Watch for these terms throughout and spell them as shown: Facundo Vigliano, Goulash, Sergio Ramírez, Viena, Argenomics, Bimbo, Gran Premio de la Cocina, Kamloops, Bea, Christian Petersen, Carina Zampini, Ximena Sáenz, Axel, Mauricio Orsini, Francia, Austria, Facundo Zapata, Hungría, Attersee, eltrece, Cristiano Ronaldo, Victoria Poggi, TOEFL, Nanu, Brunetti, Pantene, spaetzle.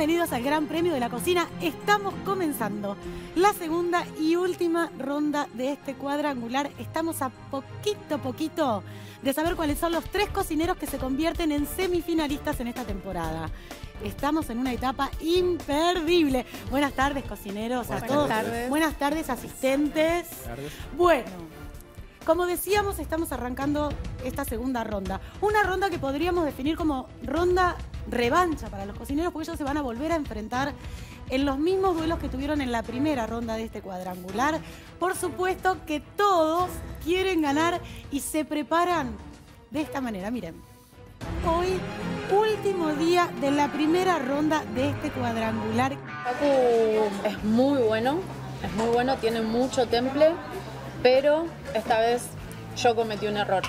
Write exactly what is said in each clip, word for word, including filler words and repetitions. Bienvenidos al Gran Premio de la Cocina. Estamos comenzando la segunda y última ronda de este cuadrangular. Estamos a poquito, poquito de saber cuáles son los tres cocineros que se convierten en semifinalistas en esta temporada. Estamos en una etapa imperdible. Buenas tardes, cocineros, Buenas a todos. Tardes. Buenas tardes, asistentes. Buenas tardes. Bueno, como decíamos, estamos arrancando esta segunda ronda. Una ronda que podríamos definir como ronda revancha para los cocineros, porque ellos se van a volver a enfrentar en los mismos duelos que tuvieron en la primera ronda de este cuadrangular. Por supuesto que todos quieren ganar y se preparan de esta manera. Miren, hoy, último día de la primera ronda de este cuadrangular. Facu es muy bueno, es muy bueno, tiene mucho temple, pero esta vez yo cometí un error.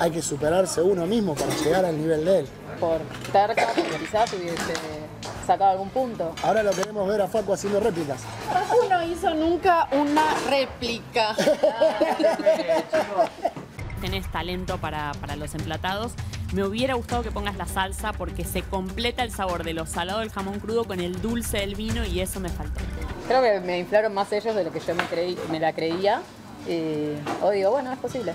Hay que superarse uno mismo para llegar al nivel de él. Por terca, porque quizás hubiese sacado algún punto. Ahora lo queremos ver a Facu haciendo réplicas. Facu no hizo nunca una réplica. Tenés talento para, para los emplatados. Me hubiera gustado que pongas la salsa porque se completa el sabor de lo salado del jamón crudo con el dulce del vino y eso me faltó. Creo que me inflaron más ellos de lo que yo me, creí, me la creía. Y hoy digo, bueno, es posible.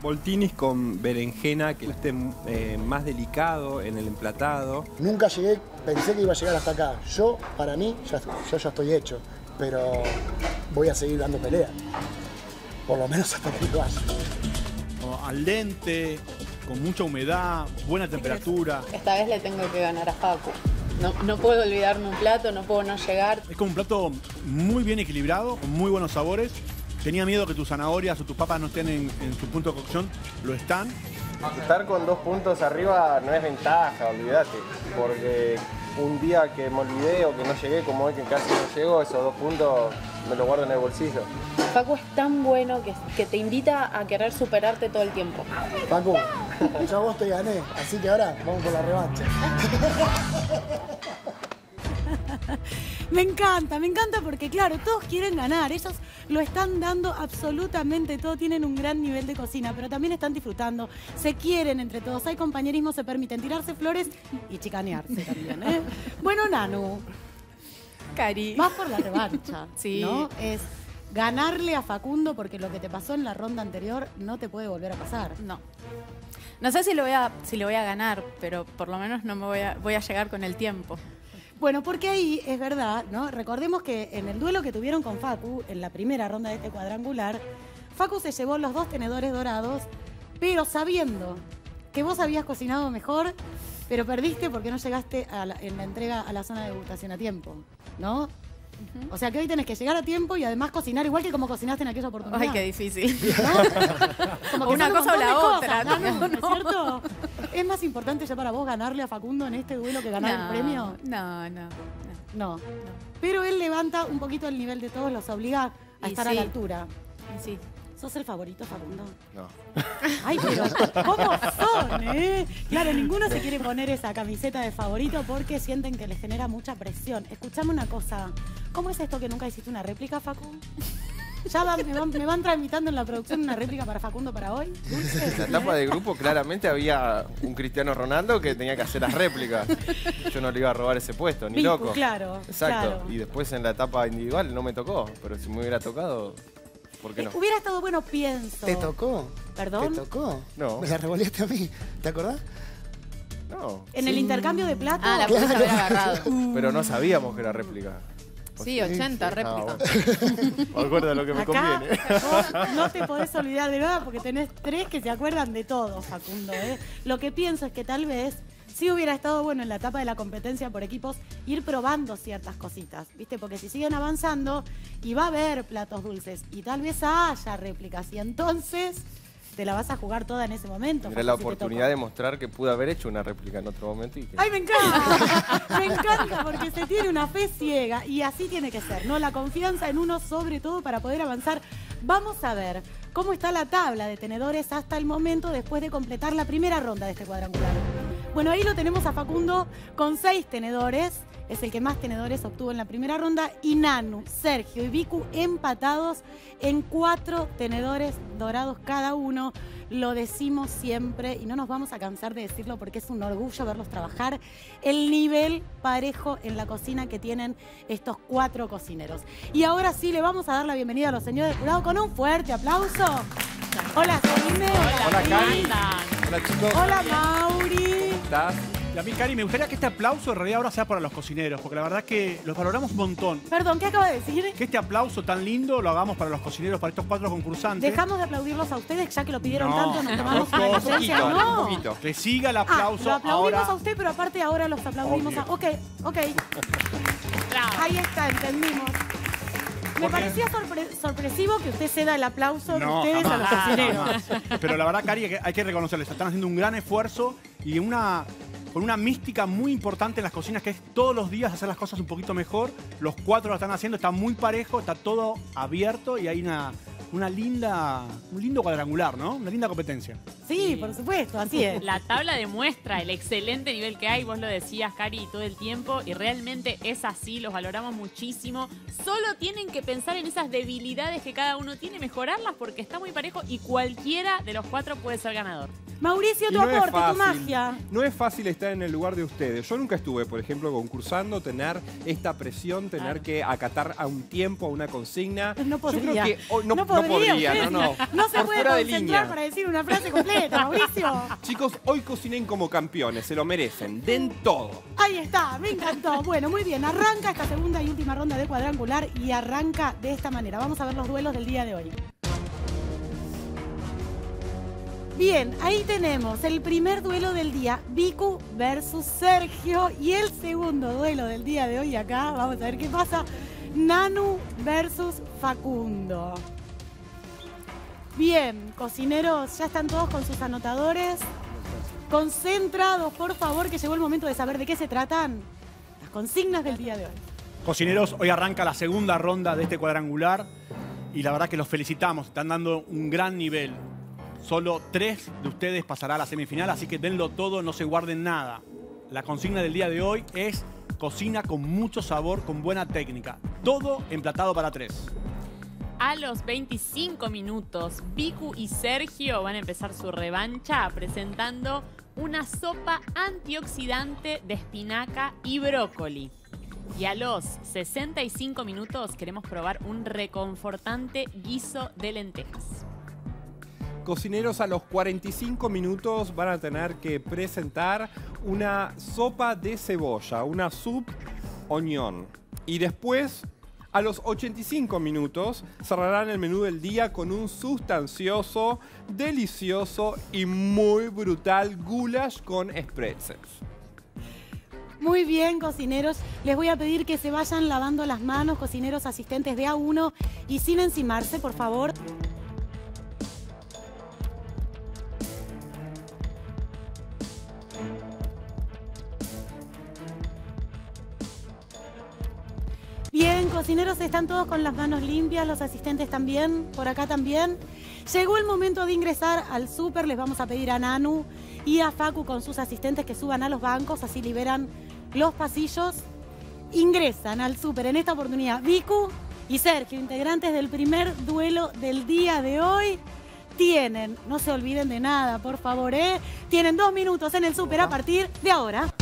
Voltinis con berenjena, que esté eh, más delicado en el emplatado. Nunca llegué, pensé que iba a llegar hasta acá. Yo, para mí, ya, yo ya estoy hecho, pero voy a seguir dando pelea. Por lo menos hasta que lo haya. Al dente, con mucha humedad, buena temperatura. Esta vez le tengo que ganar a Facu. No, no puedo olvidarme un plato, no puedo no llegar. Es como un plato muy bien equilibrado, con muy buenos sabores. Tenía miedo que tus zanahorias o tus papas no estén en, en su punto de cocción. Lo están. Estar con dos puntos arriba no es ventaja, olvídate. Porque un día que me olvidé o que no llegué, como hoy que casi no llego, esos dos puntos me los guardo en el bolsillo. Facu es tan bueno que, que te invita a querer superarte todo el tiempo. Facu, yo a vos te gané, así que ahora vamos por la revancha. Me encanta, me encanta porque, claro, todos quieren ganar. Ellos lo están dando absolutamente todo. Tienen un gran nivel de cocina, pero también están disfrutando. Se quieren entre todos. Hay compañerismo, se permiten tirarse flores y chicanearse también, ¿eh? Bueno, Nanu. Cari. Vas por la revancha, sí, ¿no? Es ganarle a Facundo porque lo que te pasó en la ronda anterior no te puede volver a pasar. No. No sé si lo voy a, si lo voy a ganar, pero por lo menos no me voy a, voy a llegar con el tiempo. Bueno, porque ahí es verdad, ¿no? Recordemos que en el duelo que tuvieron con Facu, en la primera ronda de este cuadrangular, Facu se llevó los dos tenedores dorados, pero sabiendo que vos habías cocinado mejor, pero perdiste porque no llegaste a la, en la entrega a la zona de degustación a tiempo, ¿no? Uh-huh. O sea que hoy tenés que llegar a tiempo y además cocinar igual que como cocinaste en aquella oportunidad. Ay, qué difícil. ¿No? Como que una cosa o la otra. Cosas, ¿no? No, no. ¿Es cierto? ¿Es más importante ya para vos ganarle a Facundo en este duelo que ganar no, el premio? No, no, no, no. No. Pero él levanta un poquito el nivel de todos, los obliga a y estar sí. a la altura. Y sí. ¿Sos el favorito, Facundo? No. Ay, pero ¿cómo son, eh? Claro, ninguno se quiere poner esa camiseta de favorito porque sienten que les genera mucha presión. Escuchame una cosa. ¿Cómo es esto que nunca hiciste una réplica, Facu? ¿Ya van, me, van, me van tramitando en la producción una réplica para Facundo para hoy? ¿Dulce? En la etapa de grupo claramente había un Cristiano Ronaldo que tenía que hacer las réplicas. Yo no le iba a robar ese puesto, ni Bimbo, loco. Claro, exacto. Claro. Y después en la etapa individual no me tocó, pero si me hubiera tocado, ¿por qué no? Eh, hubiera estado bueno, pienso. ¿Te tocó? ¿Perdón? ¿Te tocó? No. Me la revoleaste a mí, ¿te acordás? No. ¿En sí. el intercambio de platos? Ah, la claro. puedes haber agarrado. Pero no sabíamos que era réplica. Sí, ochenta réplicas. Ah, bueno. Acuerda lo que me Acá, conviene. Vos no te podés olvidar de nada porque tenés tres que se acuerdan de todo, Facundo, ¿eh? Lo que pienso es que tal vez sí hubiera estado bueno en la etapa de la competencia por equipos ir probando ciertas cositas, ¿viste? Porque si siguen avanzando y va a haber platos dulces y tal vez haya réplicas y entonces te la vas a jugar toda en ese momento. Era la oportunidad de mostrar que pude haber hecho una réplica en otro momento. Y que... ¡Ay, me encanta! Me encanta porque se tiene una fe ciega y así tiene que ser, ¿no? La confianza en uno sobre todo para poder avanzar. Vamos a ver cómo está la tabla de tenedores hasta el momento después de completar la primera ronda de este cuadrangular. Bueno, ahí lo tenemos a Facundo con seis tenedores es el que más tenedores obtuvo en la primera ronda. Y Nanu, Sergio y Vicu empatados en cuatro tenedores dorados cada uno. Lo decimos siempre y no nos vamos a cansar de decirlo porque es un orgullo verlos trabajar. El nivel parejo en la cocina que tienen estos cuatro cocineros. Y ahora sí le vamos a dar la bienvenida a los señores del jurado con un fuerte aplauso. Hola, Ximena. Hola, Cari. Hola, chicos. Hola, Mauri. ¿Cómo estás? Y a mí, Cari, me gustaría que este aplauso en realidad ahora sea para los cocineros, porque la verdad es que los valoramos un montón. Perdón, ¿qué acaba de decir? Que este aplauso tan lindo lo hagamos para los cocineros, para estos cuatro concursantes. Dejamos de aplaudirlos a ustedes, ya que lo pidieron no, tanto, nos tomamos no, una licencia. No, no. Que siga el aplauso ahora. Ah, lo aplaudimos ahora a usted, pero aparte ahora los aplaudimos obvio. a... Ok, ok. Ahí está, entendimos. Me parecía sorpre sorpresivo que usted ceda el aplauso de no, ustedes jamás, a los cocineros. Pero la verdad, Cari, hay que reconocerles, están haciendo un gran esfuerzo y una... con una mística muy importante en las cocinas, que es todos los días hacer las cosas un poquito mejor. Los cuatro lo están haciendo, está muy parejo, está todo abierto y hay una, una linda, un lindo cuadrangular, ¿no? Una linda competencia. Sí, sí, por supuesto, así es. La tabla demuestra el excelente nivel que hay, vos lo decías, Cari, todo el tiempo, y realmente es así, los valoramos muchísimo. Solo tienen que pensar en esas debilidades que cada uno tiene, mejorarlas porque está muy parejo y cualquiera de los cuatro puede ser ganador. Mauricio, tu aporte, tu magia. No es fácil estar en el lugar de ustedes. Yo nunca estuve, por ejemplo, concursando, tener esta presión, tener que acatar a un tiempo, a una consigna. No podría. Yo creo que, oh, no, no podría, no, podría, no, no. No se puede concentrar para decir una frase completa, Mauricio. Chicos, hoy cocinen como campeones, se lo merecen, den todo. Ahí está, me encantó. Bueno, muy bien, arranca esta segunda y última ronda de cuadrangular y arranca de esta manera. Vamos a ver los duelos del día de hoy. Bien, ahí tenemos el primer duelo del día, Vicu versus Sergio. Y el segundo duelo del día de hoy acá, vamos a ver qué pasa, Nanu versus Facundo. Bien, cocineros, ya están todos con sus anotadores. Concentrados, por favor, que llegó el momento de saber de qué se tratan las consignas del día de hoy. Cocineros, hoy arranca la segunda ronda de este cuadrangular. Y la verdad que los felicitamos, están dando un gran nivel. Solo tres de ustedes pasará a la semifinal, así que denlo todo, no se guarden nada. La consigna del día de hoy es cocina con mucho sabor, con buena técnica. Todo emplatado para tres. A los veinticinco minutos, Vicu y Sergio van a empezar su revancha presentando una sopa antioxidante de espinaca y brócoli. Y a los sesenta y cinco minutos queremos probar un reconfortante guiso de lentejas. Cocineros, a los cuarenta y cinco minutos van a tener que presentar una sopa de cebolla, una soup oñón. Y después, a los ochenta y cinco minutos, cerrarán el menú del día con un sustancioso, delicioso y muy brutal goulash con spretzels. Muy bien, cocineros. Les voy a pedir que se vayan lavando las manos, cocineros asistentes de a uno, y sin encimarse, por favor. Bien, cocineros, están todos con las manos limpias, los asistentes también, por acá también. Llegó el momento de ingresar al súper, les vamos a pedir a Nanu y a Facu con sus asistentes que suban a los bancos, así liberan los pasillos. Ingresan al súper en esta oportunidad Vicu y Sergio, integrantes del primer duelo del día de hoy. Tienen, no se olviden de nada, por favor, ¿eh? Tienen dos minutos en el súper a partir de ahora.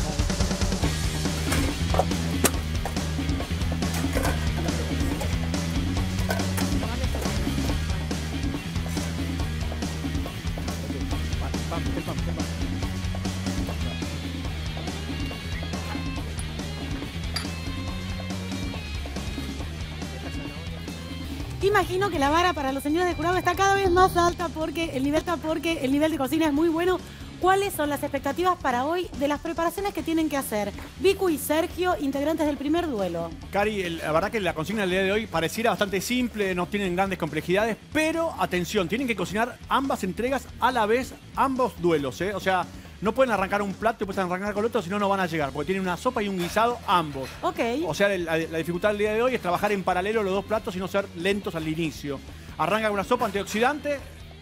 Imagino que la vara para los señores de jurado está cada vez más alta porque el nivel está porque el nivel de cocina es muy bueno. ¿Cuáles son las expectativas para hoy de las preparaciones que tienen que hacer Vicu y Sergio, integrantes del primer duelo? Cari, la verdad que la consigna del día de hoy pareciera bastante simple, no tienen grandes complejidades, pero atención, tienen que cocinar ambas entregas a la vez, ambos duelos, ¿eh? O sea, no pueden arrancar un plato y pueden arrancar con otro, si no, no van a llegar, porque tienen una sopa y un guisado ambos. Ok. O sea, la, la dificultad del día de hoy es trabajar en paralelo los dos platos y no ser lentos al inicio. Arranca con una sopa antioxidante,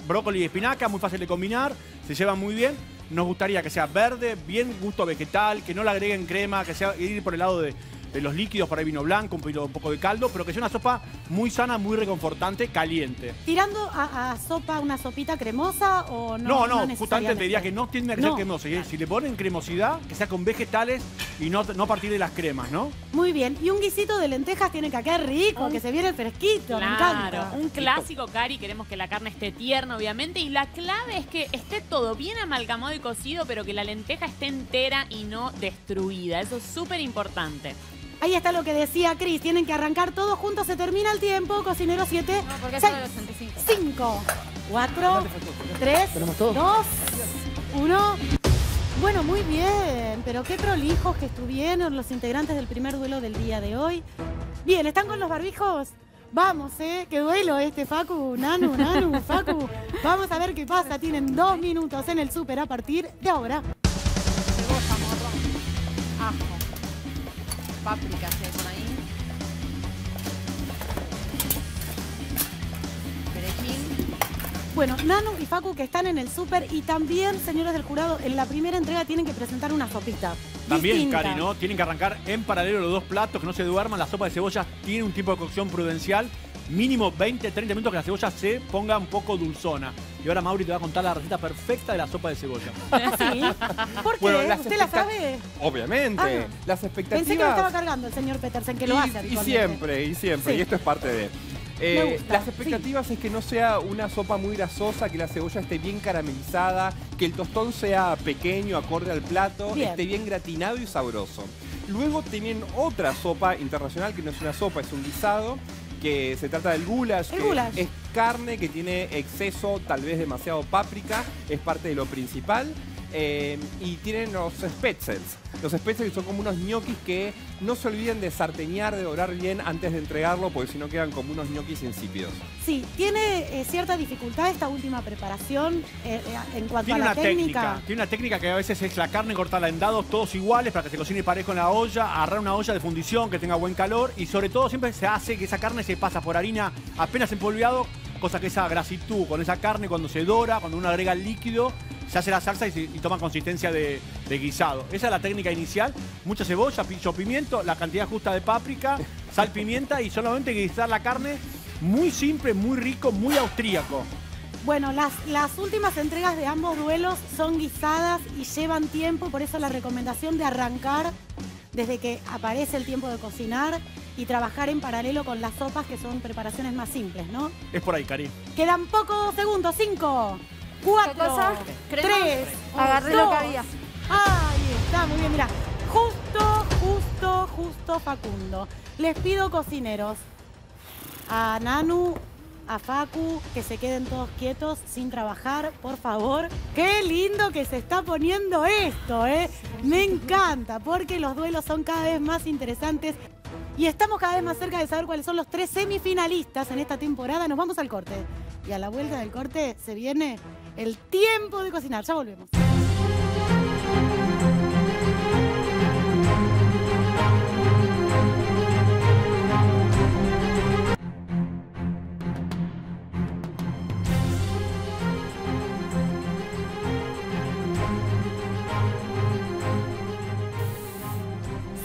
brócoli y espinaca, muy fácil de combinar, se llevan muy bien. Nos gustaría que sea verde, bien gusto vegetal, que no le agreguen crema, que sea ir por el lado de, de los líquidos, para el vino blanco, un poco de caldo, pero que sea una sopa muy sana, muy reconfortante, caliente. ¿Tirando a, a sopa, una sopita cremosa o no? No, no, no justamente te diría que no tiene que ser no, cremosa. Claro. Si le ponen cremosidad, que sea con vegetales y no, no a partir de las cremas, ¿no? Muy bien. Y un guisito de lentejas tiene que acá rico, un... que se viene fresquito, claro, me encanta. Un clásico, Cari, queremos que la carne esté tierna, obviamente, y la clave es que esté todo bien amalgamado y cocido, pero que la lenteja esté entera y no destruida. Eso es súper importante. Ahí está lo que decía Cris, tienen que arrancar todos juntos, se termina el tiempo, cocinero siete, cinco, cuatro, tres, dos, uno. Bueno, muy bien, pero qué prolijos que estuvieron los integrantes del primer duelo del día de hoy. Bien, ¿están con los barbijos? Vamos, ¿eh? Qué duelo este, Facu, Nanu, Nanu, Facu. Vamos a ver qué pasa, tienen dos minutos en el súper a partir de ahora. Cebolla, morrón, ajo. Páprica, ¿sí? Por ahí. Perejil. Bueno, Nanu y Facu que están en el súper y también, señores del jurado, en la primera entrega tienen que presentar una sopita. También, distinta. Cari, ¿no? Tienen que arrancar en paralelo los dos platos, que no se duerman. La sopa de cebollas tiene un tipo de cocción prudencial. Mínimo veinte a treinta minutos que la cebolla se ponga un poco dulzona. Y ahora Mauri te va a contar la receta perfecta de la sopa de cebolla. ¿Ah, sí? ¿Por qué? Bueno, ¿usted la sabe? Obviamente. Ah, no. Las expectativas... Pensé que lo estaba cargando el señor Petersen, que y, lo hace. Y siempre, y siempre. Sí. Y esto es parte de... Eh, Me gusta, las expectativas sí. es que no sea una sopa muy grasosa, que la cebolla esté bien caramelizada, que el tostón sea pequeño, acorde al plato, bien. esté bien gratinado y sabroso. Luego tienen otra sopa internacional, que no es una sopa, es un guisado, que se trata del goulash, que goulash. es carne que tiene exceso, tal vez demasiado páprica, es parte de lo principal. Eh, y tienen los spaetzles. Los spaetzles son como unos ñoquis que no se olviden de sarteñar, de dorar bien antes de entregarlo, porque si no quedan como unos ñoquis insípidos. Sí, tiene eh, cierta dificultad esta última preparación eh, eh, en cuanto tiene a la una técnica. técnica. Tiene una técnica que a veces es la carne cortarla en dados, todos iguales, para que se cocine parejo en la olla, agarrar una olla de fundición que tenga buen calor y sobre todo siempre se hace que esa carne se pasa por harina apenas empolveado, cosa que esa grasitud con esa carne cuando se dora, cuando uno agrega el líquido, se hace la salsa y, se, y toma consistencia de, de guisado. Esa es la técnica inicial. Mucha cebolla, picho pimiento, la cantidad justa de páprica, sal, pimienta y solamente guisar la carne. Muy simple, muy rico, muy austríaco. Bueno, las, las últimas entregas de ambos duelos son guisadas y llevan tiempo. Por eso la recomendación de arrancar desde que aparece el tiempo de cocinar y trabajar en paralelo con las sopas, que son preparaciones más simples, ¿no? Es por ahí, Cari. Quedan pocos segundos. Cinco... Cuatro, tres, agarré lo que había. Ahí está, muy bien, mirá. Justo, justo, justo, Facundo. Les pido, cocineros, a Nanu, a Facu, que se queden todos quietos, sin trabajar, por favor. Qué lindo que se está poniendo esto, ¿eh? Me encanta, porque los duelos son cada vez más interesantes. Y estamos cada vez más cerca de saber cuáles son los tres semifinalistas en esta temporada. Nos vamos al corte. Y a la vuelta del corte se viene... el tiempo de cocinar. Ya volvemos.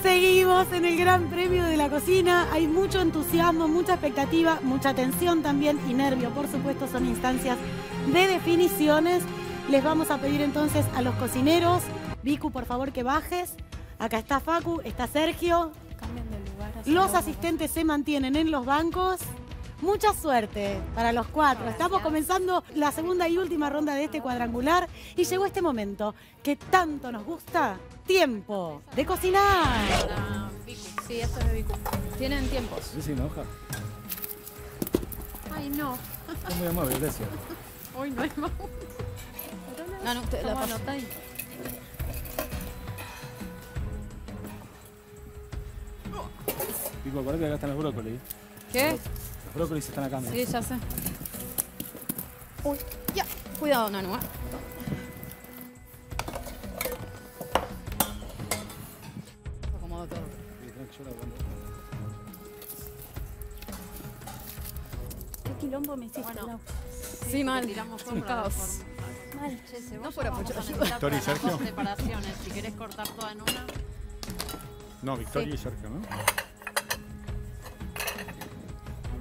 Seguimos en el Gran Premio de la Cocina. Hay mucho entusiasmo, mucha expectativa, mucha tensión también y nervio. Por supuesto, son instancias de definiciones. Les vamos a pedir entonces a los cocineros. Vicu, por favor, que bajes. Acá está Facu, está Sergio. Cambian de lugar. Los asistentes se mantienen en los bancos. Mucha suerte para los cuatro. Gracias. Estamos comenzando la segunda y última ronda de este cuadrangular y llegó este momento que tanto nos gusta. Tiempo de cocinar. Sí, esto es de Vicu. ¿Tienen tiempos? Sí, sí, una hoja. Ay, no. Es muy amable, gracias. Hoy no es más. No, no, usted la anota ahí. Vicu, acuérdate que acá están los brócolis. ¿Qué? Los brócolis están acá. Sí, ya sé. Uy, ya. Cuidado, Nanu. ¿eh? Acomodo todo. ¿Qué quilombo me hiciste? Bueno, no. Sí, sí mal. Tiramos todo. Mal, che, se no fuera mucho ayuda. Victoria y Sergio. Si querés cortar toda en una. No, Victoria sí. y Sergio, ¿no?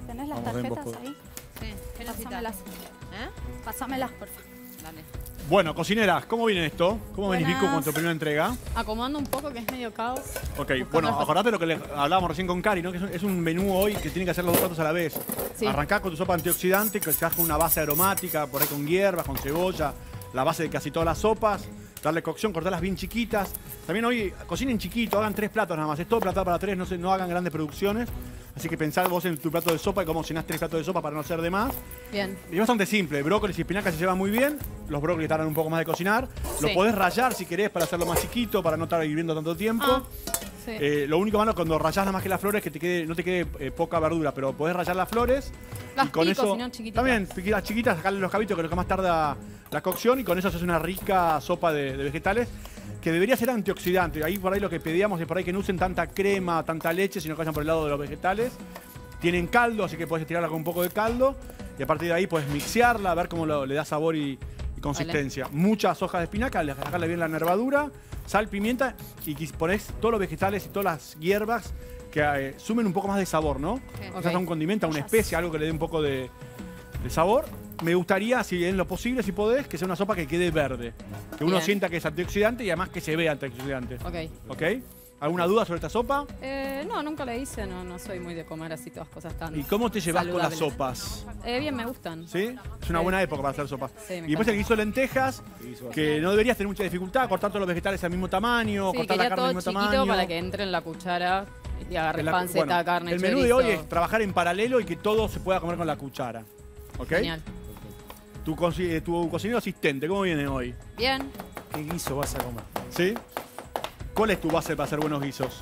¿Tenés las Vamos tarjetas por... ahí? Sí, ¿qué necesitas? ¿Eh? Pásamelas, por favor. Dale. Bueno, cocineras, ¿cómo viene esto? ¿Cómo Buenas. Verifico con tu primera entrega? Acomodando un poco, que es medio caos. Ok, Buscando bueno, acordate lo que les hablábamos recién con Cari, ¿no? Que es un menú hoy que tiene que hacer los dos platos a la vez. Sí. Arrancás con tu sopa antioxidante, que se hace una base aromática, por ahí con hierbas, con cebolla, la base de casi todas las sopas, darle cocción, cortarlas bien chiquitas. También hoy cocinen chiquito, hagan tres platos nada más, es todo plato para tres, no, se, no hagan grandes producciones. Así que pensad vos en tu plato de sopa y cómo llenás tres platos de sopa para no ser de más. Bien. Y es bastante simple, brócolis y espinacas se llevan muy bien. Los brócolis tardan un poco más de cocinar. Sí. Lo podés rallar si querés para hacerlo más chiquito, para no estar hirviendo tanto tiempo. Ah, sí. eh, lo único malo cuando rallás nada más que las flores que te quede, no te quede eh, poca verdura, pero podés rallar las flores. Las y con pico, eso, chiquititas. También, las chiquitas, sacarle los cabitos, que es lo que más tarda la cocción. Y con eso haces una rica sopa de, de vegetales. Que debería ser antioxidante. Ahí por ahí lo que pedíamos es por ahí que no usen tanta crema, tanta leche, sino que vayan por el lado de los vegetales. Tienen caldo, así que podés estirarla con un poco de caldo. Y a partir de ahí podés mixearla, a ver cómo lo, le da sabor y, y consistencia. Vale. Muchas hojas de espinaca, le sacarle bien la nervadura, sal, pimienta. Y ponés todos los vegetales y todas las hierbas que eh, sumen un poco más de sabor, ¿no? Okay. O sea, un condimento, una especie, algo que le dé un poco de, de sabor. Me gustaría, si es lo posible, si podés, que sea una sopa que quede verde. Que uno Bien. Sienta que es antioxidante y además que se vea antioxidante. Ok. ¿Ok? ¿Alguna duda sobre esta sopa? Eh, no, nunca la hice. No, no soy muy de comer así todas cosas tan ¿Y cómo te llevas saludables. Con las sopas? Eh, bien, me gustan. ¿Sí? Es una buena época para hacer sopas. Sí, y después el guiso de lentejas, que no deberías tener mucha dificultad. Cortar todos los vegetales al mismo tamaño, sí, cortar la carne al mismo tamaño. Sí, que todo chiquito para que entre en la cuchara y agarre la, panceta, bueno, carne, el chorizo. El menú de hoy es trabajar en paralelo y que todo se pueda comer con la cuchara. ¿Ok? Genial. Tu, co tu cocinero asistente, ¿cómo viene hoy? Bien. ¿Qué guiso vas a comer? ¿Sí? ¿Cuál es tu base para hacer buenos guisos?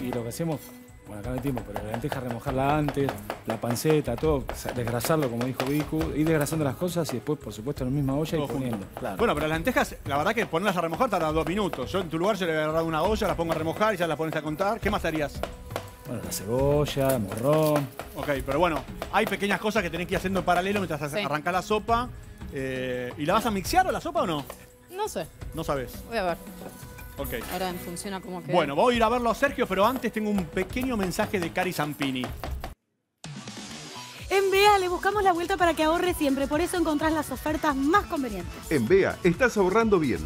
Y lo que hacemos, bueno, acá no hay tiempo, pero la lenteja remojarla antes, la panceta, todo, desgrasarlo, como dijo Vicu, ir desgrasando las cosas y después, por supuesto, en la misma olla todo y poniendo. Claro. Bueno, pero las lentejas, la verdad que ponerlas a remojar tarda dos minutos. Yo en tu lugar yo le he agarrado una olla, la pongo a remojar y ya la pones a contar. ¿Qué más harías? Bueno, la cebolla, morrón. Ok, pero bueno, hay pequeñas cosas que tenés que ir haciendo en paralelo mientras sí. arrancás la sopa. Eh, ¿Y la vas a mixear o la sopa o no? No sé. No sabés. Voy a ver. Ok. Ahora funciona como que... Bueno, voy a ir a verlo a Sergio, pero antes tengo un pequeño mensaje de Cari Zampini. En Bea le buscamos la vuelta para que ahorre siempre. Por eso encontrás las ofertas más convenientes. En Bea estás ahorrando bien.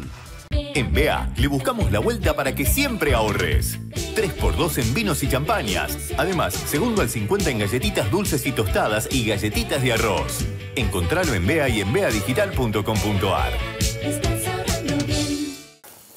En Bea le buscamos la vuelta para que siempre ahorres. tres por dos en vinos y champañas. Además, segundo al cincuenta en galletitas dulces y tostadas y galletitas de arroz. Encontralo en Bea y en bea digital punto com punto ar.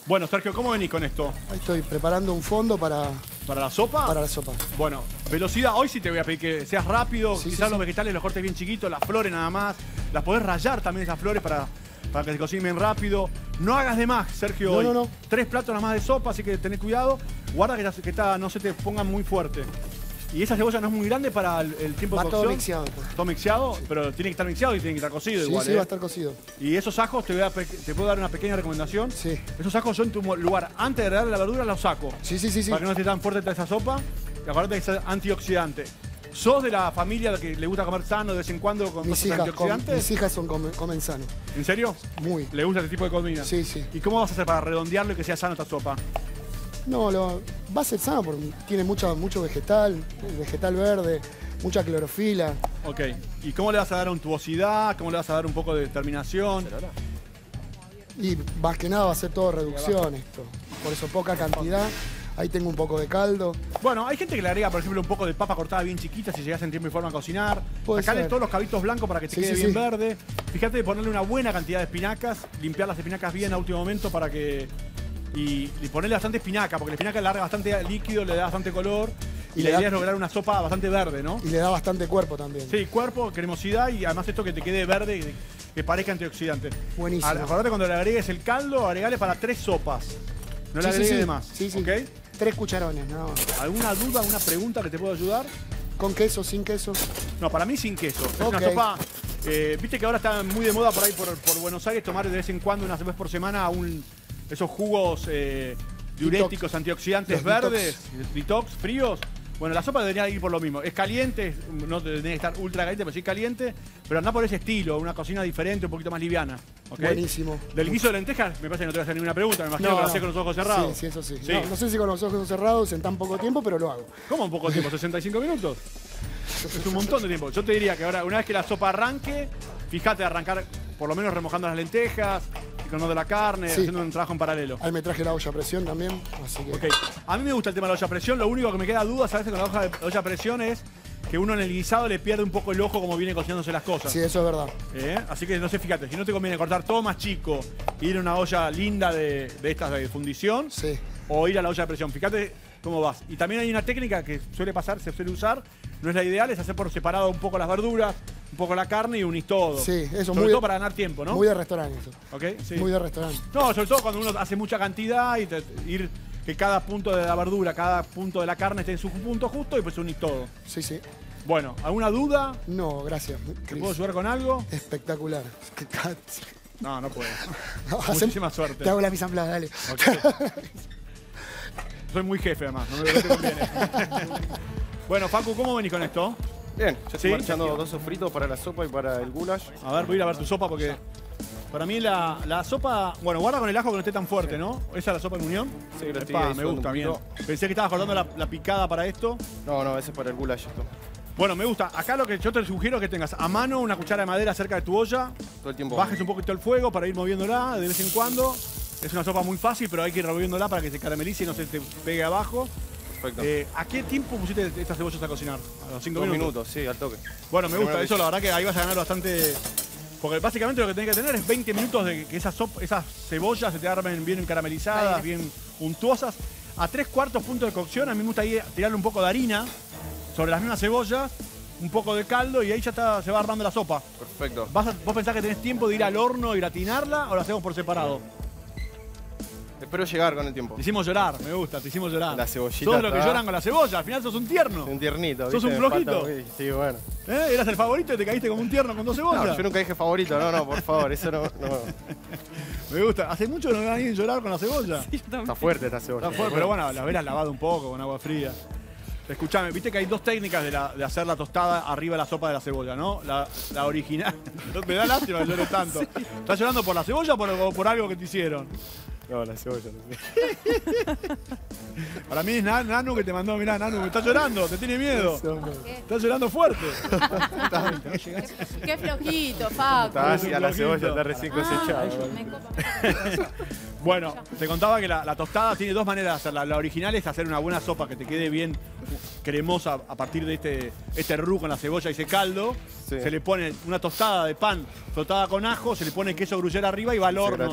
Bueno, Sergio, ¿cómo venís con esto? Estoy preparando un fondo para... ¿Para la sopa? Para la sopa. Bueno, velocidad. Hoy sí te voy a pedir que seas rápido. Sí, quizás sí, los sí. vegetales los cortes bien chiquitos, las flores nada más. Las podés rallar también esas flores para... para que se cocinen bien rápido. No hagas de más, Sergio, no, hoy. No, no. Tres platos nada más de sopa, así que tened cuidado. Guarda que, la, que ta, no se te pongan muy fuerte. Y esa cebolla no es muy grande para el, el tiempo va de cocción. Va todo mixeado. Todo mixeado, sí. pero tiene que estar mixeado y tiene que estar cocido sí, igual. Sí, ¿eh? Va a estar cocido. Y esos ajos, te, voy a, te puedo dar una pequeña recomendación. Sí. Esos ajos yo en tu lugar, antes de darle la verdura, los saco. Sí, sí, sí. Para sí. que no esté tan fuerte esa sopa. Y acuérdate que es antioxidante. ¿Sos de la familia que le gusta comer sano de vez en cuando con mis cosas hijas, antioxidantes? Com, mis hijas son come, comen sano. ¿En serio? Muy. ¿Le gusta este tipo de comida? Sí, sí. ¿Y cómo vas a hacer para redondearlo y que sea sano esta sopa? No, lo, va a ser sano porque tiene mucho, mucho vegetal, vegetal verde, mucha clorofila. Ok. ¿Y cómo le vas a dar untuosidad? ¿Cómo le vas a dar un poco de determinación? Y más que nada va a ser todo reducción esto. Por eso poca cantidad. Ahí tengo un poco de caldo. Bueno, hay gente que le agrega, por ejemplo, un poco de papa cortada bien chiquita si llegas en tiempo y forma a cocinar. Sacale todos los cabitos blancos para que te sí, quede sí, bien sí. verde. Fíjate de ponerle una buena cantidad de espinacas, limpiar las espinacas bien a último momento para que... Y, y ponerle bastante espinaca, porque la espinaca larga bastante líquido, le da bastante color. Y, y la idea es lograr una sopa bastante verde, ¿no? Y le da bastante cuerpo también. Sí, cuerpo, cremosidad y además esto que te quede verde, que parezca antioxidante. Buenísimo. Acordate cuando le agregues el caldo, agregale para tres sopas. No le sí, agregues sí, sí. de más. Sí, sí. ¿Okay? Tres cucharones, no. ¿Alguna duda, alguna pregunta que te pueda ayudar? ¿Con queso, sin queso? No, para mí sin queso. Es okay. una sopa... Eh, Viste que ahora está muy de moda por ahí, por, por Buenos Aires, tomar de vez en cuando, una vez por semana, un, esos jugos eh, diuréticos, detox. Antioxidantes los verdes, detox. detox, fríos. Bueno, la sopa debería ir por lo mismo. Es caliente, no debería estar ultra caliente, pero sí caliente, pero anda por ese estilo, una cocina diferente, un poquito más liviana. ¿Okay? Buenísimo. Del guiso de lentejas, me parece que no te voy a hacer ninguna pregunta, me imagino no, que lo hacés no. con los ojos cerrados. Sí, sí, eso sí. sí. No, no sé si con los ojos cerrados en tan poco tiempo, pero lo hago. ¿Cómo en poco tiempo? ¿sesenta y cinco minutos? Es un montón de tiempo. Yo te diría que ahora, una vez que la sopa arranque, fíjate, arrancar por lo menos remojando las lentejas, con de la carne, sí. haciendo un trabajo en paralelo. Ahí me traje la olla a presión también, así que... Okay. A mí me gusta el tema de la olla a presión, lo único que me queda dudas a veces con la hoja de olla a presión es que uno en el guisado le pierde un poco el ojo como viene cocinándose las cosas. Sí, eso es verdad. ¿Eh? Así que no sé, fíjate, si no te conviene cortar todo más chico, ir a una olla linda de, de estas de fundición, sí. o ir a la olla a presión, fíjate cómo vas. Y también hay una técnica que suele pasar, se suele usar, no es la ideal, es hacer por separado un poco las verduras, un poco la carne y unís todo. Sí, eso. Sobre muy todo de, para ganar tiempo, ¿no? Muy de restaurante eso. ¿Ok? Sí. Muy de restaurante. No, sobre todo cuando uno hace mucha cantidad y te, ir que cada punto de la verdura, cada punto de la carne esté en su punto justo y pues unís todo. Sí, sí. Bueno, ¿alguna duda? No, gracias. ¿Te puedo ayudar con algo? Espectacular. No, no puedo. No, muchísima hacen, suerte. Te hago la mise en place, dale. Okay. Soy muy jefe, además. No me lo que te conviene. Bueno, Facu, ¿cómo venís con esto? Bien, yo estoy ¿Sí? marchando dos sofritos para la sopa y para el goulash. A ver, voy a ir a ver tu sopa porque... Para mí la, la sopa... Bueno, guarda con el ajo que no esté tan fuerte, ¿no? ¿Esa es la sopa en unión? Sí, lo estoy ahí, me gusta, bien. Pensé que estabas cortando la, la picada para esto. No, no, ese es para el goulash esto. Bueno, me gusta. Acá lo que yo te sugiero es que tengas a mano una cuchara de madera cerca de tu olla. Todo el tiempo. Bajes un poquito el fuego para ir moviéndola de vez en cuando. Es una sopa muy fácil, pero hay que ir removiéndola para que se caramelice y no se te pegue abajo. Perfecto. Eh, ¿A qué tiempo pusiste estas cebollas a cocinar? ¿A los cinco minutos? minutos, sí, al toque. Bueno, me gusta. Eso la verdad que ahí vas a ganar bastante... Porque básicamente lo que tenés que tener es veinte minutos de que esas, sopa, esas cebollas se te armen bien caramelizadas, bien untuosas. A tres cuartos puntos de cocción, a mí me gusta ahí tirarle un poco de harina sobre las mismas cebollas, un poco de caldo y ahí ya está, se va armando la sopa. Perfecto. ¿Vas a, ¿Vos pensás que tenés tiempo de ir al horno y gratinarla o la hacemos por separado? Espero llegar con el tiempo. Te hicimos llorar, me gusta, te hicimos llorar. La cebollita. Todos los que lloran con la cebolla, al final sos un tierno. Un tiernito. Sos un flojito. Sí, bueno. ¿Eh? Eras el favorito y te caíste como un tierno con dos cebollas. No, yo nunca dije favorito, no, no, por favor, eso no. no. Me gusta. Hace mucho que no van a ir llorar con la cebolla. Sí, está fuerte esta cebolla. Está fuerte, pero bueno, la habrás lavado un poco con agua fría. Escuchame, viste que hay dos técnicas de, la, de hacer la tostada arriba de la sopa de la cebolla, ¿no? La, la original. Me da lástima que llores tanto. Sí. ¿Estás llorando por la cebolla o por, por algo que te hicieron? No, la cebolla. Para mí es Nanu que te mandó, mirá, Nanu, me está llorando, te tiene miedo. Está llorando fuerte. Qué flojito, Facu. Está así, a la cebolla está recién cosechada. Bueno, te contaba que la, la tostada tiene dos maneras de hacerla. La original es hacer una buena sopa que te quede bien cremosa a partir de este, este roux con la cebolla y ese caldo. Sí. Se le pone una tostada de pan frotada con ajo, se le pone queso gruyere arriba y va al horno.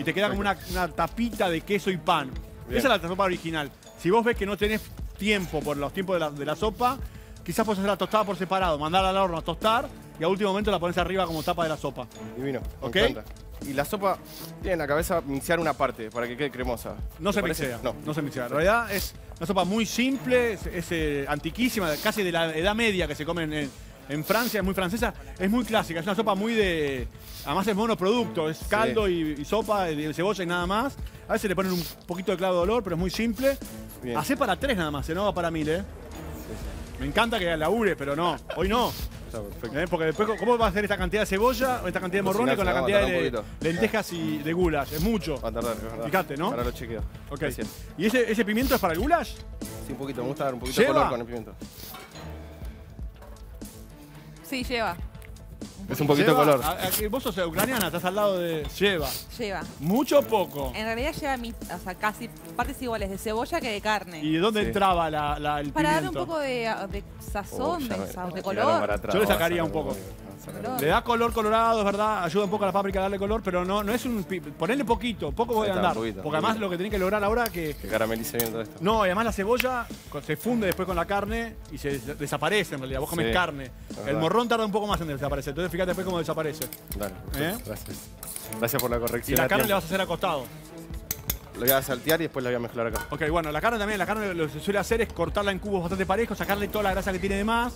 Y te queda como una, una tapita de queso y pan. Bien. Esa es la sopa original. Si vos ves que no tenés tiempo por los tiempos de la, de la sopa, quizás podés hacer la tostada por separado, mandarla al horno a tostar y a último momento la pones arriba como tapa de la sopa. Divino, ¿ok? Me encanta. Y la sopa tiene en la cabeza mixear una parte para que quede cremosa. No se parece? mixea, no. no se mixea. En realidad es una sopa muy simple, es, es eh, antiquísima, casi de la edad media que se come en... Eh, En Francia, es muy francesa, es muy clásica, es una sopa muy de... Además es monoproducto, es caldo sí. y, y sopa, y cebolla y nada más. A veces le ponen un poquito de clavo de olor, pero es muy simple. Bien. Hacé para tres nada más, ¿eh? No va para mil, ¿eh? Sí, sí. Me encanta que labure, pero no, hoy no. Está perfecto. ¿Eh? Porque después, ¿cómo vas a hacer esta cantidad de cebolla, esta cantidad de morrones con la cantidad de lentejas y de goulash? Es mucho. Va a tardar, va a tardar. Fíjate, ¿no? Ahora lo chequeo. Ok. Gracias. ¿Y ese, ese pimiento es para el goulash? Sí, un poquito, me gusta dar un poquito de color con el pimiento. Sí, lleva. Es un poquito lleva, color. A, a, vos sos ucraniana, estás al lado de... Lleva. Lleva. Mucho o poco. En realidad lleva mi, o sea, casi partes iguales de cebolla que de carne. ¿Y de dónde sí. entraba la, la, el Para pimiento? Darle un poco de, de sazón, Uf, de, sabor, de color. Atrás, Yo le sacaría un poco. Color. Le da color colorado, es verdad, ayuda un poco a la páprica a darle color, pero no, no es un... Ponerle poquito, poco voy a andar. Poquito, porque además poquito. Lo que tenés que lograr ahora es que... Que caramelice bien todo esto. No, y además la cebolla se funde después con la carne y se desaparece en realidad. Vos comés sí, carne. El morrón tarda un poco más en desaparecer, entonces fíjate después cómo desaparece. Dale, ¿eh? Gracias. Gracias por la corrección. Y la carne la vas a hacer acostado. La voy a saltear y después la voy a mezclar acá. Ok, bueno, la carne también, la carne lo que se suele hacer es cortarla en cubos bastante parejos, sacarle toda la grasa que tiene de más,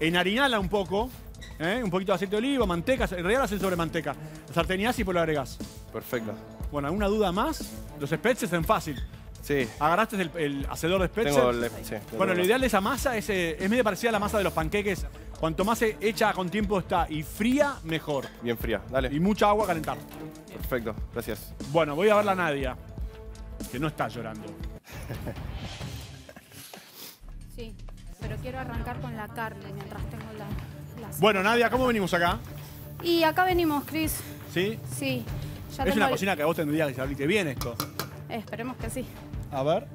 enharinarla un poco. ¿Eh? Un poquito de aceite de oliva, manteca, en realidad lo hacen sobre manteca. Sarteneás y pues lo agregás. Perfecto. Bueno, ¿alguna duda más? Los spaetzle es fácil. Sí. Agarraste el, el hacedor de spaetzle. Sí, bueno, lo ideal de esa masa es, eh, es medio parecida a la masa de los panqueques. Cuanto más hecha con tiempo está y fría, mejor. Bien fría, dale. Y mucha agua a calentar. Perfecto, gracias. Bueno, voy a verla a Nadia, que no está llorando. Sí, pero quiero arrancar con la carne mientras tengo la... la bueno, Nadia, ¿cómo venimos acá? Y acá venimos, Chris. ¿Sí? Sí. Ya es una el... cocina que a vos tendría que salirte bien esto. Eh, esperemos que sí. A ver.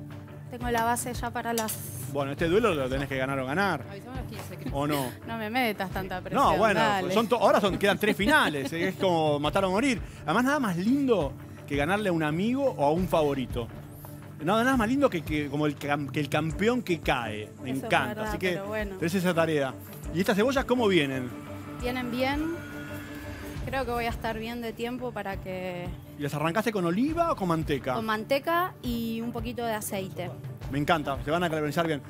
Tengo la base ya para las... Bueno, este duelo lo tenés que ganar o ganar. Avisamos los quince, Chris. ¿O no? No me metas tanta presión. No, bueno, son ahora son, quedan tres finales. Es como matar o morir. Además, nada más lindo que ganarle a un amigo o a un favorito. Nada, nada más lindo que, que, como el, que el campeón que cae. Me Eso encanta. Es verdad, así que bueno, tenés esa tarea. ¿Y estas cebollas cómo vienen? Vienen bien. Creo que voy a estar bien de tiempo para que... ¿Y las arrancaste con oliva o con manteca? Con manteca y un poquito de aceite. Me encanta, se van a caramelizar bien.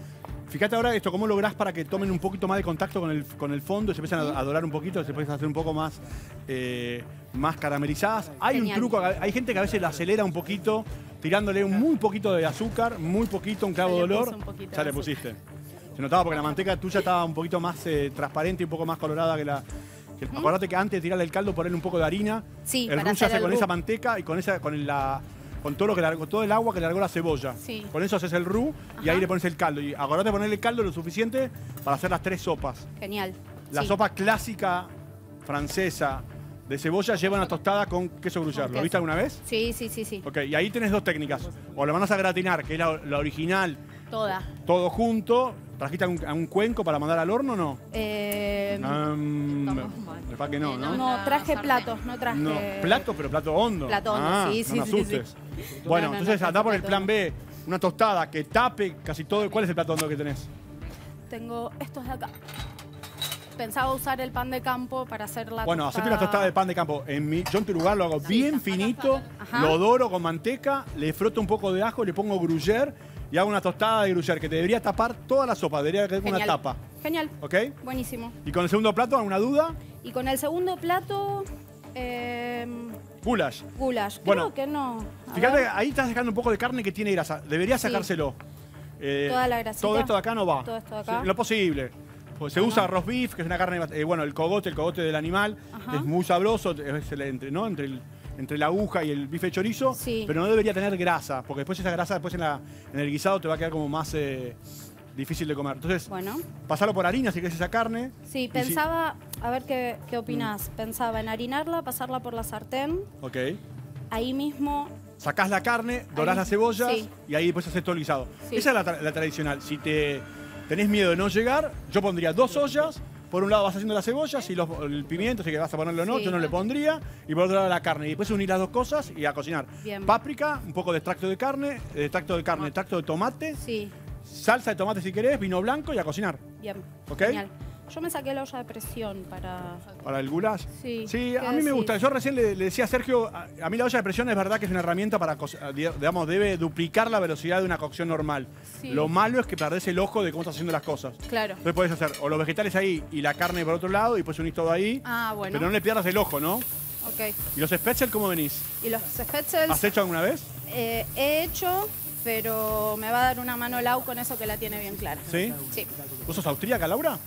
Fíjate ahora esto, ¿cómo lográs para que tomen un poquito más de contacto con el, con el fondo? Se empiezan sí. a dorar un poquito, se empiezan a hacer un poco más, eh, más caramelizadas. Hay Genial. un truco, hay gente que a veces la acelera un poquito, tirándole un muy poquito de azúcar, muy poquito, un clavo de olor. Ya le pusiste. Se notaba porque la manteca tuya estaba un poquito más eh, transparente y un poco más colorada que la... ¿Mm? Acordate que antes de tirarle el caldo, ponerle un poco de harina. Sí, el ruso se hace con esa manteca y con esa, con la, con todo lo que largó, todo el agua que largó la cebolla. Sí. Con eso haces el roux y ahí le pones el caldo. Y acordate de ponerle el caldo lo suficiente para hacer las tres sopas. Genial. La sí. sopa clásica francesa de cebolla lleva una tostada con queso gruyère. ¿Lo viste alguna vez? Sí, sí, sí, sí. Ok, y ahí tenés dos técnicas. O la mandas a gratinar, que es la, la original. Toda. Todo junto. ¿Trajiste a un, a un cuenco para mandar al horno o no? Eh... Um, para que no, ¿no? No, traje platos, no traje... No, platos, pero plato hondo. Plato hondo, ah, sí, sí, no me asustes. Sí, sí. Bueno, no, no, entonces no, no, andá por el plan B. Una tostada que tape casi todo. ¿Cuál es el plato hondo que tenés? Tengo estos de acá. Pensaba usar el pan de campo para hacer la bueno, tostada. Bueno, hacete una tostada de pan de campo. En mi, yo en tu lugar lo hago bien finito, lo doro con manteca, le froto un poco de ajo, le pongo gruyère. Y hago una tostada de gruyère que te debería tapar toda la sopa, debería quedar una tapa. Genial. ¿Ok? Buenísimo. ¿Y con el segundo plato, alguna duda? Y con el segundo plato... Eh... Goulash. Goulash. Creo bueno, que no. A fíjate, ver. ahí estás dejando un poco de carne que tiene grasa. Deberías sí. sacárselo. Eh, Toda la grasita. Todo esto de acá no va. Todo esto de acá. Lo posible. Se Ajá. usa roast beef, que es una carne... Eh, bueno, el cogote, el cogote del animal. Ajá. Es muy sabroso, es el, entre, ¿no? Entre el... entre la aguja y el bife de chorizo, sí. pero no debería tener grasa, porque después esa grasa después en, la, en el guisado te va a quedar como más eh, difícil de comer. Entonces, bueno. pasarlo por harina si querés esa carne. Sí, pensaba, si... a ver qué, qué opinás, mm. pensaba en harinarla, pasarla por la sartén. Ok. Ahí mismo... Sacás la carne, dorás ahí. las cebollas sí. y ahí después haces todo el guisado. Sí. Esa es la, la tradicional. Si te tenés miedo de no llegar, yo pondría dos ollas. Por un lado vas haciendo las cebollas y los, el pimiento, así que vas a ponerlo o no, sí. yo no le pondría. Y por otro lado la carne. Y después unir las dos cosas y a cocinar. Bien. Páprica, un poco de extracto de carne, extracto de carne, extracto de tomate. Sí. Salsa de tomate si querés, vino blanco y a cocinar. Bien. ¿Ok? Genial. Yo me saqué la olla de presión para... ¿Para el goulash? Sí. Sí, a mí decir? me gusta. Yo recién le, le decía a Sergio, a, a mí la olla de presión es verdad que es una herramienta para... Digamos, debe duplicar la velocidad de una cocción normal. Sí. Lo malo es que perdés el ojo de cómo estás haciendo las cosas. Claro. Entonces podés hacer o los vegetales ahí y la carne por otro lado y pues unís todo ahí. Ah, bueno. Pero no le pierdas el ojo, ¿no? Ok. ¿Y los spaetzle cómo venís? ¿Y los spaetzle? ¿Has hecho alguna vez? Eh, he hecho... pero me va a dar una mano Lau con eso que la tiene bien clara. ¿Sí? Sí. ¿Vos sos austríaca, Laura?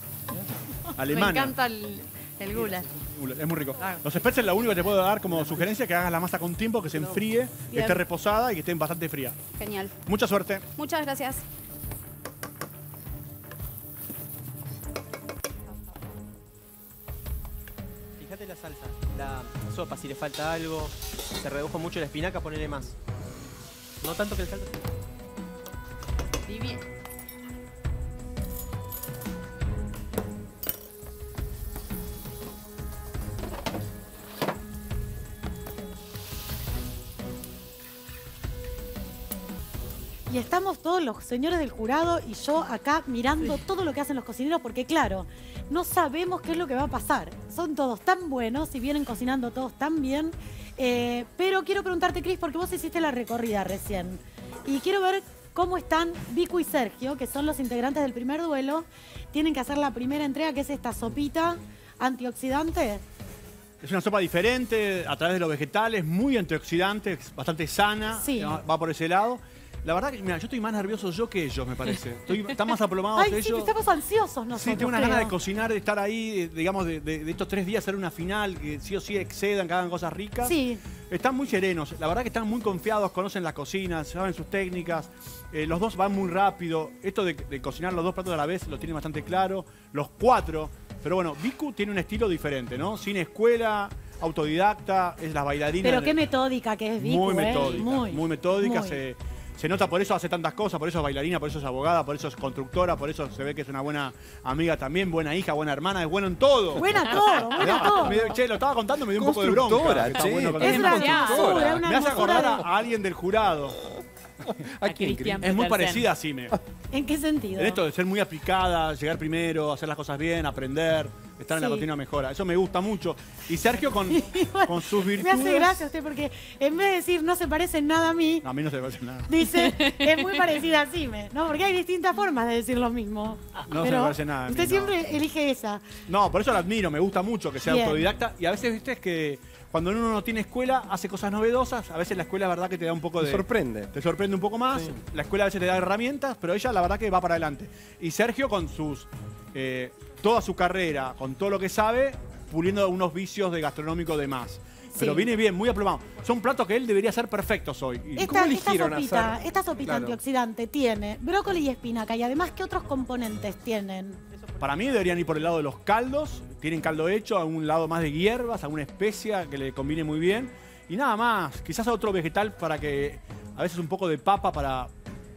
Alemana. Me encanta el, el goulash. Es muy rico. Los spaetzle es lo único que te puedo dar como sugerencia, que hagas la masa con tiempo, que se enfríe, que esté reposada y que esté bastante fría. Genial. Mucha suerte. Muchas gracias. Fíjate la salsa, la sopa, si le falta algo, se redujo mucho la espinaca, ponele más. No tanto que el caldo. Sí, bien. Y estamos todos los señores del jurado y yo acá mirando sí. todo lo que hacen los cocineros porque, claro, no sabemos qué es lo que va a pasar. Son todos tan buenos y vienen cocinando todos tan bien. Eh, pero quiero preguntarte, Cris, porque vos hiciste la recorrida recién. Y quiero ver cómo están Vicu y Sergio, que son los integrantes del primer duelo. Tienen que hacer la primera entrega, que es esta sopita antioxidante. Es una sopa diferente, a través de los vegetales, muy antioxidante, bastante sana. Sí. Va por ese lado. La verdad que, mira, yo estoy más nervioso yo que ellos, me parece. Estoy, están más aplomados Ay, ellos. Sí, estamos ansiosos nosotros. Sí, tengo una ganas de cocinar, de estar ahí, digamos, de, de, de estos tres días hacer una final, que sí o sí excedan, que hagan cosas ricas. Sí. Están muy serenos, la verdad que están muy confiados, conocen las cocinas, saben sus técnicas. Eh, los dos van muy rápido. Esto de, de cocinar los dos platos a la vez lo tienen bastante claro. Los cuatro. Pero bueno, Vicu tiene un estilo diferente, ¿no? Sin escuela, autodidacta, es la bailarina. Pero qué metódica que es Vicu, muy metódica, ¿eh? Muy, muy metódica. Muy. Se, se nota, por eso hace tantas cosas, por eso es bailarina, por eso es abogada, por eso es constructora, por eso se ve que es una buena amiga también, buena hija, buena hermana, es bueno en todo. Buena todo, buena todo. Me, che, lo estaba contando, me dio un poco de bronca. Che, bueno con es una constructora. Me hace acordar de... a alguien del jurado. A a Christian Petersen. Es muy parecida a Xime. ¿En qué sentido? En esto de ser muy aplicada, llegar primero, hacer las cosas bien, aprender, estar sí. en la continua mejora. Eso me gusta mucho. Y Sergio con, con sus virtudes... Me hace gracia usted porque en vez de decir no se parece nada a mí... No, a mí no se parece nada. Dice es muy parecida a Xime, ¿no? Porque hay distintas formas de decir lo mismo. No pero se me parece nada a mí, usted no. siempre elige esa. No, por eso la admiro. Me gusta mucho que sea bien. Autodidacta. Y a veces, viste, es que... Cuando uno no tiene escuela, hace cosas novedosas. A veces la escuela, la verdad, que te da un poco de... Te sorprende. Te sorprende un poco más. Sí. La escuela a veces te da herramientas, pero ella, la verdad, que va para adelante. Y Sergio, con sus eh, toda su carrera, con todo lo que sabe, puliendo unos vicios de gastronómico de más. Sí. Pero viene bien, muy aprobado. Son platos que él debería hacer perfectos hoy. Esta, ¿Cómo eligieron esta sopita, hacer? Esta sopita claro. antioxidante tiene brócoli y espinaca. Y además, ¿qué otros componentes tienen? Para mí deberían ir por el lado de los caldos. Tienen caldo hecho, a un lado más de hierbas, a una especia que le combine muy bien. Y nada más, quizás otro vegetal para que... A veces un poco de papa para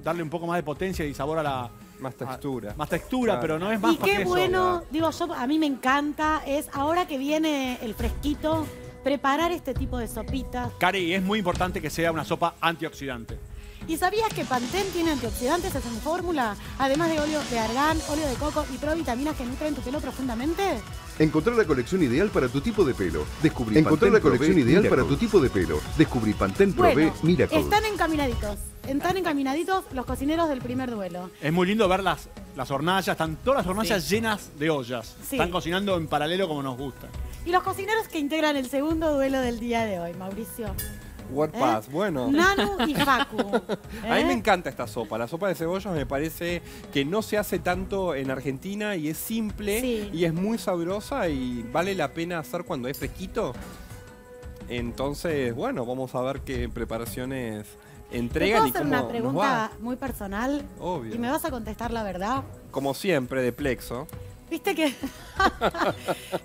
darle un poco más de potencia y sabor a la... Más textura. Ah, más textura, claro. pero no es más Y qué bueno, eso. digo yo, a mí me encanta, es ahora que viene el fresquito... Preparar este tipo de sopitas. Cari, es muy importante que sea una sopa antioxidante. ¿Y sabías que Pantene tiene antioxidantes en su fórmula? Además de óleo de argán, óleo de coco y provitaminas que nutren tu pelo profundamente. Encontrar la colección ideal para tu tipo de pelo. Descubrí Encontrar Pantene la colección Pro B, ideal Miracle. para tu tipo de pelo. Descubrí Pantene Pro bueno, B Miracle. Están encaminaditos. Están encaminaditos los cocineros del primer duelo. Es muy lindo ver las, las hornallas. Están todas las hornallas sí. llenas de ollas. Sí. Están cocinando en paralelo como nos gusta. Y los cocineros que integran el segundo duelo del día de hoy, Mauricio. WordPass, ¿Eh? bueno. Nanu y Facu. ¿Eh? A mí me encanta esta sopa. La sopa de cebollas me parece que no se hace tanto en Argentina y es simple sí. y es muy sabrosa y vale la pena hacer cuando es fresquito. Entonces, bueno, vamos a ver qué preparaciones entregan. ¿Te puedo hacer y cómo una pregunta muy personal? Obvio. Y me vas a contestar la verdad. Como siempre, de plexo. Viste que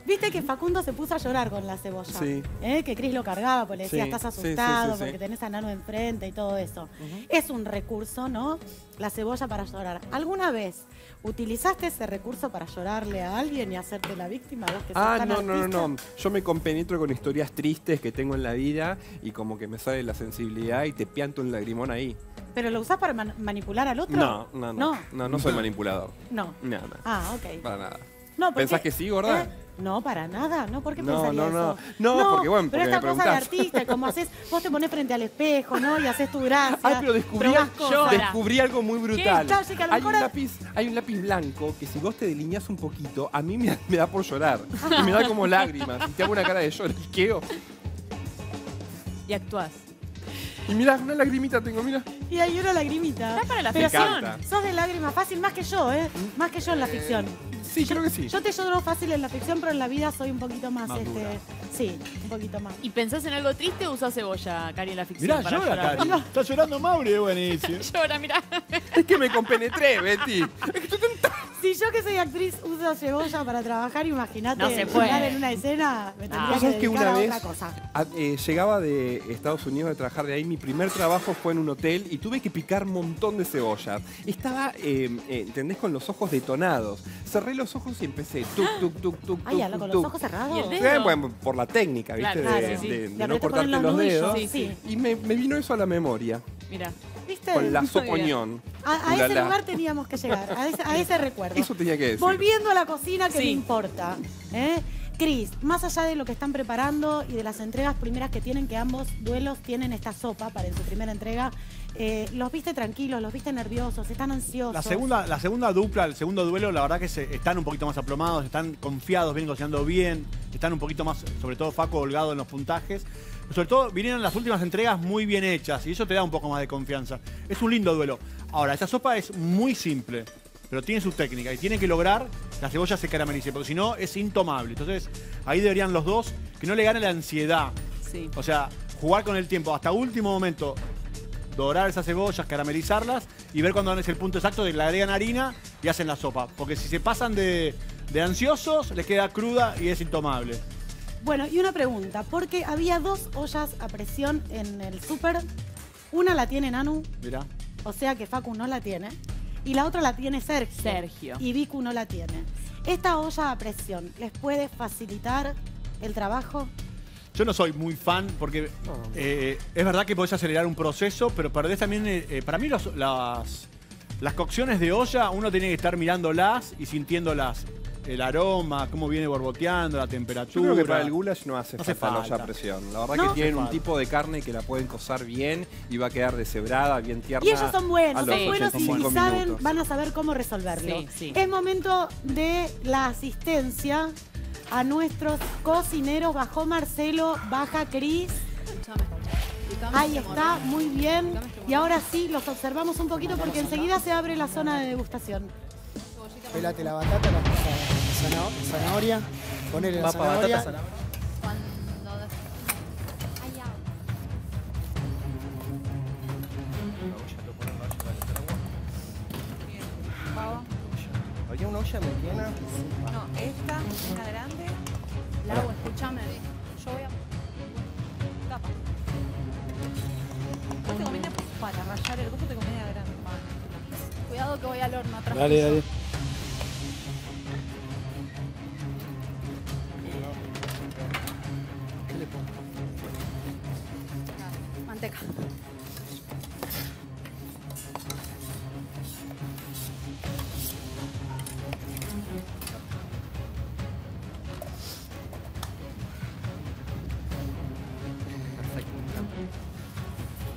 viste que Facundo se puso a llorar con la cebolla. Sí. ¿Eh? Que Cris lo cargaba porque le decía, sí, estás asustado, sí, sí, sí, porque sí. tenés a Nano enfrente y todo eso. Uh-huh. Es un recurso, ¿no? La cebolla para llorar. ¿Alguna vez utilizaste ese recurso para llorarle a alguien y hacerte la víctima? ¿Vos que ah, no, no, no, no. Yo me compenetro con historias tristes que tengo en la vida y como que me sale la sensibilidad y te pianto un lagrimón ahí. ¿Pero lo usás para man manipular al otro? No, no, no. No, no, no soy no. manipulador. No. Nada. No, no. Ah, ok. Para nada. No, porque... ¿Pensás que sí, gorda? ¿Eh? No, para nada. No, ¿por qué no, pensaría no, no. eso? No, no, porque bueno, pero porque esta me cosa de artista, como haces, vos te pones frente al espejo, ¿no? Y haces tu gracia. Ay, pero descubrí, pero descubrí algo muy brutal. Claro, sí, hay, un lápiz, hay un lápiz blanco que si vos te delineás un poquito, a mí me, me da por llorar. Y me da como lágrimas. Y te hago una cara de lloriqueo. Y actuás. Y mirá, una lagrimita tengo, mirá. Y hay una lagrimita. Mirá para la Pero ficción. Sos de lágrima fácil más que yo, ¿eh? Más que yo en la ficción. Eh, sí, yo, creo que sí. Yo te lloro fácil en la ficción, pero en la vida soy un poquito más... más este, sí, un poquito más. ¿Y pensás en algo triste o usás cebolla, Cari, en la ficción? Mirá, para llora, llorar. Cari. Está llorando Mauri, buenísimo. Llora, mirá. Es que me compenetré, Betty. Es que tú tentás. Si yo que soy actriz uso cebolla para trabajar, imagínate, no se puede. En una escena me tendría no. que, que una vez a otra cosa. A, eh, llegaba de Estados Unidos de trabajar de ahí, mi primer trabajo fue en un hotel y tuve que picar un montón de cebollas. Estaba, eh, eh, ¿entendés? Con los ojos detonados. Cerré los ojos y empecé tuk, tuk, tuk, tuk, Ay, tuk, tuk, con los ojos cerrados. ¿Y el dedo? Eh, bueno, por la técnica, ¿viste? Claro, de, sí, sí. de, de no cortarte los, los dedos. Sí, sí. Y me, me vino eso a la memoria. Mirá. ¿Viste? Con la sopoñón. A, a ese lugar teníamos que llegar, a ese, a ese recuerdo. Eso tenía que decir. Volviendo a la cocina, que sí. me importa. ¿Eh? Cris, más allá de lo que están preparando y de las entregas primeras que tienen, que ambos duelos tienen esta sopa para en su primera entrega, eh, ¿los viste tranquilos, los viste nerviosos, están ansiosos? La segunda, la segunda dupla, el segundo duelo, la verdad que se, están un poquito más aplomados, están confiados, vienen cocinando bien, están un poquito más, sobre todo Facu, holgado en los puntajes. Sobre todo vinieron las últimas entregas muy bien hechas y eso te da un poco más de confianza. Es un lindo duelo. Ahora, esta sopa es muy simple, pero tiene su técnica y tiene que lograr la cebolla se caramelice, porque si no es intomable. Entonces, ahí deberían los dos, que no le gane la ansiedad. Sí. O sea, jugar con el tiempo hasta último momento, dorar esas cebollas, caramelizarlas y ver cuándo es el punto exacto de que le agregan harina y hacen la sopa. Porque si se pasan de, de ansiosos, les queda cruda y es intomable. Bueno, y una pregunta, porque había dos ollas a presión en el súper. Una la tiene Nanu, mirá, o sea que Facu no la tiene, y la otra la tiene Sergio, Sergio. y Vicu no la tiene. ¿Esta olla a presión les puede facilitar el trabajo? Yo no soy muy fan porque oh. eh, es verdad que podés acelerar un proceso, pero perdés también, eh, para mí los, las, las cocciones de olla uno tiene que estar mirándolas y sintiéndolas. El aroma, cómo viene borboteando, la temperatura. Yo creo que para el goulash no hace, no hace falta, falta olla a presión. La verdad no, que tienen un tipo de carne que la pueden cocer bien y va a quedar deshebrada, bien tierna. Y ellos son buenos, son buenos y si saben, van a saber cómo resolverlo. Sí, sí. Es momento de la asistencia a nuestros cocineros. Bajó Marcelo, baja Cris. Ahí está, muy bien. Y ahora sí, los observamos un poquito porque enseguida se abre la zona de degustación. Pelate la batata, la zanahoria, ponele la Papa, zanahoria. Batata, zanahoria. ¿Había una olla mediana? No, esta, una grande. Lau, escúchame. Yo voy a... Tapa. Vos te conviene para rayar el gusto, te conviene grande. Cuidado que voy al horno atrás. Dale, dale. Manteca.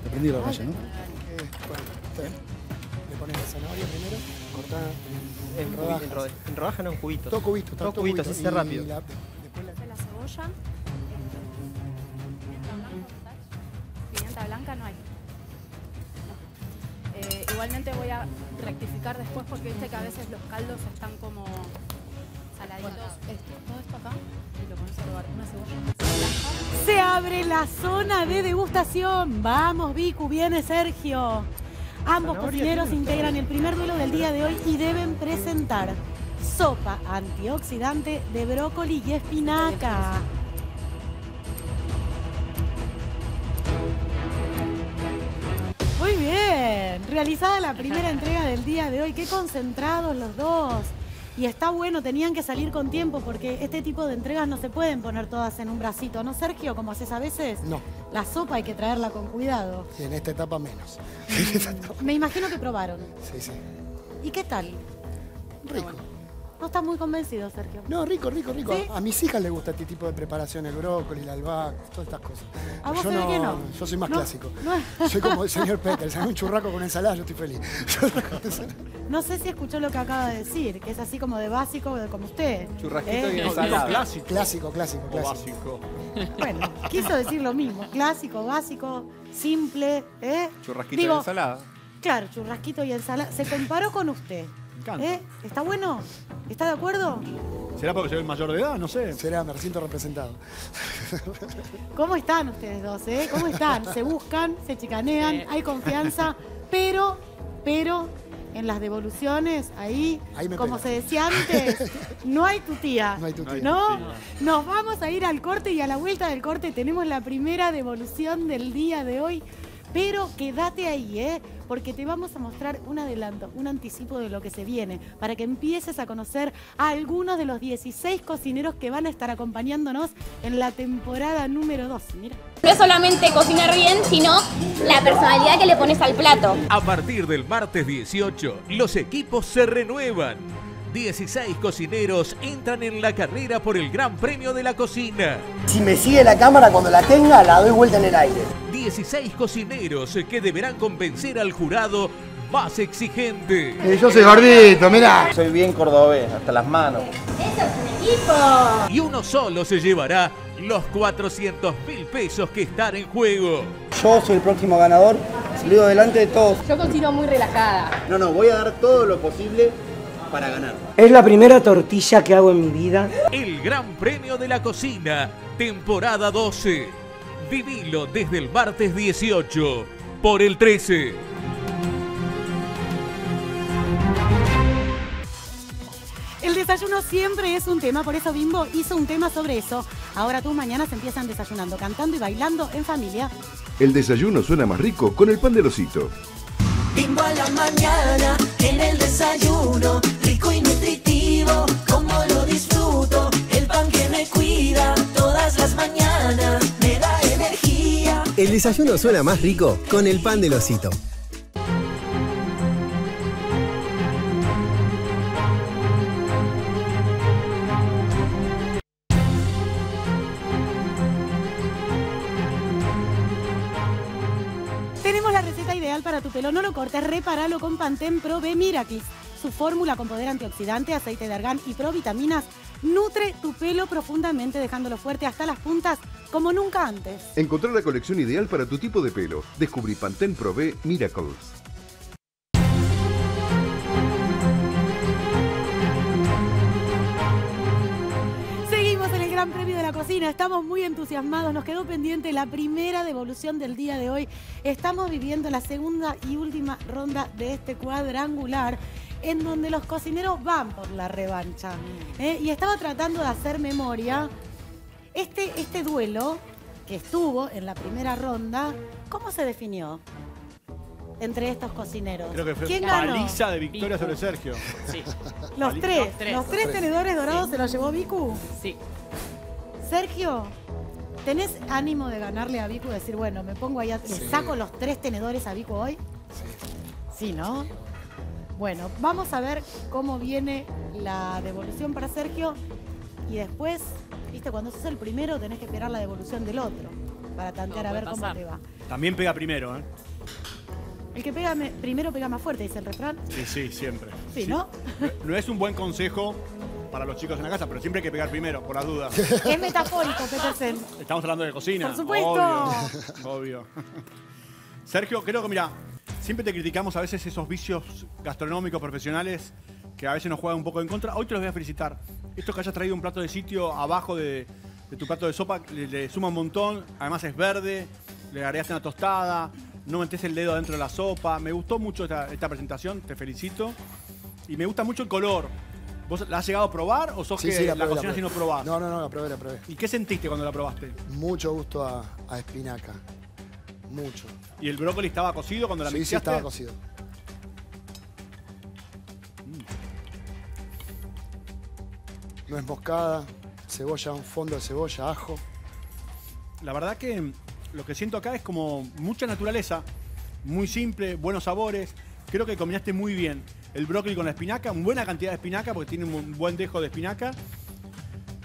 Te prendí la raya, ¿no? Eh, bueno, está bien. Le pones la zanahoria primero, cortada en, en rodajas. En, ro en rodajas no, en cubitos. Todo cubitos, todo, todo cubitos, así se hace rápido. La, después la... la cebolla. Blanca no hay. Eh, igualmente voy a rectificar después porque viste que a veces los caldos están como saladitos. Esto, todo esto acá y lo pones a robar. Una cebolla. Se abre la zona de degustación. Vamos, Vicu, viene Sergio. Ambos cocineros integran el primer duelo del día de hoy y deben presentar sopa antioxidante de brócoli y espinaca. Muy bien, realizada la primera entrega del día de hoy, qué concentrados los dos. Y está bueno, tenían que salir con tiempo porque este tipo de entregas no se pueden poner todas en un bracito, ¿no, Sergio? Como haces a veces. No. La sopa hay que traerla con cuidado. Y en esta etapa menos. Me imagino que probaron. Sí, sí. ¿Y qué tal? Rico. No estás muy convencido, Sergio. No, rico, rico, rico. ¿Sí? A, a mis hijas les gusta este tipo de preparación, el brócoli, la albahaca, todas estas cosas. ¿A vos yo no, que no? Yo soy más no, clásico. No. Soy como el señor Petersen, un churraco con ensalada, yo estoy feliz. No sé si escuchó lo que acaba de decir, que es así como de básico, como usted. Churrasquito ¿eh? Y ensalada. Clásico, clásico, clásico. clásico. Básico. Bueno, quiso decir lo mismo. Clásico, básico, simple. ¿eh? Churrasquito Digo, y ensalada. Claro, churrasquito y ensalada. Se comparó con usted. ¿Eh? ¿Está bueno? ¿Está de acuerdo? ¿Será porque soy mayor de edad? No sé. Será, me siento representado. ¿Cómo están ustedes dos? Eh? ¿Cómo están? Se buscan, se chicanean, sí. Hay confianza, pero, pero, en las devoluciones, ahí, ahí como pega. Se decía antes, no hay tutía. No hay tutía. ¿No? Sí. Nos vamos a ir al corte y a la vuelta del corte tenemos la primera devolución del día de hoy. Pero quédate ahí, ¿eh? Porque te vamos a mostrar un adelanto, un anticipo de lo que se viene, para que empieces a conocer a algunos de los dieciséis cocineros que van a estar acompañándonos en la temporada número dos. Mira. No es solamente cocinar bien, sino la personalidad que le pones al plato. A partir del martes dieciocho, los equipos se renuevan. dieciséis cocineros entran en la carrera por el Gran Premio de la Cocina. Si me sigue la cámara, cuando la tenga, la doy vuelta en el aire. dieciséis cocineros que deberán convencer al jurado más exigente. Eh, yo soy gordito, mirá. Soy bien cordobés, hasta las manos. Eso es equipo. Y uno solo se llevará los cuatrocientos mil pesos que están en juego. Yo soy el próximo ganador, salido delante de todos. Yo considero muy relajada. No, no, voy a dar todo lo posible para ganar. Es la primera tortilla que hago en mi vida. El Gran Premio de la Cocina, temporada doce. Vivilo desde el martes dieciocho, por el trece. El desayuno siempre es un tema, por eso Bimbo hizo un tema sobre eso. Ahora tus mañanas empiezan desayunando, cantando y bailando en familia. El desayuno suena más rico con el pan de losito. Bimbo a la mañana, en el desayuno, rico y nutritivo, como lo disfruto. El pan que me cuida, todas las mañanas, me da energía. El desayuno suena más rico con el pan de losito. Para tu pelo, no lo cortes, repáralo con Pantene Pro B Miracle. Su fórmula con poder antioxidante, aceite de argán y provitaminas nutre tu pelo profundamente, dejándolo fuerte hasta las puntas como nunca antes. Encontrar la colección ideal para tu tipo de pelo. Descubrí Pantene Pro B Miracles. Seguimos en el Gran Premio de la Cocina, estamos muy entusiasmados, nos quedó pendiente la primera devolución del día de hoy. Estamos viviendo la segunda y última ronda de este cuadrangular en donde los cocineros van por la revancha. ¿Eh? Y estaba tratando de hacer memoria. Este, este duelo que estuvo en la primera ronda, ¿cómo se definió entre estos cocineros? Creo que fue ¿Quién ganó? Paliza de Victoria Vicu sobre Sergio. Sí. Los, tres, los tres. Los tres tenedores dorados, sí, se los llevó Vicu. Sí. Sergio, ¿tenés ánimo de ganarle a Vicu? Decir, bueno, me pongo ahí, sí, le saco los tres tenedores a Vicu hoy. Sí. Sí, ¿no? Bueno, vamos a ver cómo viene la devolución para Sergio. Y después, viste, cuando sos el primero tenés que esperar la devolución del otro para tantear, no, a ver pasar cómo te va. También pega primero, ¿eh? El que pega me, primero pega más fuerte, dice el refrán. Sí, sí, siempre. Sí, sí. ¿No? No, no es un buen consejo para los chicos en la casa, pero siempre hay que pegar primero, por las dudas. Es metafórico, Petersen. Estamos hablando de cocina. Por supuesto. Obvio, obvio. Sergio, creo que, mira, siempre te criticamos a veces esos vicios gastronómicos profesionales que a veces nos juegan un poco en contra. Hoy te los voy a felicitar. Esto que hayas traído un plato de sitio abajo de, de tu plato de sopa, le, le suma un montón. Además es verde, le agregaste una tostada, no metés el dedo adentro de la sopa. Me gustó mucho esta, esta presentación, te felicito. Y me gusta mucho el color. ¿Vos la has llegado a probar o sos sí, que sí, la, la cocina si no probás? No, no, no, la probé, la probé. ¿Y qué sentiste cuando la probaste? Mucho gusto a, a espinaca. Mucho. ¿Y el brócoli estaba cocido cuando la sí, mixaste? Sí, estaba cocido. Mm. Nuez moscada, cebolla, un fondo de cebolla, ajo. La verdad que lo que siento acá es como mucha naturaleza, muy simple, buenos sabores. Creo que combinaste muy bien el brócoli con la espinaca, buena cantidad de espinaca porque tiene un buen dejo de espinaca.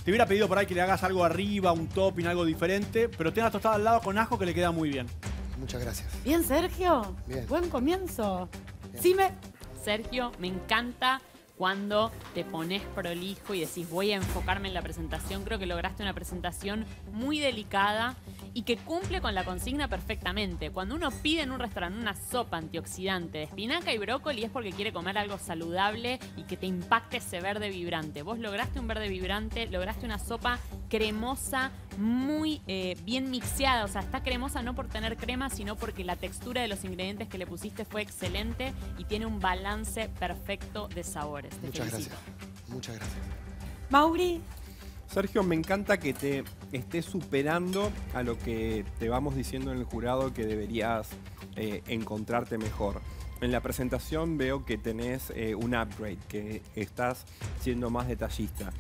Te hubiera pedido por ahí que le hagas algo arriba, un topping, algo diferente, pero tenés la tostada al lado con ajo que le queda muy bien. Muchas gracias. Bien, Sergio. Bien. Buen comienzo. Bien. Sí me... Sergio, me encanta cuando te pones prolijo y decís voy a enfocarme en la presentación. Creo que lograste una presentación muy delicada y que cumple con la consigna perfectamente. Cuando uno pide en un restaurante una sopa antioxidante de espinaca y brócoli es porque quiere comer algo saludable y que te impacte ese verde vibrante. Vos lograste un verde vibrante, lograste una sopa cremosa, muy eh, bien mixeada. O sea, está cremosa no por tener crema, sino porque la textura de los ingredientes que le pusiste fue excelente y tiene un balance perfecto de sabores. Te Muchas felicito. gracias. Muchas gracias. Mauri. Sergio, me encanta que te estés superando a lo que te vamos diciendo en el jurado que deberías eh, encontrarte mejor. En la presentación veo que tenés eh, un upgrade, que estás siendo más detallista.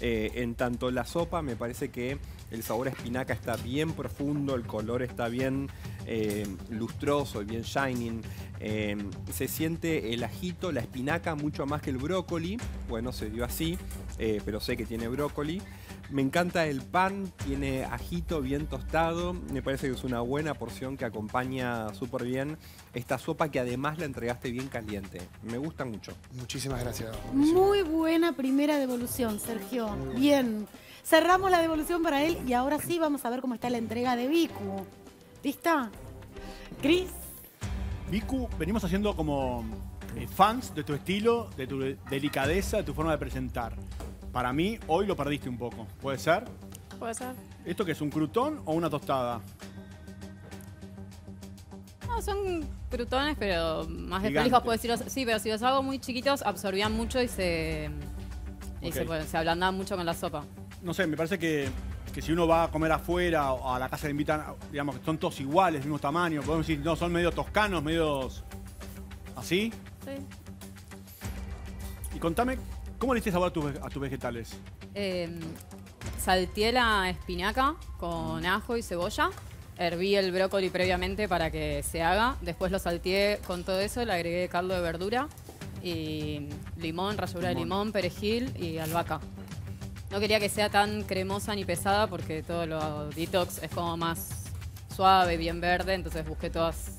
Eh, en tanto la sopa, me parece que el sabor a espinaca está bien profundo, el color está bien eh, lustroso y bien shining. Eh, se siente el ajito, la espinaca, mucho más que el brócoli. Bueno, se dio así, eh, pero sé que tiene brócoli. Me encanta el pan, tiene ajito bien tostado. Me parece que es una buena porción que acompaña súper bien esta sopa, que además la entregaste bien caliente. Me gusta mucho. Muchísimas gracias. Mauricio. Muy buena primera devolución, Sergio. Bien. Cerramos la devolución para él y ahora sí vamos a ver cómo está la entrega de Vicu. ¿Lista? Cris. Vicu, venimos haciendo como eh, fans de tu estilo, de tu delicadeza, de tu forma de presentar. Para mí, hoy lo perdiste un poco. ¿Puede ser? Puede ser. ¿Esto qué es, un crutón o una tostada? No, son crutones, pero más espelucos, puedo decirlo. Sí, pero si los hago muy chiquitos, absorbían mucho y se, y okay. se, bueno, se ablandaban mucho con la sopa. No sé, me parece que, que si uno va a comer afuera o a la casa le invitan, digamos que son todos iguales, mismo tamaño, podemos decir, no, son medio toscanos, medios así. Sí. Y contame, ¿cómo le hiciste sabor a tus, a tus vegetales? Eh, salteé la espinaca con ajo y cebolla. Herví el brócoli previamente para que se haga. Después lo salteé con todo eso, le agregué caldo de verdura y limón, ralladura de limón, perejil y albahaca. No quería que sea tan cremosa ni pesada porque todo lo detox es como más suave, bien verde, entonces busqué todas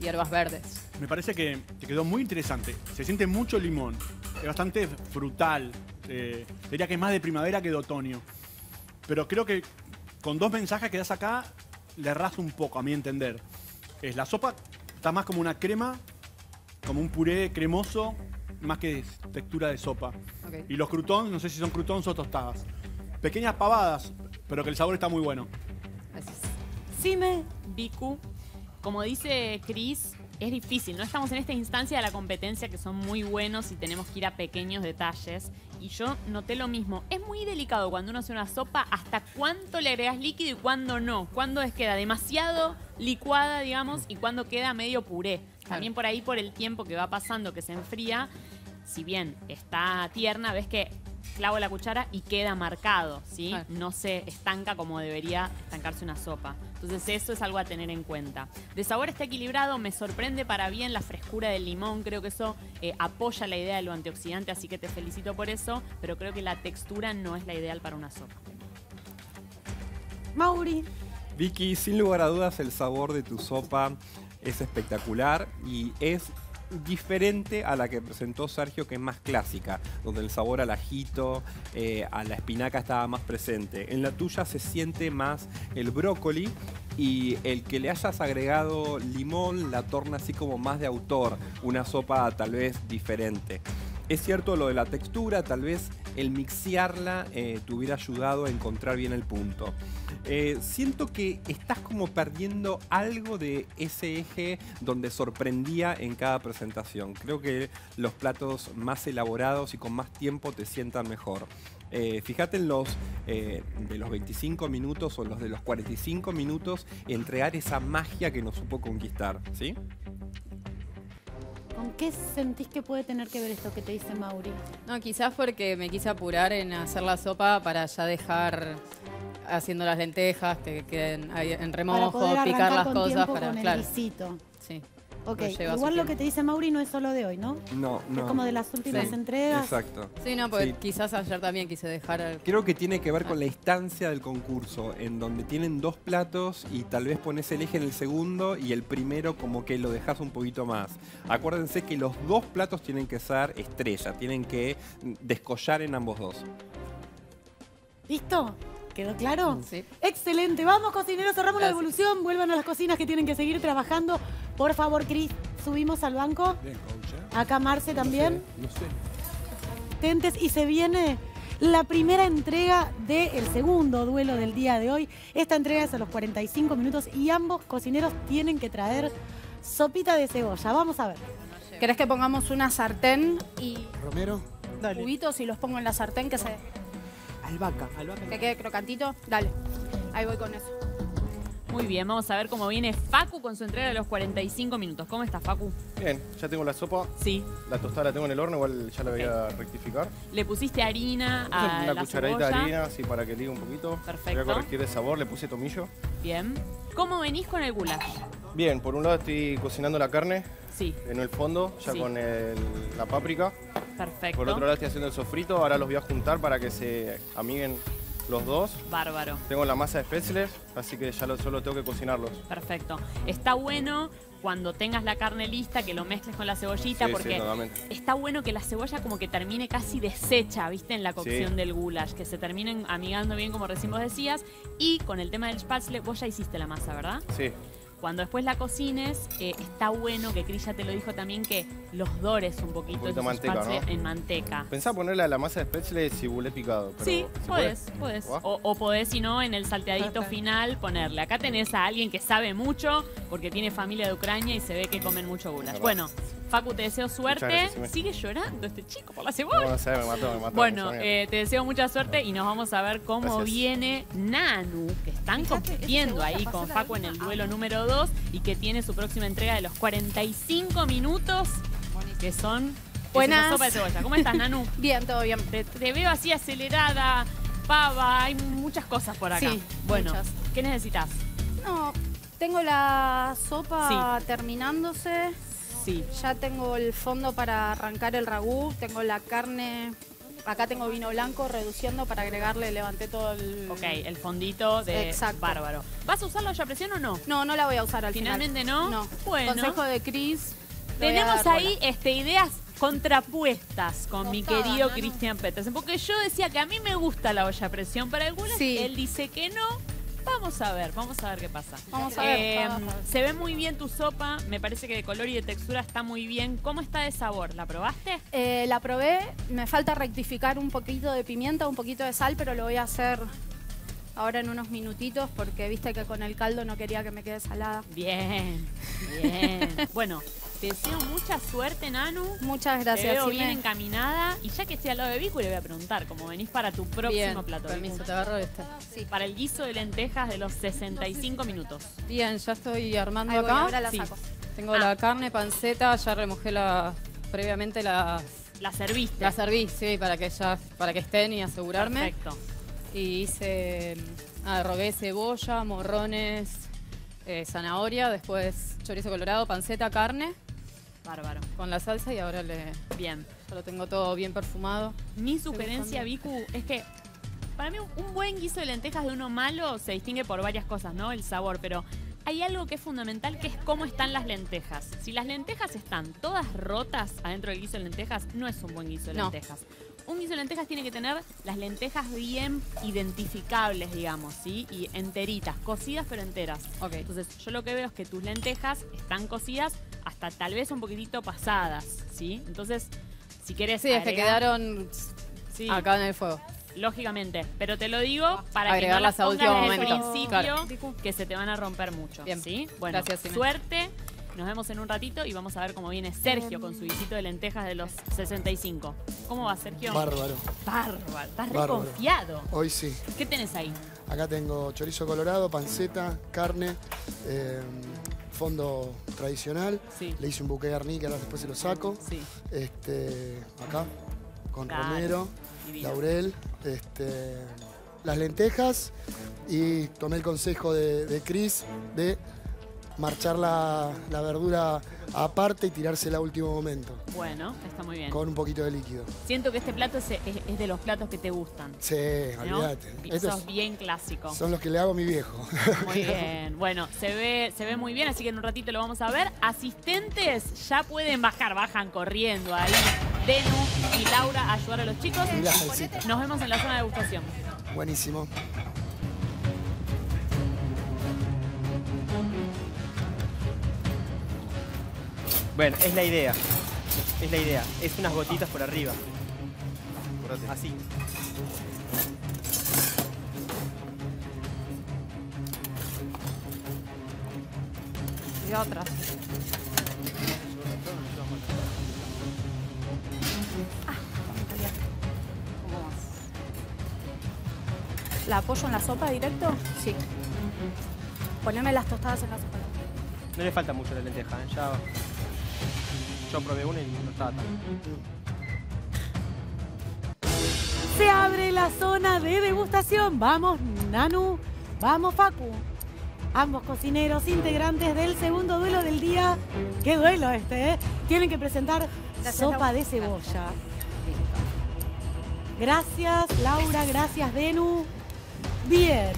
hierbas verdes. Me parece que te quedó muy interesante. Se siente mucho limón. Es bastante frutal, eh, diría que es más de primavera que de otoño. Pero creo que con dos mensajes que das acá, le erras un poco, a mi entender. Es la sopa está más como una crema, como un puré cremoso, más que textura de sopa. Okay. Y los croutons, no sé si son croutons o tostadas. Pequeñas pavadas, pero que el sabor está muy bueno. Gracias. Sime, Vicu, como dice Cris, es difícil, no estamos en esta instancia de la competencia que son muy buenos y tenemos que ir a pequeños detalles. Y yo noté lo mismo. Es muy delicado cuando uno hace una sopa hasta cuánto le agregas líquido y cuándo no. Cuándo es queda demasiado licuada, digamos, y cuándo queda medio puré. También por ahí, por el tiempo que va pasando, que se enfría, si bien está tierna, ves que clavo la cuchara y queda marcado, ¿sí? No se estanca como debería estancarse una sopa. Entonces eso es algo a tener en cuenta. De sabor está equilibrado, me sorprende para bien la frescura del limón, creo que eso eh, apoya la idea de lo antioxidante, así que te felicito por eso, pero creo que la textura no es la ideal para una sopa. Mauri. Vicky, sin lugar a dudas el sabor de tu sopa es espectacular y es diferente a la que presentó Sergio, que es más clásica, donde el sabor al ajito, eh, a la espinaca estaba más presente. En la tuya se siente más el brócoli y el que le hayas agregado limón la torna así como más de autor, una sopa tal vez diferente. Es cierto lo de la textura, tal vez el mixearla eh, te hubiera ayudado a encontrar bien el punto. Eh, siento que estás como perdiendo algo de ese eje donde sorprendía en cada presentación. Creo que los platos más elaborados y con más tiempo te sientan mejor. Eh, fíjate en los eh, de los veinticinco minutos o los de los cuarenta y cinco minutos, entregar esa magia que nos supo conquistar, ¿sí? ¿Con qué sentís que puede tener que ver esto que te dice Mauri? No, quizás porque me quise apurar en hacer la sopa para ya dejar haciendo las lentejas, que queden ahí en remojo, picar las cosas. Para con claro. el guisito. Sí. Ok, no igual lo que te dice Mauri no es solo de hoy, ¿no? No, no. Es como de las últimas sí. entregas. Exacto. Sí, no, porque sí. quizás ayer también quise dejar... El... Creo que tiene que ver ah. con la instancia del concurso, en donde tienen dos platos y tal vez pones el eje en el segundo y el primero como que lo dejas un poquito más. Acuérdense que los dos platos tienen que ser estrella, tienen que descollar en ambos dos. ¿Listo? ¿Quedó claro? Sí. Excelente. Vamos, cocineros, cerramos Gracias. la devolución. Vuelvan a las cocinas que tienen que seguir trabajando. Por favor, Cris, subimos al banco. Bien, coach. Acá Marce no también. Sé, no sé. Tentes, y se viene la primera entrega del segundo duelo del día de hoy. Esta entrega es a los cuarenta y cinco minutos y ambos cocineros tienen que traer sopita de cebolla. Vamos a ver. ¿Querés que pongamos una sartén y... Romero. Dale. Cubitos y los pongo en la sartén que se... Albahaca. Albahaca. Que quede crocantito. Dale. Ahí voy con eso. Muy bien, vamos a ver cómo viene Facu con su entrega de los cuarenta y cinco minutos. ¿Cómo está, Facu? Bien, ya tengo la sopa. Sí. La tostada la tengo en el horno, igual ya la voy okay. a rectificar. Le pusiste harina a Una la cucharadita cebolla. de harina, así para que ligue un poquito. Perfecto. Voy a corregir el sabor, le puse tomillo. Bien. ¿Cómo venís con el goulash? Bien, por un lado estoy cocinando la carne. Sí. En el fondo, ya sí. con el, la páprica. Perfecto. Por otro lado estoy haciendo el sofrito, ahora los voy a juntar para que se amiguen los dos. Bárbaro. Tengo la masa de spaetzle, así que ya lo, solo tengo que cocinarlos. Perfecto. Está bueno cuando tengas la carne lista, que lo mezcles con la cebollita, sí, porque sí, está bueno que la cebolla como que termine casi deshecha, ¿viste? En la cocción sí. del goulash, que se terminen amigando bien, como recién vos decías. Y con el tema del spaetzle, vos ya hiciste la masa, ¿verdad? Sí. Cuando después la cocines, eh, está bueno, que Cris ya te lo dijo también, que los dores un poquito, un poquito de manteca, ¿no? En manteca. Pensá ponerle a la masa de spaetzle cibulet picado. Pero sí, podés, podés. O, o podés, si no, en el salteadito final ponerle. Acá tenés a alguien que sabe mucho, porque tiene familia de Ucrania y se ve que comen mucho goulash. Bueno, Facu, te deseo suerte. Gracias, sigue llorando este chico por la cebolla. No, no sé, me mató, me mató. Bueno, eh, te deseo mucha suerte y nos vamos a ver cómo Gracias. viene Nanu, que están Fíjate, compitiendo ahí con Facu en el duelo número dos y que tiene su próxima entrega de los cuarenta y cinco minutos, que son Buenas. sopa de cebolla. ¿Cómo estás, Nanu? Bien, todo bien. Te, te veo así acelerada, pava, hay muchas cosas por acá. Sí, bueno, muchas. ¿Qué necesitas? No, tengo la sopa sí. terminándose. Sí. Ya tengo el fondo para arrancar el ragú, tengo la carne, acá tengo vino blanco reduciendo para agregarle, levanté todo el... Ok, el fondito de Exacto. bárbaro. ¿Vas a usar la olla a presión o no? No, no la voy a usar al Finalmente final. Finalmente no. No. Bueno. Consejo de Cris. Tenemos ahí este, ideas contrapuestas con no mi estaba, querido no, no. Christian Petersen, porque yo decía que a mí me gusta la olla a presión para algunas, sí. él dice que no. Vamos a ver, vamos a ver qué pasa. Vamos a ver, eh, vamos a ver. Se ve muy bien tu sopa, me parece que de color y de textura está muy bien. ¿Cómo está de sabor? ¿La probaste? Eh, la probé, me falta rectificar un poquito de pimienta, un poquito de sal, pero lo voy a hacer ahora en unos minutitos porque viste que con el caldo no quería que me quede salada. Bien, bien. Bueno, te deseo mucha suerte, Nanu. Muchas gracias. Te veo bien encaminada. Y ya que estoy al lado de Vicu, le voy a preguntar, ¿cómo venís para tu próximo bien, plato? Permiso, te agarro esta. Sí. Para el guiso de lentejas de los sesenta y cinco minutos. Bien, ya estoy armando voy, acá. Ahora la sí. saco. Tengo ah. la carne, panceta, ya remojé la, previamente las... ¿La serviste? La serví, sí, para que, ya, para que estén y asegurarme. Perfecto. Y hice, arrogué cebolla, morrones, eh, zanahoria, después chorizo colorado, panceta, carne. Bárbaro. Con la salsa y ahora le... Bien. Ya lo tengo todo bien perfumado. Mi sugerencia, Vicu, es que para mí un buen guiso de lentejas de uno malo se distingue por varias cosas, ¿no? El sabor, pero hay algo que es fundamental, que es cómo están las lentejas. Si las lentejas están todas rotas adentro del guiso de lentejas, no es un buen guiso de lentejas. No. Un guiso de lentejas tiene que tener las lentejas bien identificables, digamos, ¿sí? Y enteritas, cocidas pero enteras. Ok. Entonces, yo lo que veo es que tus lentejas están cocidas hasta tal vez un poquitito pasadas, ¿sí? Entonces, si querés Sí, agregar, es que quedaron sí, acá en el fuego. Lógicamente, pero te lo digo para Agregar que no las a último momento. Principio, claro. que se te van a romper mucho, Bien. ¿sí? Bueno, Gracias, suerte. Nos vemos en un ratito y vamos a ver cómo viene Sergio con su guisito de lentejas de los sesenta y cinco. ¿Cómo va, Sergio? Bárbaro. Bárbaro. Estás reconfiado. Hoy sí. ¿Qué tenés ahí? Acá tengo chorizo colorado, panceta, carne, eh, fondo tradicional. Sí. Le hice un bouquet de arnica, ahora después se lo saco. Sí. Este, acá, con claro. romero, Divino. laurel, este, las lentejas. Y tomé el consejo de, de Cris de... marchar la, la verdura aparte y tirársela a último momento. Bueno, está muy bien. Con un poquito de líquido. Siento que este plato es, es, es de los platos que te gustan. Sí, ¿no? Olvídate. Estos bien clásicos. Son los que le hago a mi viejo. Muy bien. Bueno, se ve, se ve muy bien, así que en un ratito lo vamos a ver. Asistentes ya pueden bajar, bajan corriendo ahí. Denu y Laura a ayudar a los chicos. Y la salsita. Nos vemos en la zona de degustación. Buenísimo. Bueno, es la idea, es la idea, es unas gotitas por arriba, así. Y otras. ¿La apoyo en la sopa directo? Sí. Poneme las tostadas en la sopa. No le falta mucho la lenteja, ¿eh? Ya... Yo probé una y no estaba tan Se abre la zona de degustación. Vamos, Nanu. Vamos, Facu. Ambos cocineros, integrantes del segundo duelo del día. ¡Qué duelo este, eh! Tienen que presentar gracias, sopa de cebolla. Gracias, Laura. Gracias, Denu. Bien.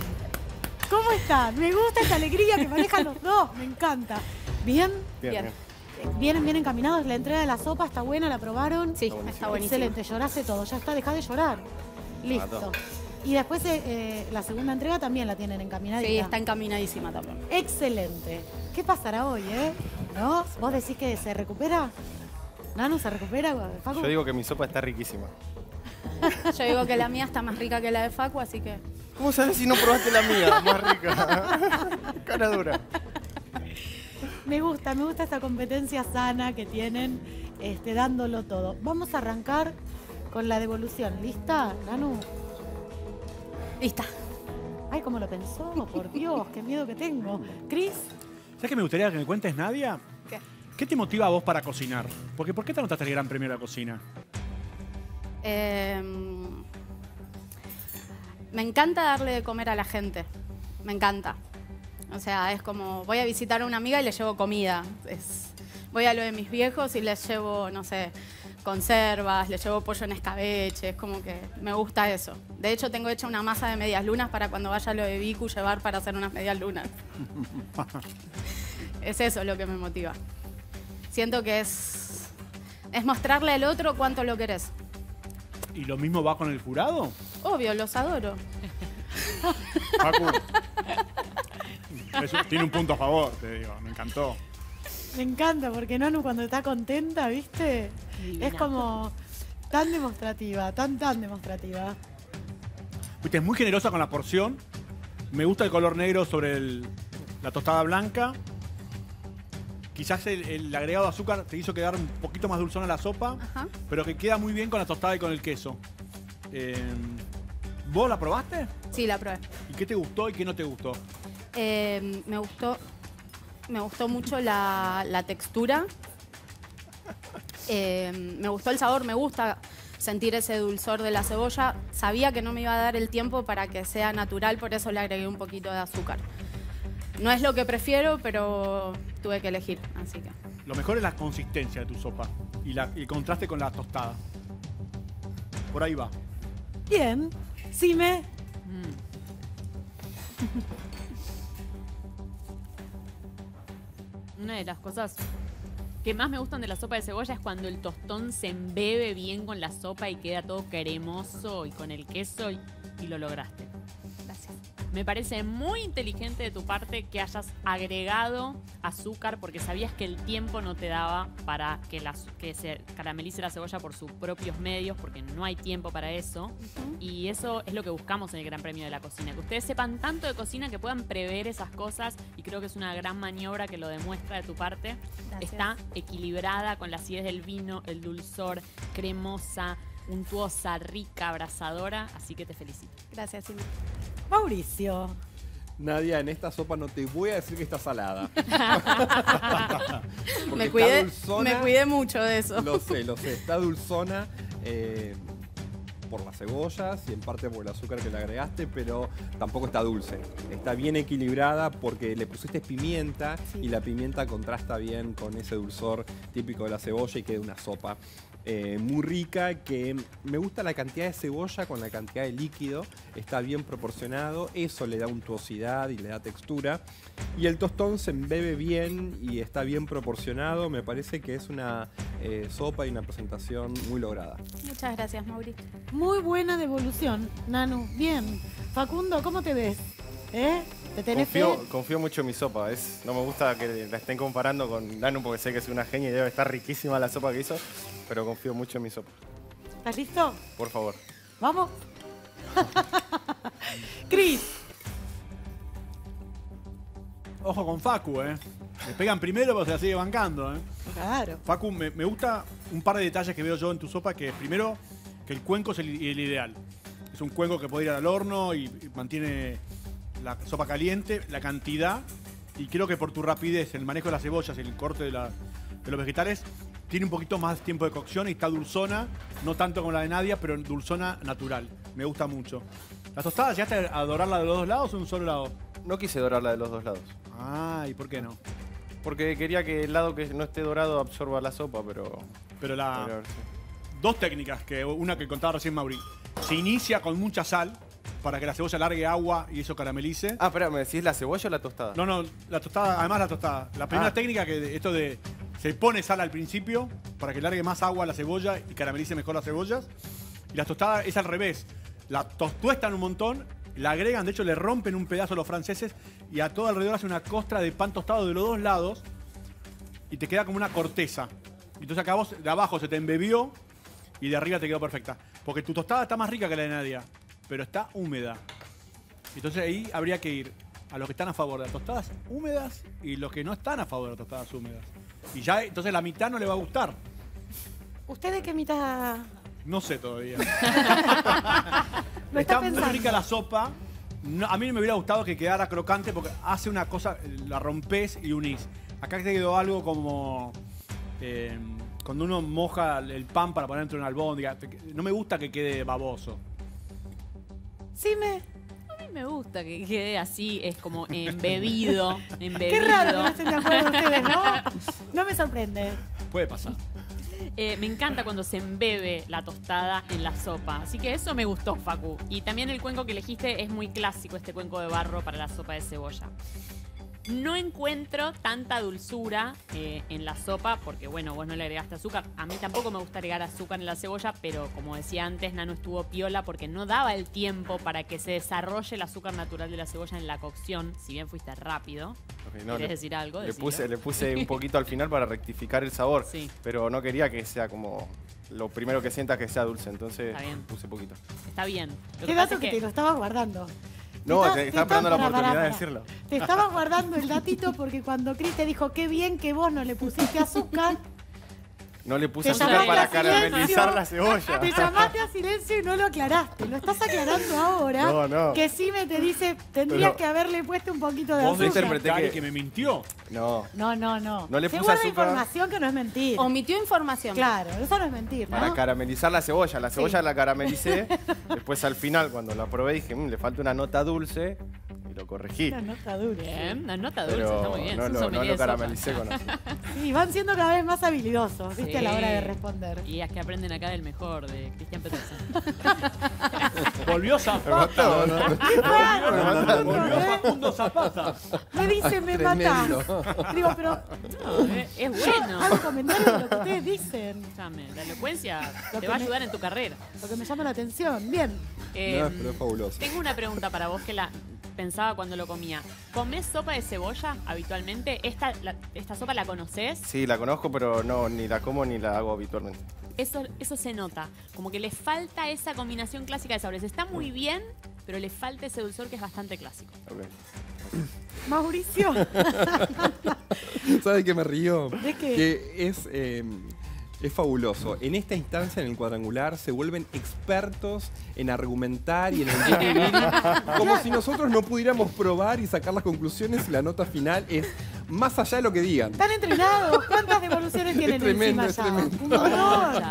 ¿Cómo están? Me gusta esta alegría que manejan los dos. Me encanta. ¿Bien? Bien, bien. Vienen bien encaminados. La entrega de la sopa está buena. ¿La probaron? Sí, está buenísimo. Está buenísimo. Excelente. Lloraste todo. Ya está. Dejá de llorar. Listo. Y después eh, la segunda entrega también la tienen encaminadita. Sí, está encaminadísima también. Excelente. ¿Qué pasará hoy, eh? ¿No? ¿Vos decís que se recupera? ¿Nanu se recupera, Facu? Yo digo que mi sopa está riquísima. Yo digo que la mía está más rica que la de Facu, así que... ¿Cómo sabes si no probaste la mía? Más rica. Cara dura. Me gusta, me gusta esta competencia sana que tienen, este, dándolo todo. Vamos a arrancar con la devolución. ¿Lista, Nanu? Lista. Ay, cómo lo pensó, por Dios, qué miedo que tengo. Cris. ¿Sabes qué me gustaría que me cuentes, Nadia? ¿Qué? ¿Qué te motiva a vos para cocinar? Porque ¿por qué te anotaste el Gran Premio de la Cocina? Eh, me encanta darle de comer a la gente. Me encanta. O sea, es como, voy a visitar a una amiga y le llevo comida. Es, voy a lo de mis viejos y les llevo, no sé... conservas, le llevo pollo en escabeche, es como que me gusta eso. De hecho, tengo hecha una masa de medias lunas para cuando vaya a lo de Vicu llevar para hacer unas medias lunas. Es eso lo que me motiva. Siento que es, es mostrarle al otro cuánto lo querés. ¿Y lo mismo va con el jurado? Obvio, los adoro. Facu, tiene un punto a favor, te digo, me encantó. Me encanta, porque Nanu cuando está contenta, ¿viste? Divina. Es como tan demostrativa, tan, tan demostrativa. Viste, es muy generosa con la porción. Me gusta el color negro sobre el, la tostada blanca. Quizás el, el agregado de azúcar te hizo quedar un poquito más dulzona la sopa, ajá, pero que queda muy bien con la tostada y con el queso. Eh, ¿Vos la probaste? Sí, la probé. ¿Y qué te gustó y qué no te gustó? Eh, me gustó... Me gustó mucho la, la textura, eh, me gustó el sabor, me gusta sentir ese dulzor de la cebolla. Sabía que no me iba a dar el tiempo para que sea natural, por eso le agregué un poquito de azúcar. No es lo que prefiero, pero tuve que elegir, así que... Lo mejor es la consistencia de tu sopa y, la, y el contraste con la tostada. Por ahí va. Bien, sí me... Mm. Una de las cosas que más me gustan de la sopa de cebolla es cuando el tostón se embebe bien con la sopa y queda todo cremoso y con el queso y, y lo lograste. Gracias. Me parece muy inteligente de tu parte que hayas agregado azúcar porque sabías que el tiempo no te daba para que, la, que se caramelice la cebolla por sus propios medios porque no hay tiempo para eso. Uh-huh. Y eso es lo que buscamos en el Gran Premio de la Cocina, que ustedes sepan tanto de cocina que puedan prever esas cosas y creo que es una gran maniobra que lo demuestra de tu parte. Gracias. Está equilibrada con la acidez del vino, el dulzor, cremosa, untuosa, rica, abrazadora, así que te felicito. Gracias, Ximena. Mauricio. Nadia, en esta sopa no te voy a decir que está salada. me, cuidé, está dulzona, me cuidé mucho de eso. Lo sé, lo sé. Está dulzona eh, por las cebollas y en parte por el azúcar que le agregaste, pero tampoco está dulce. Está bien equilibrada porque le pusiste pimienta, sí, y la pimienta contrasta bien con ese dulzor típico de la cebolla y queda una sopa Eh, muy rica, que me gusta la cantidad de cebolla con la cantidad de líquido, está bien proporcionado, eso le da untuosidad y le da textura y el tostón se embebe bien y está bien proporcionado, me parece que es una eh, sopa y una presentación muy lograda. Muchas gracias, Mauri. Muy buena devolución, Nanu. Bien. Facundo, ¿cómo te ves? ¿Eh? ¿Te tenés confío, fe? Confío mucho en mi sopa, es, no me gusta que la estén comparando con Nanu porque sé que es una genia y debe estar riquísima la sopa que hizo. Pero confío mucho en mi sopa. ¿Estás listo? Por favor. ¿Vamos? Cris. Ojo con Facu, ¿eh? Me pegan primero, pero se la sigue bancando, ¿eh? Claro. Facu, me, me gusta un par de detalles que veo yo en tu sopa, que es primero, que el cuenco es el, el ideal. Es un cuenco que puede ir al horno y, y mantiene la sopa caliente, la cantidad, y creo que por tu rapidez, el manejo de las cebollas y el corte de, la, de los vegetales, tiene un poquito más tiempo de cocción y está dulzona, no tanto como la de Nadia, pero dulzona natural. Me gusta mucho. ¿Las tostadas llegaste a dorarla de los dos lados o de un solo lado? No quise dorarla de los dos lados. Ah, ¿y por qué no? Porque quería que el lado que no esté dorado absorba la sopa, pero... Pero la... Pero ver, sí. Dos técnicas, que una que contaba recién Mauri. Se inicia con mucha sal para que la cebolla largue agua y eso caramelice. Ah, espera, ¿me decís la cebolla o la tostada? No, no, la tostada, además la tostada. La primera ah. técnica que esto de... Se pone sal al principio para que largue más agua a la cebolla y caramelice mejor las cebollas. Y la tostada es al revés. La tostuestan un montón, la agregan, de hecho le rompen un pedazo a los franceses y a todo alrededor hace una costra de pan tostado de los dos lados y te queda como una corteza. Entonces acá vos de abajo se te embebió y de arriba te quedó perfecta. Porque tu tostada está más rica que la de Nadia, pero está húmeda. Entonces ahí habría que ir a los que están a favor de las tostadas húmedas y los que no están a favor de las tostadas húmedas. Y ya, entonces la mitad no le va a gustar. ¿Usted de qué mitad...? No sé todavía. Está muy rica la sopa. No, a mí no me hubiera gustado que quedara crocante porque hace una cosa, la rompes y unís. Acá te quedó algo como... Eh, cuando uno moja el pan para poner dentro de una albóndiga. No me gusta que quede baboso. Sí me... me gusta que quede así, es como embebido, embebido. Qué raro que no estén de acuerdo ustedes, ¿no? No me sorprende. Puede pasar. Eh, me encanta cuando se embebe la tostada en la sopa. Así que eso me gustó, Facu. Y también el cuenco que elegiste es muy clásico, este cuenco de barro para la sopa de cebolla. No encuentro tanta dulzura eh, en la sopa, porque bueno, vos no le agregaste azúcar. A mí tampoco me gusta agregar azúcar en la cebolla, pero como decía antes, Nanu estuvo piola porque no daba el tiempo para que se desarrolle el azúcar natural de la cebolla en la cocción, si bien fuiste rápido. Okay, no, ¿Querés le, decir algo? Le puse, le puse un poquito al final para rectificar el sabor, sí. Pero no quería que sea como... Lo primero que sientas que sea dulce, entonces puse poquito. Está bien. Lo Qué dato que, que, que te lo estabas guardando. No, te, te estaba esperando la oportunidad para, para. de decirlo. Te estaba guardando el datito porque cuando Cris te dijo qué bien que vos no le pusiste azúcar. No le puse azúcar para caramelizar la cebolla. Te llamaste a silencio y no lo aclaraste. Lo estás aclarando ahora. No, no. Que sí me te dice, tendrías Pero, que haberle puesto un poquito de ¿vos azúcar. Vos interpreté que, que me mintió. No. No, no, no. No le puse azúcar. Información que no es mentir. Omitió información. Claro, eso no es mentir, ¿no? Para caramelizar la cebolla. La cebolla sí. la caramelicé. Después al final, cuando la probé, dije, mmm, le falta una nota dulce. Y lo corregí. Una nota dulce. Bien, una nota dulce, Pero está muy bien. No, lo, no lo caramelicé con azúcar. Sí, van siendo cada vez más habilidosos, ¿viste? Sí. A la hora de responder. Y es que aprenden acá del mejor, de Christian Petersen. Volvió Zapata. No, no, no. Qué raro. Volvió Facundo Zapata. Me dicen, me matás. Digo, pero... No, es bueno. Hago comentarios de lo que ustedes dicen. Escuchame, la elocuencia lo te va a ayudar me, en tu carrera. Lo que me llama la atención. Bien. Eh, no, pero es fabuloso. Tengo una pregunta para vos que la... pensaba cuando lo comía. ¿Comés sopa de cebolla habitualmente? ¿Esta, la, esta sopa la conocés? Sí, la conozco, pero no, ni la como ni la hago habitualmente. Eso, eso se nota. Como que le falta esa combinación clásica de sabores. Está muy bien, pero le falta ese dulzor que es bastante clásico. Okay. Mauricio. ¿Sabes qué me río? ¿De qué? Que es... Eh... Es fabuloso. En esta instancia, en el cuadrangular, se vuelven expertos en argumentar y en entender. Como si nosotros no pudiéramos probar y sacar las conclusiones y la nota final es más allá de lo que digan. Están entrenados. ¿Cuántas devoluciones tienen tremendo, encima ya? Es tremendo. Un horror.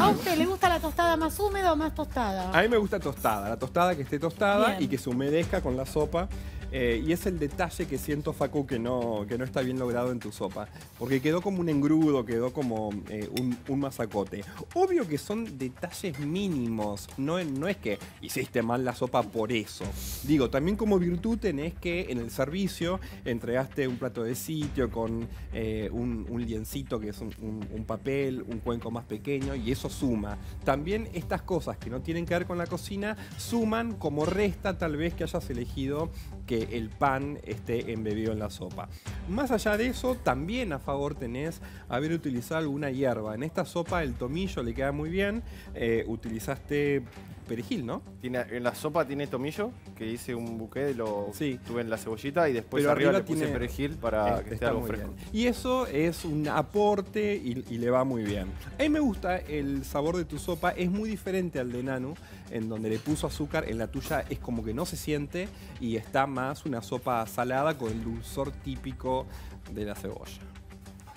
¿A usted le gusta la tostada más húmeda o más tostada? A mí me gusta tostada. La tostada que esté tostada Bien. y que se humedezca con la sopa. Eh, y es el detalle que siento, Facu, que no, que no está bien logrado en tu sopa. Porque quedó como un engrudo, quedó como eh, un, un masacote. Obvio que son detalles mínimos. No, no es que hiciste mal la sopa por eso. Digo, también como virtud tenés que en el servicio entregaste un plato de sitio con eh, un, un liencito que es un, un, un papel, un cuenco más pequeño y eso suma. También estas cosas que no tienen que ver con la cocina suman como resta tal vez que hayas elegido que el pan esté embebido en la sopa. Más allá de eso, también a favor tenés haber utilizado alguna hierba. En esta sopa el tomillo le queda muy bien. Eh, utilizaste perejil, ¿no? Tiene, en la sopa tiene tomillo, que hice un buqué, lo sí. tuve en la cebollita y después Pero arriba, arriba le puse tiene, perejil para es, que esté algo fresco. Bien. Y eso es un aporte y, y le va muy bien. A mí me gusta el sabor de tu sopa, es muy diferente al de Nanu, en donde le puso azúcar, en la tuya es como que no se siente y está más una sopa salada con el dulzor típico de la cebolla.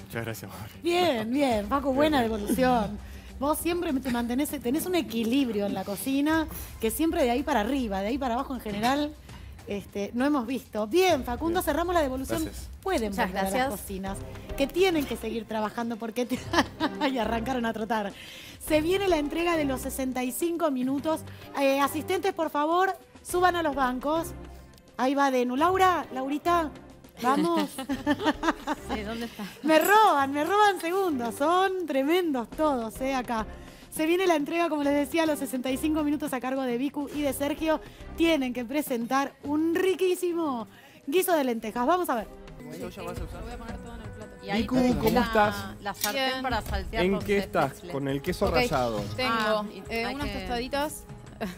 Muchas gracias, Mauricio. Bien, bien, Paco, buena devolución. Vos siempre te mantenés, tenés un equilibrio en la cocina que siempre de ahí para arriba, de ahí para abajo en general Este, no hemos visto. Bien, Facundo, bien. Cerramos la devolución. Gracias. Pueden volver a las cocinas, que tienen que seguir trabajando porque te... y arrancaron a trotar. Se viene la entrega de los sesenta y cinco minutos. Eh, asistentes, por favor, suban a los bancos. Ahí va Denu. Laura, Laurita, vamos. Sí, ¿dónde está? Me roban, me roban segundos. Son tremendos todos, eh, acá. Se viene la entrega, como les decía, a los sesenta y cinco minutos a cargo de Vicu y de Sergio. Tienen que presentar un riquísimo guiso de lentejas. Vamos a ver. Sí, sí, lo voy a poner todo en el plato. Y Vicu, ahí, ¿cómo la, estás? La sartén bien. Para saltear. ¿En qué estás? Petzle. Con el queso okay. rallado. Tengo ah, eh, unas que... tostaditas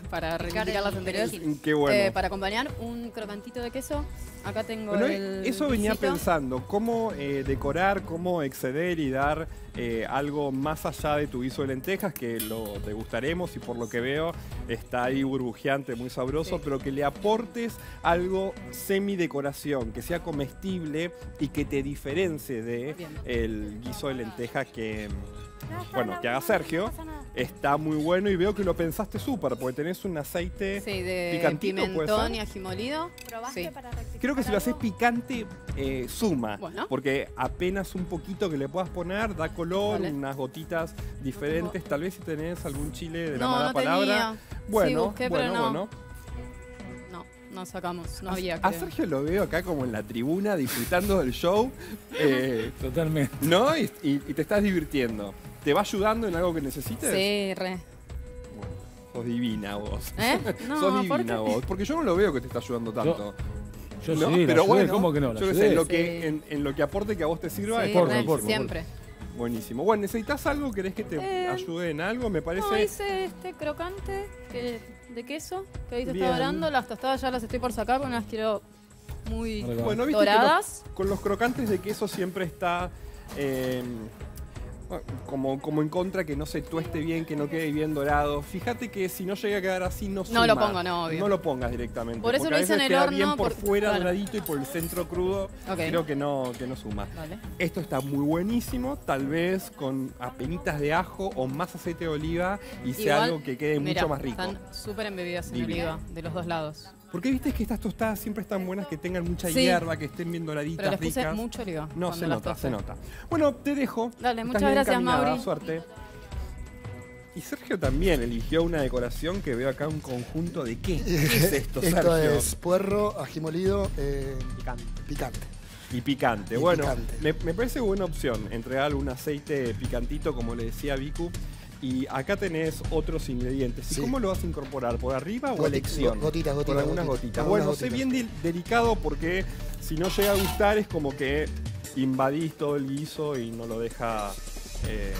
para reivindicar las anteriores. Qué bueno. Eh, para acompañar un crocantito de queso. Acá tengo bueno, el eso venía quesito. Pensando, cómo eh, decorar, cómo exceder y dar eh, algo más allá de tu guiso de lentejas, que lo degustaremos y por lo que veo está ahí burbujeante, muy sabroso, sí. Pero que le aportes algo semi-decoración, que sea comestible y que te diferencie de el guiso de lentejas que, bueno, que haga Sergio. Está muy bueno y veo que lo pensaste súper, porque tenés un aceite sí, de picantito, pimentón y ají molido. ¿Probaste sí. para rectificar creo que si algo? Lo haces picante, eh, suma, bueno. Porque apenas un poquito que le puedas poner, da color, vale. Unas gotitas diferentes. Tal vez si tenés algún chile de la no, mala no palabra. Tenía. Bueno, sí, busqué, bueno, no. bueno. No sacamos, no a, había. Creo. A Sergio lo veo acá como en la tribuna disfrutando del show. Eh, Totalmente. ¿No? Y, y, y te estás divirtiendo. ¿Te va ayudando en algo que necesites? Sí, re. Bueno, sos divina vos. ¿Eh? No, sos divina ¿por vos. Porque yo no lo veo que te está ayudando tanto. Yo, yo ¿no? sí, pero bueno, ¿cómo que no? Yo sé, en, lo que, sí. en, en lo que aporte que a vos te sirva sí, es por, re, por, por, siempre. Por. Buenísimo. Bueno, ¿necesitas algo? ¿Querés que te eh, ayude en algo? Me parece. No, hice este crocante que, de queso que hoy te está dorando. Las tostadas ya las estoy por sacar porque las quiero muy bueno, ¿viste doradas. Los, con los crocantes de queso siempre está. Eh, Como, como en contra, que no se tueste bien, que no quede bien dorado. Fíjate que si no llega a quedar así, no suma. No lo pongo, no, obvio. No lo pongas directamente. Por eso lo hice en el horno. Bien por, por fuera claro. Doradito y por el centro crudo, okay. Creo que no, que no suma. Vale. Esto está muy buenísimo, tal vez con apenitas de ajo o más aceite de oliva y igual, sea algo que quede mira, mucho más rico. Están súper embebidas en oliva, de los dos lados. Porque viste que estas tostadas siempre están buenas, que tengan mucha sí, hierba, que estén bien doraditas, pero les puse ricas. Mucho oliva. No, se nota, toste. Se nota. Bueno, te dejo. Dale, estás muchas gracias, Mauri. Suerte. Y Sergio también eligió una decoración que veo acá un conjunto de qué. ¿Qué es esto, Sergio? Esto es puerro, ají molido, eh, picante. picante. Y picante. Y bueno, picante. Me, me parece buena opción entregar un aceite picantito, como le decía Vicu. Y acá tenés otros ingredientes. ¿Y sí. cómo lo vas a incorporar? ¿Por arriba o elección? Gotitas, gotitas. Por algunas gotitas. gotitas. Bueno, sé bien de delicado porque si no llega a gustar es como que invadís todo el guiso y no lo deja eh,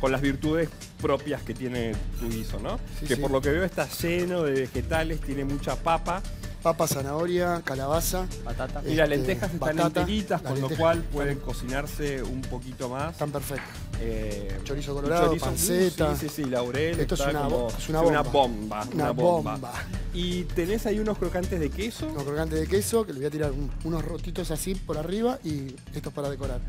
con las virtudes propias que tiene tu guiso, ¿no? Sí, que sí. por lo que veo está lleno de vegetales, tiene mucha papa. Papa, zanahoria, calabaza. Batata. Y las lentejas eh, están batata, enteritas, con lentejas, lo cual pueden también. Cocinarse un poquito más. Están perfectas. Eh, chorizo colorado, chorizo, panceta. Sí, sí, sí, laurel. Esto está es, una, como, es una bomba. Una bomba. Una bomba. bomba. Y tenés ahí unos crocantes de queso. Unos crocantes de queso, que le voy a tirar un, unos rotitos así por arriba y esto es para decorar.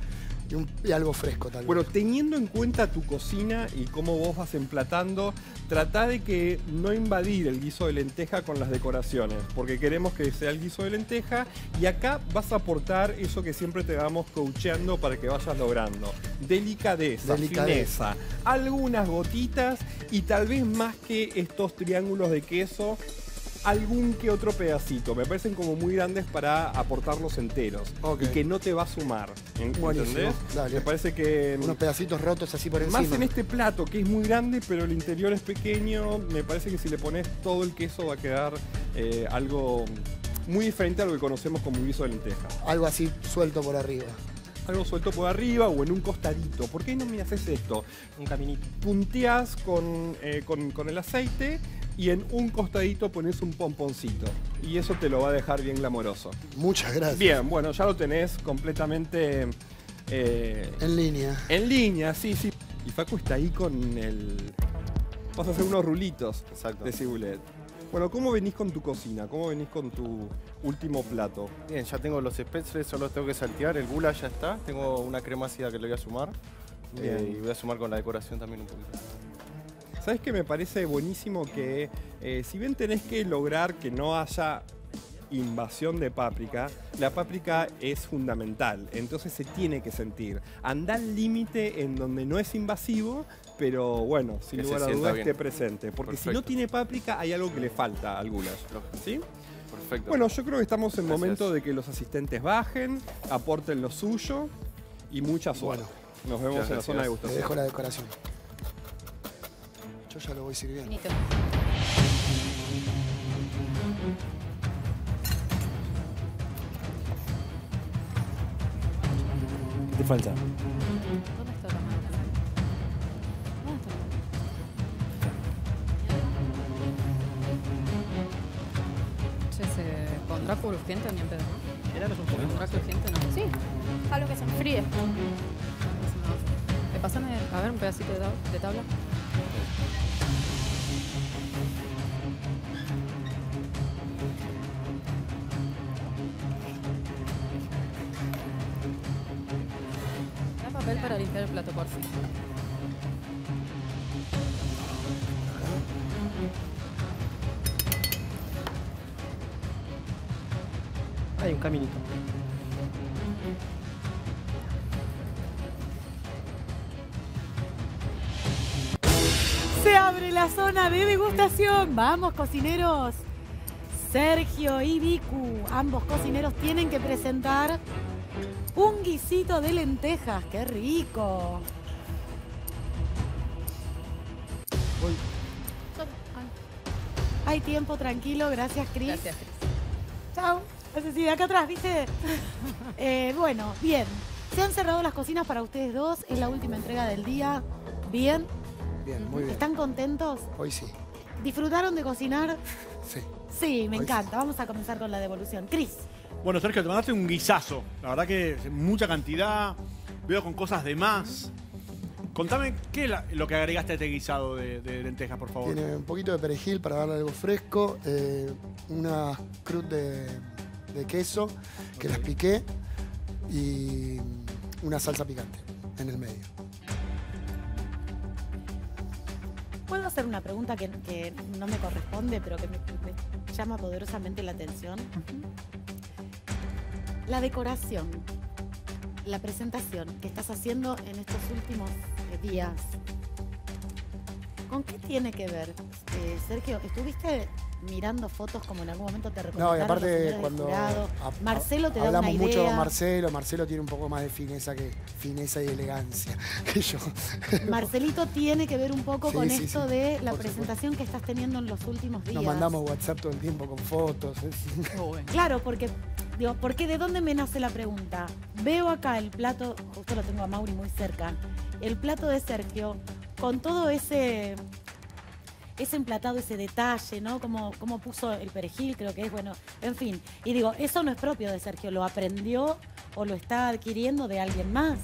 Y, un, y algo fresco tal vez. Bueno, teniendo en cuenta tu cocina y cómo vos vas emplatando, trata de que no invadir el guiso de lenteja con las decoraciones, porque queremos que sea el guiso de lenteja y acá vas a aportar eso que siempre te vamos coacheando para que vayas logrando. Delicadeza, Delicadeza. fineza, algunas gotitas y tal vez más que estos triángulos de queso, algún que otro pedacito. Me parecen como muy grandes para aportarlos enteros. Okay. Y que no te va a sumar. ¿Entendés? Me parece que... unos pedacitos rotos así por encima. Más en este plato, que es muy grande, pero el interior es pequeño. Me parece que si le pones todo el queso va a quedar eh, algo muy diferente a lo que conocemos como un guiso de lenteja. Algo así suelto por arriba. Algo suelto por arriba o en un costadito. ¿Por qué no me haces esto? Un caminito. Punteás con, eh, con, con el aceite y en un costadito pones un pomponcito. Y eso te lo va a dejar bien glamoroso. Muchas gracias. Bien, bueno, ya lo tenés completamente... Eh, en línea. En línea, sí, sí. Y Facu está ahí con el... Vas a hacer unos rulitos Exacto. de cibulet. Bueno, ¿cómo venís con tu cocina? ¿Cómo venís con tu último plato? Bien, ya tengo los spaetzle, solo tengo que saltear. El gula ya está. Tengo una crema ácida que le voy a sumar. Eh, y voy a sumar con la decoración también un poquito. ¿Sabes qué? Me parece buenísimo que eh, si bien tenés que lograr que no haya invasión de páprica, la páprica es fundamental, entonces se tiene que sentir. Anda al límite en donde no es invasivo, pero bueno, sin lugar a dudas esté presente. Porque perfecto, si no tiene páprica hay algo que le falta a algunas, ¿sí? Perfecto. Bueno, yo creo que estamos en momento de que los asistentes bajen, aporten lo suyo y mucha suerte. Bueno, nos vemos en la zona de gustación. Te dejo la decoración. Yo ya lo voy sirviendo. Bonito. ¿Qué te falta? ¿Dónde está la mano? ¿Dónde está? ¿Se pondrá crujiente ni en pedo, no? ¿Era lo que se pondrá crujiente, no? Sí, algo que se enfríe. ¿Me pasan a ver un pedacito de tabla? Para limpiar el plato, por fin. Hay un caminito. Se abre la zona de degustación. Vamos, cocineros. Sergio y Vicu, ambos cocineros, tienen que presentar un guisito de lentejas, qué rico. Uy. Hay tiempo, tranquilo, gracias, Cris. Gracias, Cris. Chao. Sí, acá atrás, ¿viste? eh, bueno, bien. Se han cerrado las cocinas para ustedes dos. Es la última entrega del día. ¿Bien? Bien, muy bien. ¿Están contentos? Hoy sí. ¿Disfrutaron de cocinar? Sí. Sí, me Hoy encanta. Sí. Vamos a comenzar con la devolución. Cris. Bueno, Sergio, te mandaste un guisazo. La verdad que mucha cantidad, veo con cosas de más. Contame, ¿qué es lo que agregaste a este guisado de, de lentejas, por favor? Tiene un poquito de perejil para darle algo fresco, eh, una cruz de, de queso que okay, las piqué y una salsa picante en el medio. ¿Puedo hacer una pregunta que, que no me corresponde, pero que me, me llama poderosamente la atención? Uh-huh. La decoración, la presentación que estás haciendo en estos últimos días, ¿con qué tiene que ver? Eh, Sergio, ¿estuviste mirando fotos como en algún momento te recomendaron? No, y aparte cuando a, Marcelo te da una idea. Hablamos mucho con Marcelo, Marcelo tiene un poco más de fineza, que, fineza y elegancia que yo. Marcelito tiene que ver un poco sí, con sí, esto sí, de la presentación supuesto, que estás teniendo en los últimos días. Nos mandamos WhatsApp todo el tiempo con fotos. Oh, bueno. Claro, porque... Digo, porque de dónde me nace la pregunta. Veo acá el plato, justo lo tengo a Mauri muy cerca, el plato de Sergio, con todo ese, ese emplatado, ese detalle, ¿no? Como, como puso el perejil, creo que es, bueno, en fin. Y digo, eso no es propio de Sergio, lo aprendió o lo está adquiriendo de alguien más,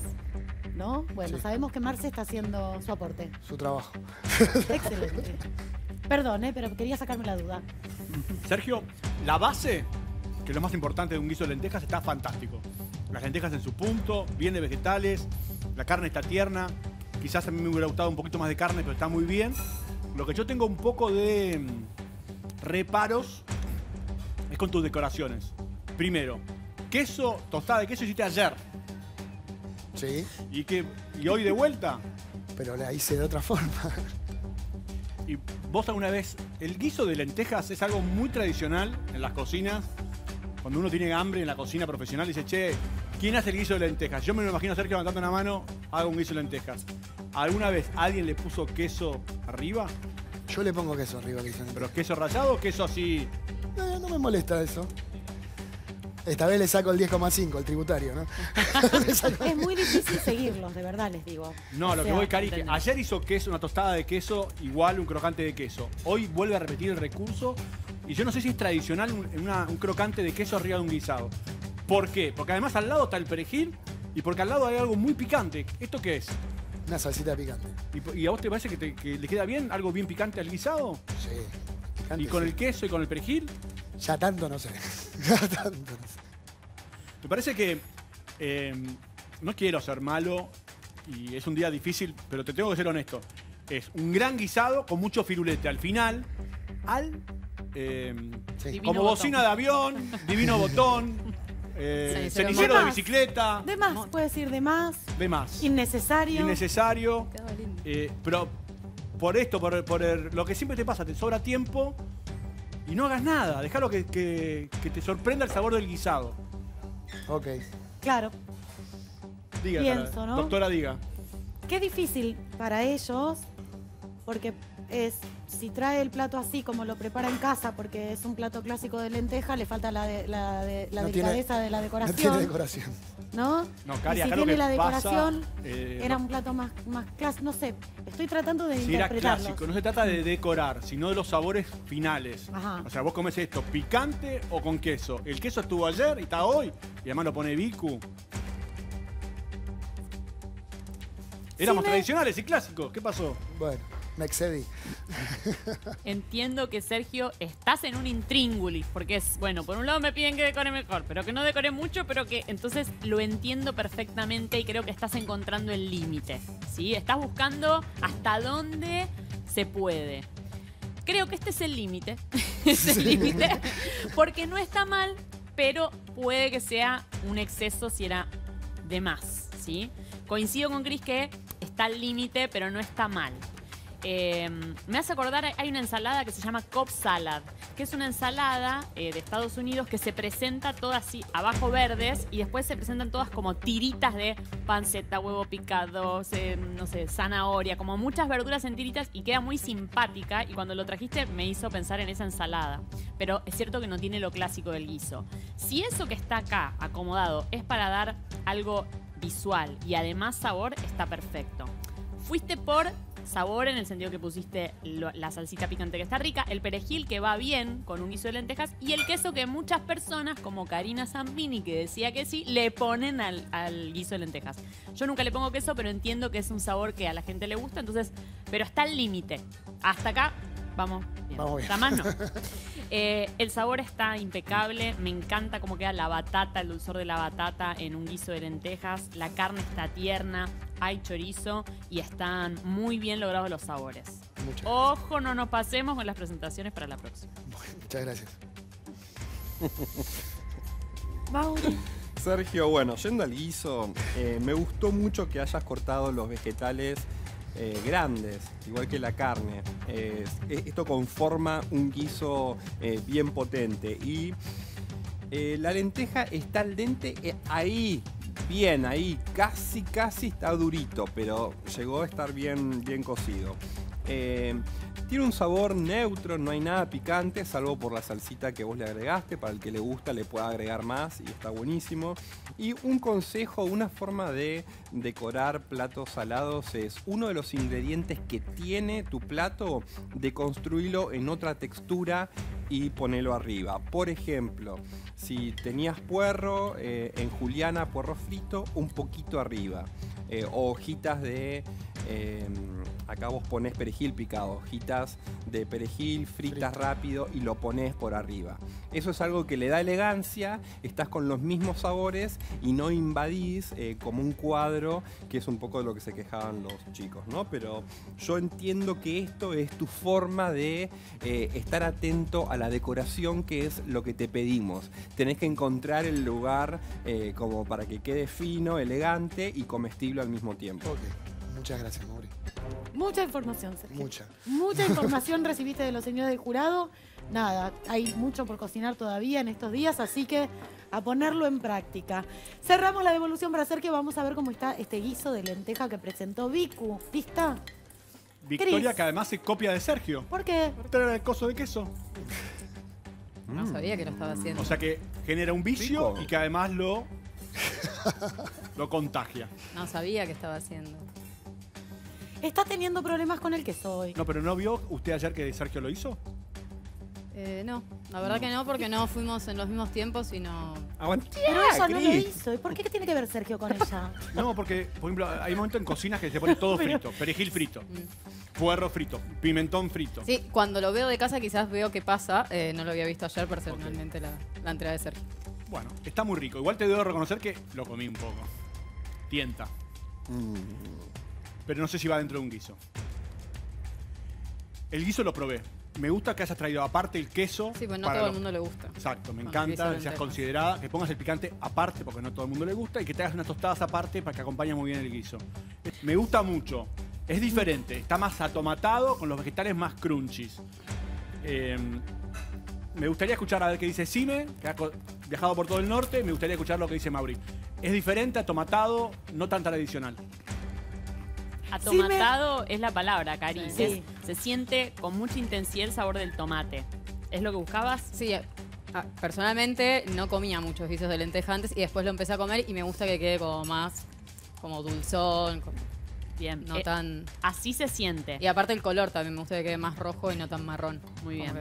¿no? Bueno, sí, sabemos que Marce está haciendo su aporte. Su trabajo. Excelente. Perdón, ¿eh? Pero quería sacarme la duda. Sergio, la base... que lo más importante de un guiso de lentejas está fantástico. Las lentejas en su punto, bien de vegetales, la carne está tierna, quizás a mí me hubiera gustado un poquito más de carne, pero está muy bien. Lo que yo tengo un poco de reparos es con tus decoraciones. Primero, queso, tostada de queso hiciste ayer. Sí. ¿Y, que, y hoy de vuelta? Pero la hice de otra forma. Y vos alguna vez, el guiso de lentejas es algo muy tradicional en las cocinas. Cuando uno tiene hambre en la cocina profesional, dice, che, ¿quién hace el guiso de lentejas? Yo me lo imagino a Sergio levantando una mano, hago un guiso de lentejas. ¿Alguna vez alguien le puso queso arriba? Yo le pongo queso arriba, dicen. ¿Pero queso rallado o queso así? No, no me molesta eso. Esta vez le saco el diez coma cinco, el tributario, ¿no? Es muy difícil seguirlos, de verdad les digo. No, o lo sea, que voy, Cari, que ayer hizo queso, una tostada de queso, igual un crocante de queso. Hoy vuelve a repetir el recurso. Y yo no sé si es tradicional un, una, un crocante de queso arriba de un guisado. ¿Por qué? Porque además al lado está el perejil y porque al lado hay algo muy picante. ¿Esto qué es? Una salsita picante. ¿Y, y a vos te parece que, te, que le queda bien algo bien picante al guisado? Sí. Picante, ¿y con sí, el queso y con el perejil? Ya tanto no sé. Ya tanto no sé. ¿Te parece que... Eh, no quiero ser malo y es un día difícil, pero te tengo que ser honesto. Es un gran guisado con mucho firulete. Al final, al... eh, sí. como bocina botón. de avión, divino botón, eh, sí, cenicero de bicicleta. De más, puedes decir de más. De más. Innecesario. Innecesario. Eh, pero por esto, por, por el, lo que siempre te pasa, te sobra tiempo y no hagas nada. Dejalo que, que, que te sorprenda el sabor del guisado. Ok. Claro. Diga, Pienso, cara, ¿no? doctora, diga. Qué difícil para ellos, porque es, si trae el plato así como lo prepara en casa, porque es un plato clásico de lenteja, le falta la, de, la, de, la no delicadeza tiene, de la decoración. No tiene decoración. ¿No? No, Cari, y si tiene la decoración, pasa, eh, era un plato más, más clásico. No sé, estoy tratando de si interpretarlo. Era clásico, no se trata de decorar, sino de los sabores finales. Ajá. O sea, vos comés esto, picante o con queso. El queso estuvo ayer y está hoy, y además lo pone Vicu. Éramos sí, me... tradicionales y clásicos. ¿Qué pasó? Bueno, me excedí. Entiendo que, Sergio, estás en un intríngulis. Porque es, bueno, por un lado me piden que decore mejor, pero que no decore mucho, pero que... Entonces lo entiendo perfectamente y creo que estás encontrando el límite, ¿sí? Estás buscando hasta dónde se puede. Creo que este es el límite. Es el límite. Porque no está mal, pero puede que sea un exceso si era de más, ¿sí? Coincido con Cris que está al límite, pero no está mal. Eh, me hace acordar, hay una ensalada que se llama Cobb Salad, que es una ensalada eh, de Estados Unidos que se presenta todas así, abajo verdes, y después se presentan todas como tiritas de panceta, huevo picado, eh, no sé, zanahoria, como muchas verduras en tiritas, y queda muy simpática, y cuando lo trajiste me hizo pensar en esa ensalada. Pero es cierto que no tiene lo clásico del guiso. Si eso que está acá, acomodado, es para dar algo visual y además sabor, está perfecto. Fuiste por sabor en el sentido que pusiste lo, la salsita picante que está rica, el perejil que va bien con un guiso de lentejas y el queso que muchas personas, como Carina Zampini, que decía que sí, le ponen al, al guiso de lentejas. Yo nunca le pongo queso, pero entiendo que es un sabor que a la gente le gusta, entonces, pero está al límite. Hasta acá vamos bien. Vamos bien. Hasta más no. Eh, el sabor está impecable, me encanta cómo queda la batata, el dulzor de la batata en un guiso de lentejas, la carne está tierna, hay chorizo y están muy bien logrados los sabores. Muchas Ojo, gracias. no nos pasemos con las presentaciones para la próxima. Bueno, muchas gracias. Vamos. Sergio, bueno, yendo al guiso, eh, me gustó mucho que hayas cortado los vegetales Eh, grandes, igual que la carne. Eh, esto conforma un guiso eh, bien potente. Y eh, la lenteja está al dente eh, ahí, bien ahí, casi casi está durito, pero llegó a estar bien, bien cocido. Eh, tiene un sabor neutro, no hay nada picante, salvo por la salsita que vos le agregaste. Para el que le gusta le puede agregar más y está buenísimo. Y un consejo, una forma de decorar platos salados es uno de los ingredientes que tiene tu plato, deconstruirlo en otra textura y ponelo arriba. Por ejemplo, si tenías puerro, eh, en juliana, puerro frito, un poquito arriba. Eh, o hojitas de... Eh, acá vos ponés perejil picado, hojitas de perejil fritas rápido y lo ponés por arriba. Eso es algo que le da elegancia, estás con los mismos sabores y no invadís eh, como un cuadro, que es un poco de lo que se quejaban los chicos, ¿no? Pero yo entiendo que esto es tu forma de eh, estar atento a la decoración, que es lo que te pedimos. Tenés que encontrar el lugar eh, como para que quede fino, elegante y comestible al mismo tiempo. Okay. Muchas gracias, Mauri. Mucha información, Sergio. Mucha. Mucha información recibiste de los señores del jurado. Nada, hay mucho por cocinar todavía en estos días, así que a ponerlo en práctica. Cerramos la devolución para Sergio. Vamos a ver cómo está este guiso de lenteja que presentó Vicu. ¿Lista? Victoria, Chris, que además se copia de Sergio. ¿Por qué? Por traer el coso de queso. No mm. sabía que lo estaba haciendo. O sea que genera un vicio Rico. y que además lo... lo contagia. No sabía que estaba haciendo. Está teniendo problemas con el queso hoy. No, pero ¿no vio usted ayer que Sergio lo hizo? Eh, no, la verdad no. que no, porque no fuimos en los mismos tiempos y no... Aguanté, pero ella Cris. no lo hizo. ¿Y por qué tiene que ver Sergio con ella? No, porque, por ejemplo, hay momentos en cocinas que se pone todo pero... frito. Perejil frito, mm. puerro frito, pimentón frito. Sí, cuando lo veo de casa quizás veo qué pasa. Eh, no lo había visto ayer personalmente okay. la, la entrega de Sergio. Bueno, está muy rico. Igual te debo reconocer que lo comí un poco. Tienta. Mm. Pero no sé si va dentro de un guiso. El guiso lo probé. Me gusta que hayas traído aparte el queso. Sí, pues no a todo los... el mundo le gusta. Exacto, me bueno, encanta que seas considerada, que pongas el picante aparte porque no todo el mundo le gusta y que te hagas unas tostadas aparte para que acompañe muy bien el guiso. Me gusta mucho. Es diferente, está más atomatado con los vegetales más crunchies. Eh, me gustaría escuchar a ver qué dice Xime, que ha viajado por todo el norte. Me gustaría escuchar lo que dice Mauri. Es diferente, atomatado, no tan tradicional. Atomatado es la palabra, Cari. Sí. Sí. Se siente con mucha intensidad el sabor del tomate. ¿Es lo que buscabas? Sí. Personalmente no comía muchos guisos de lenteja antes y después lo empecé a comer y me gusta que quede como más como dulzón. Como... Bien. No eh, tan... Así se siente. Y aparte el color también. Me gusta que quede más rojo y no tan marrón. Muy bien.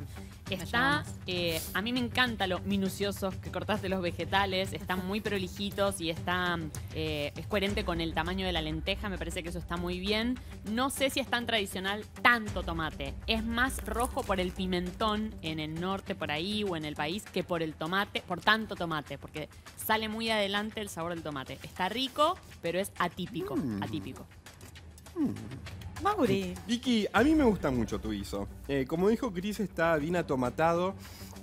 Está... Eh, a mí me encanta lo minuciosos que cortaste los vegetales. Están muy prolijitos y está... Eh, es coherente con el tamaño de la lenteja. Me parece que eso está muy bien. No sé si es tan tradicional tanto tomate. Es más rojo por el pimentón en el norte por ahí o en el país que por el tomate, por tanto tomate. Porque sale muy adelante el sabor del tomate. Está rico, pero es atípico. Mm. Atípico. Mm. Mauri. Vicky, a mí me gusta mucho tu guiso. Eh, como dijo Cris, está bien atomatado.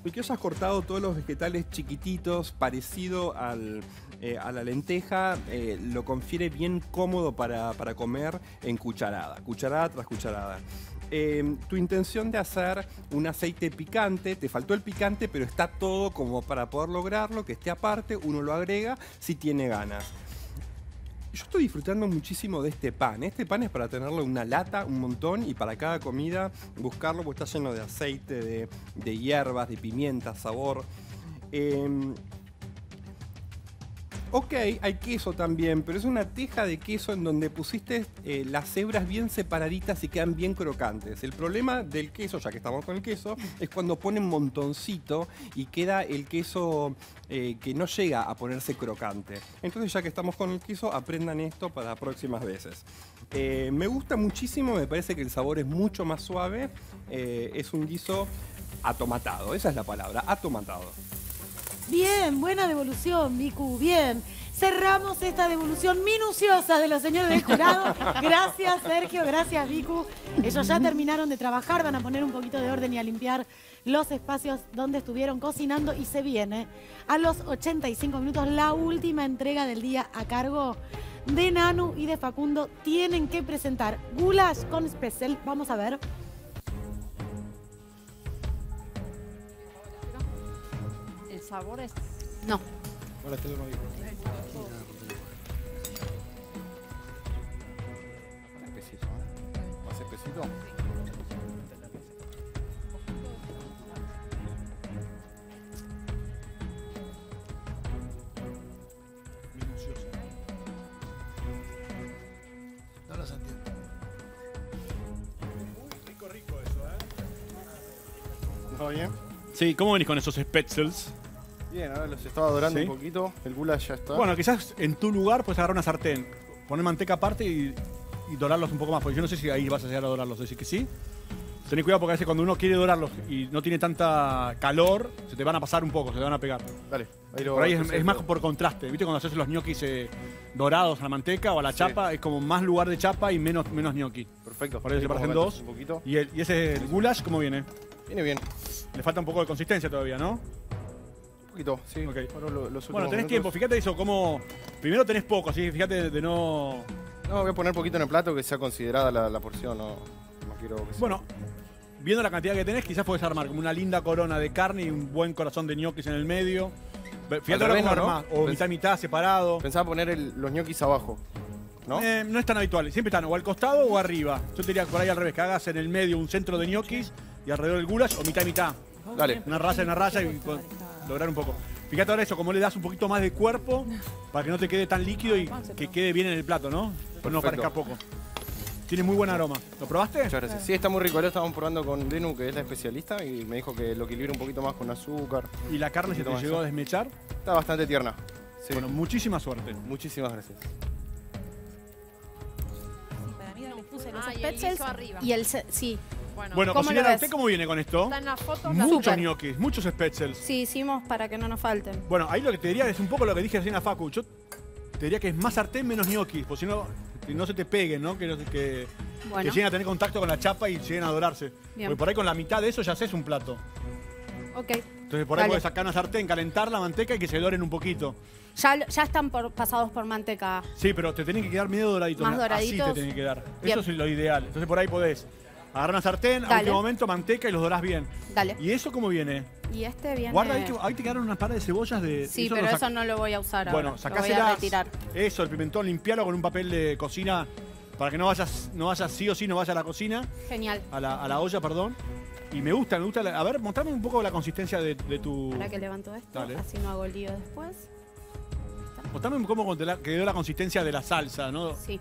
Y que hayas cortado todos los vegetales chiquititos, parecido al, eh, a la lenteja, eh, lo confiere bien cómodo para, para comer en cucharada, cucharada tras cucharada. Eh, tu intención de hacer un aceite picante, te faltó el picante, pero está todo como para poder lograrlo, que esté aparte, uno lo agrega si tiene ganas. Yo estoy disfrutando muchísimo de este pan. Este pan es para tenerlo en una lata, un montón, y para cada comida buscarlo, porque está lleno de aceite, de, de hierbas, de pimienta, sabor. Eh, ok, hay queso también, pero es una teja de queso en donde pusiste eh, las hebras bien separaditas y quedan bien crocantes. El problema del queso, ya que estamos con el queso, es cuando ponen montoncito y queda el queso... Eh, que no llega a ponerse crocante. Entonces, ya que estamos con el queso, aprendan esto para próximas veces. Eh, me gusta muchísimo, me parece que el sabor es mucho más suave. Eh, es un guiso atomatado, esa es la palabra, atomatado. Bien, buena devolución, Vicu, bien. Cerramos esta devolución minuciosa de los señores del jurado. Gracias, Sergio, gracias, Vicu. Ellos ya terminaron de trabajar, van a poner un poquito de orden y a limpiar los espacios donde estuvieron cocinando y se viene a los ochenta y cinco minutos la última entrega del día a cargo de Nanu y de Facundo. Tienen que presentar goulash con spaetzle. Vamos a ver. El sabor es... No. Hola, te lo digo. Espesito, ¿eh? ¿Más espesito? ¿Todo bien? Sí, ¿cómo venís con esos spaetzles? Bien, ahora los estaba dorando, ¿sí?, un poquito. El goulash ya está. Bueno, quizás en tu lugar puedes agarrar una sartén, poner manteca aparte y, y dorarlos un poco más. Porque yo no sé si ahí vas a llegar a dorarlos. Decís que sí. Tenés cuidado porque a veces cuando uno quiere dorarlos y no tiene tanta calor, se te van a pasar un poco, se te van a pegar. Dale. Ahí lo por ahí es, es más por contraste. ¿Viste cuando haces los ñoquis eh, dorados a la manteca o a la sí. chapa? Es como más lugar de chapa y menos, menos ñoqui. Perfecto. Por ahí se parecen dos. Un y, el, y ese el goulash, ¿cómo viene? Viene bien. Le falta un poco de consistencia todavía, ¿no? Un poquito, sí. Okay. Bueno, lo, los bueno, tenés minutos. tiempo. Fíjate eso, como... Primero tenés poco, así fíjate de, de no... No, voy a poner poquito en el plato que sea considerada la, la porción. No, no quiero que sea... Bueno, viendo la cantidad que tenés, quizás podés armar como una linda corona de carne y un buen corazón de ñoquis en el medio. Fíjate ahora cómo armás, ¿no? O mitad-mitad, separado. Pensaba poner el, los ñoquis abajo. ¿No? Eh, no es tan habitual. Siempre están o al costado o arriba. Yo te diría por ahí al revés, que hagas en el medio un centro de ñoquis y alrededor del goulash o mitad y mitad. Dale. Una raya en una raya y lograr un poco. Fíjate ahora eso, como le das un poquito más de cuerpo para que no te quede tan líquido y que quede bien en el plato, ¿no? Pero no parezca poco. Tiene muy buen aroma. ¿Lo probaste? Muchas gracias. Sí, está muy rico. Lo estábamos probando con Denu, que es la especialista, y me dijo que lo equilibra un poquito más con azúcar. ¿Y la carne se te llegó a desmechar? Está bastante tierna. Sí. Bueno, muchísima suerte. Muchísimas gracias. Ah, y el guiso arriba. Y el, sí. Bueno, bueno cocinera, ¿usted cómo viene con esto? Está en la foto. Muchos ñoquis, muchos spaetzles. Sí, hicimos para que no nos falten. Bueno, ahí lo que te diría es un poco lo que dije recién a Facu. Yo te diría que es más sartén, menos ñoquis, porque si no que no se te peguen, ¿no? Que, que, bueno. que lleguen a tener contacto con la chapa y lleguen a dorarse. Bien. Porque por ahí con la mitad de eso ya haces un plato. Ok. Entonces por ahí podés sacar una sartén, calentar la manteca y que se doren un poquito. Ya, ya están por, pasados por manteca. Sí, pero te tienen que quedar medio doraditos. Más doraditos. Así te tienen que quedar. Bien. Eso es lo ideal. Entonces por ahí podés agarrar una sartén, a último momento manteca y los dorás bien. Dale. ¿Y eso cómo viene? Y este viene... Guarda, ahí te, ahí te quedaron unas pares de cebollas de... Sí, eso pero eso no lo voy a usar bueno, ahora. Bueno, sacáselas. Voy a retirar. Eso, el pimentón, limpialo con un papel de cocina para que no vayas, no vayas sí o sí, no vayas a la cocina. Genial. A la, a la olla, perdón. Y me gusta, me gusta. La, a ver, mostrame un poco la consistencia de, de tu... Ahora que levanto esto, Dale. así no hago el lío después. Mostrame cómo quedó la consistencia de la salsa, ¿no? Sí.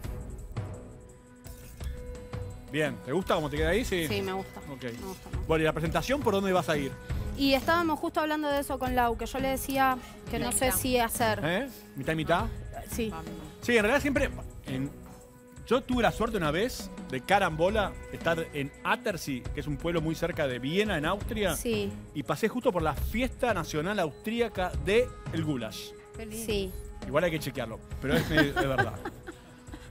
Bien, ¿te gusta cómo te queda ahí? Sí, sí me gusta. Okay. Me gusta más. Bueno, ¿y la presentación por dónde vas a ir? Y estábamos justo hablando de eso con Lau, que yo le decía que no sé si hacer. ¿Eh? ¿Mitad y mitad? Sí. Sí, en realidad siempre... En, yo tuve la suerte una vez de carambola estar en Attersee, que es un pueblo muy cerca de Viena, en Austria. Sí. Y pasé justo por la fiesta nacional austríaca del goulash. Sí. Igual hay que chequearlo, pero es, es verdad.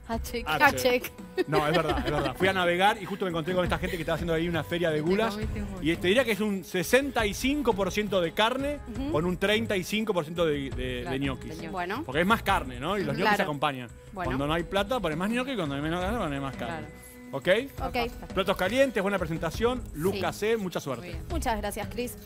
A check. A check. No, es verdad, es verdad. Fui a navegar y justo me encontré con esta gente que estaba haciendo ahí una feria de gulas. Y te diría que es un sesenta y cinco por ciento de carne uh-huh. con un treinta y cinco por ciento de, de, claro, de ñoquis. Bueno. Porque es más carne, ¿no? Y los ñoquis claro. acompañan. Bueno. Cuando no hay plata, pones más ñoquis. Cuando hay menos carne, pones más carne. Claro. ¿Ok? Ok. Platos calientes, buena presentación. Lucas sí. C, mucha suerte. Muchas gracias, Cris.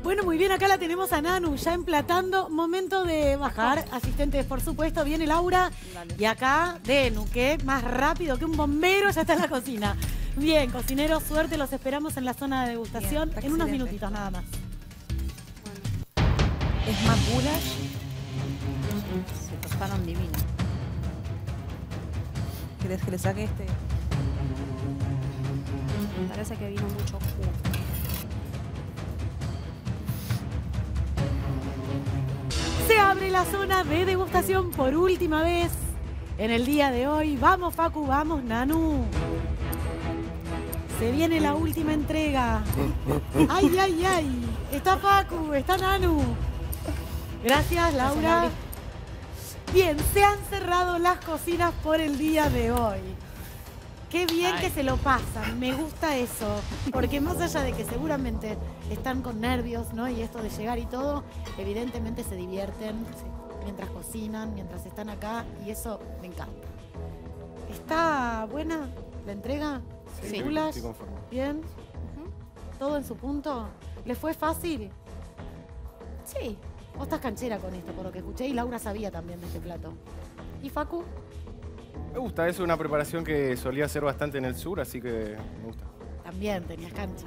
Bueno, muy bien, acá la tenemos a Nanu, ya emplatando. Momento de bajar. Asistentes, por supuesto, viene Laura. Dale. Y acá, Denu, que más rápido que un bombero ya está en la cocina. Bien, cocineros, suerte, los esperamos en la zona de degustación bien, en unos minutitos nada más. Bueno. Es más goulash. Se tostaron divinos. ¿Querés que le saque este? Parece que vino mucho jugo. Se abre la zona de degustación por última vez en el día de hoy. Vamos, Facu, vamos, Nanu. Se viene la última entrega. Ay, ay, ay. Está Facu, está Nanu. Gracias, Laura. Bien, se han cerrado las cocinas por el día de hoy. Qué bien Ay. que se lo pasan, me gusta eso, porque más allá de que seguramente están con nervios, ¿no? Y esto de llegar y todo, evidentemente se divierten mientras cocinan, mientras están acá, y eso me encanta. ¿Está buena la entrega? Sí, sí. Estoy conforme. ¿Bien? Uh-huh. ¿Todo en su punto? ¿Les fue fácil? Sí. Vos estás canchera con esto, por lo que escuché, y Laura sabía también de este plato. ¿Y Facu? Me gusta, es una preparación que solía hacer bastante en el sur, así que me gusta. También tenías cancha.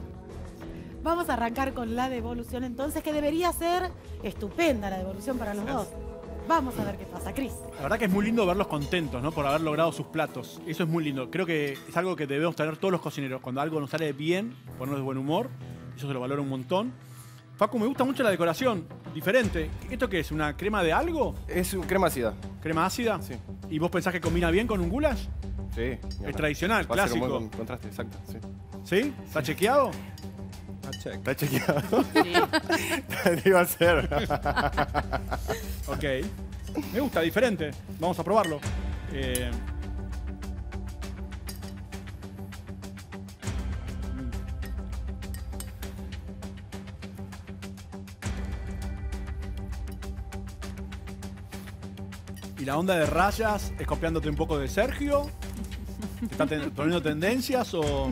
Vamos a arrancar con la devolución entonces, que debería ser estupenda la devolución para los dos. Vamos a ver qué pasa, Cris. La verdad que es muy lindo verlos contentos, ¿no? Por haber logrado sus platos. Eso es muy lindo. Creo que es algo que debemos tener todos los cocineros. Cuando algo nos sale bien, ponernos de buen humor. Eso se lo valora un montón. Facu, me gusta mucho la decoración, diferente. ¿Esto qué es? ¿Una crema de algo? Es un crema ácida. ¿Crema ácida? Sí. ¿Y vos pensás que combina bien con un goulash? Sí. Es tradicional, va clásico. A ser un buen contraste, exacto, sí. ¿Sí? ¿Está sí. chequeado? Está chequeado. Sí. Iba a ser. Ok. Me gusta, diferente. Vamos a probarlo. Eh... Y la onda de rayas, ¿es copiándote un poco de Sergio? ¿Te está ten poniendo tendencias o...?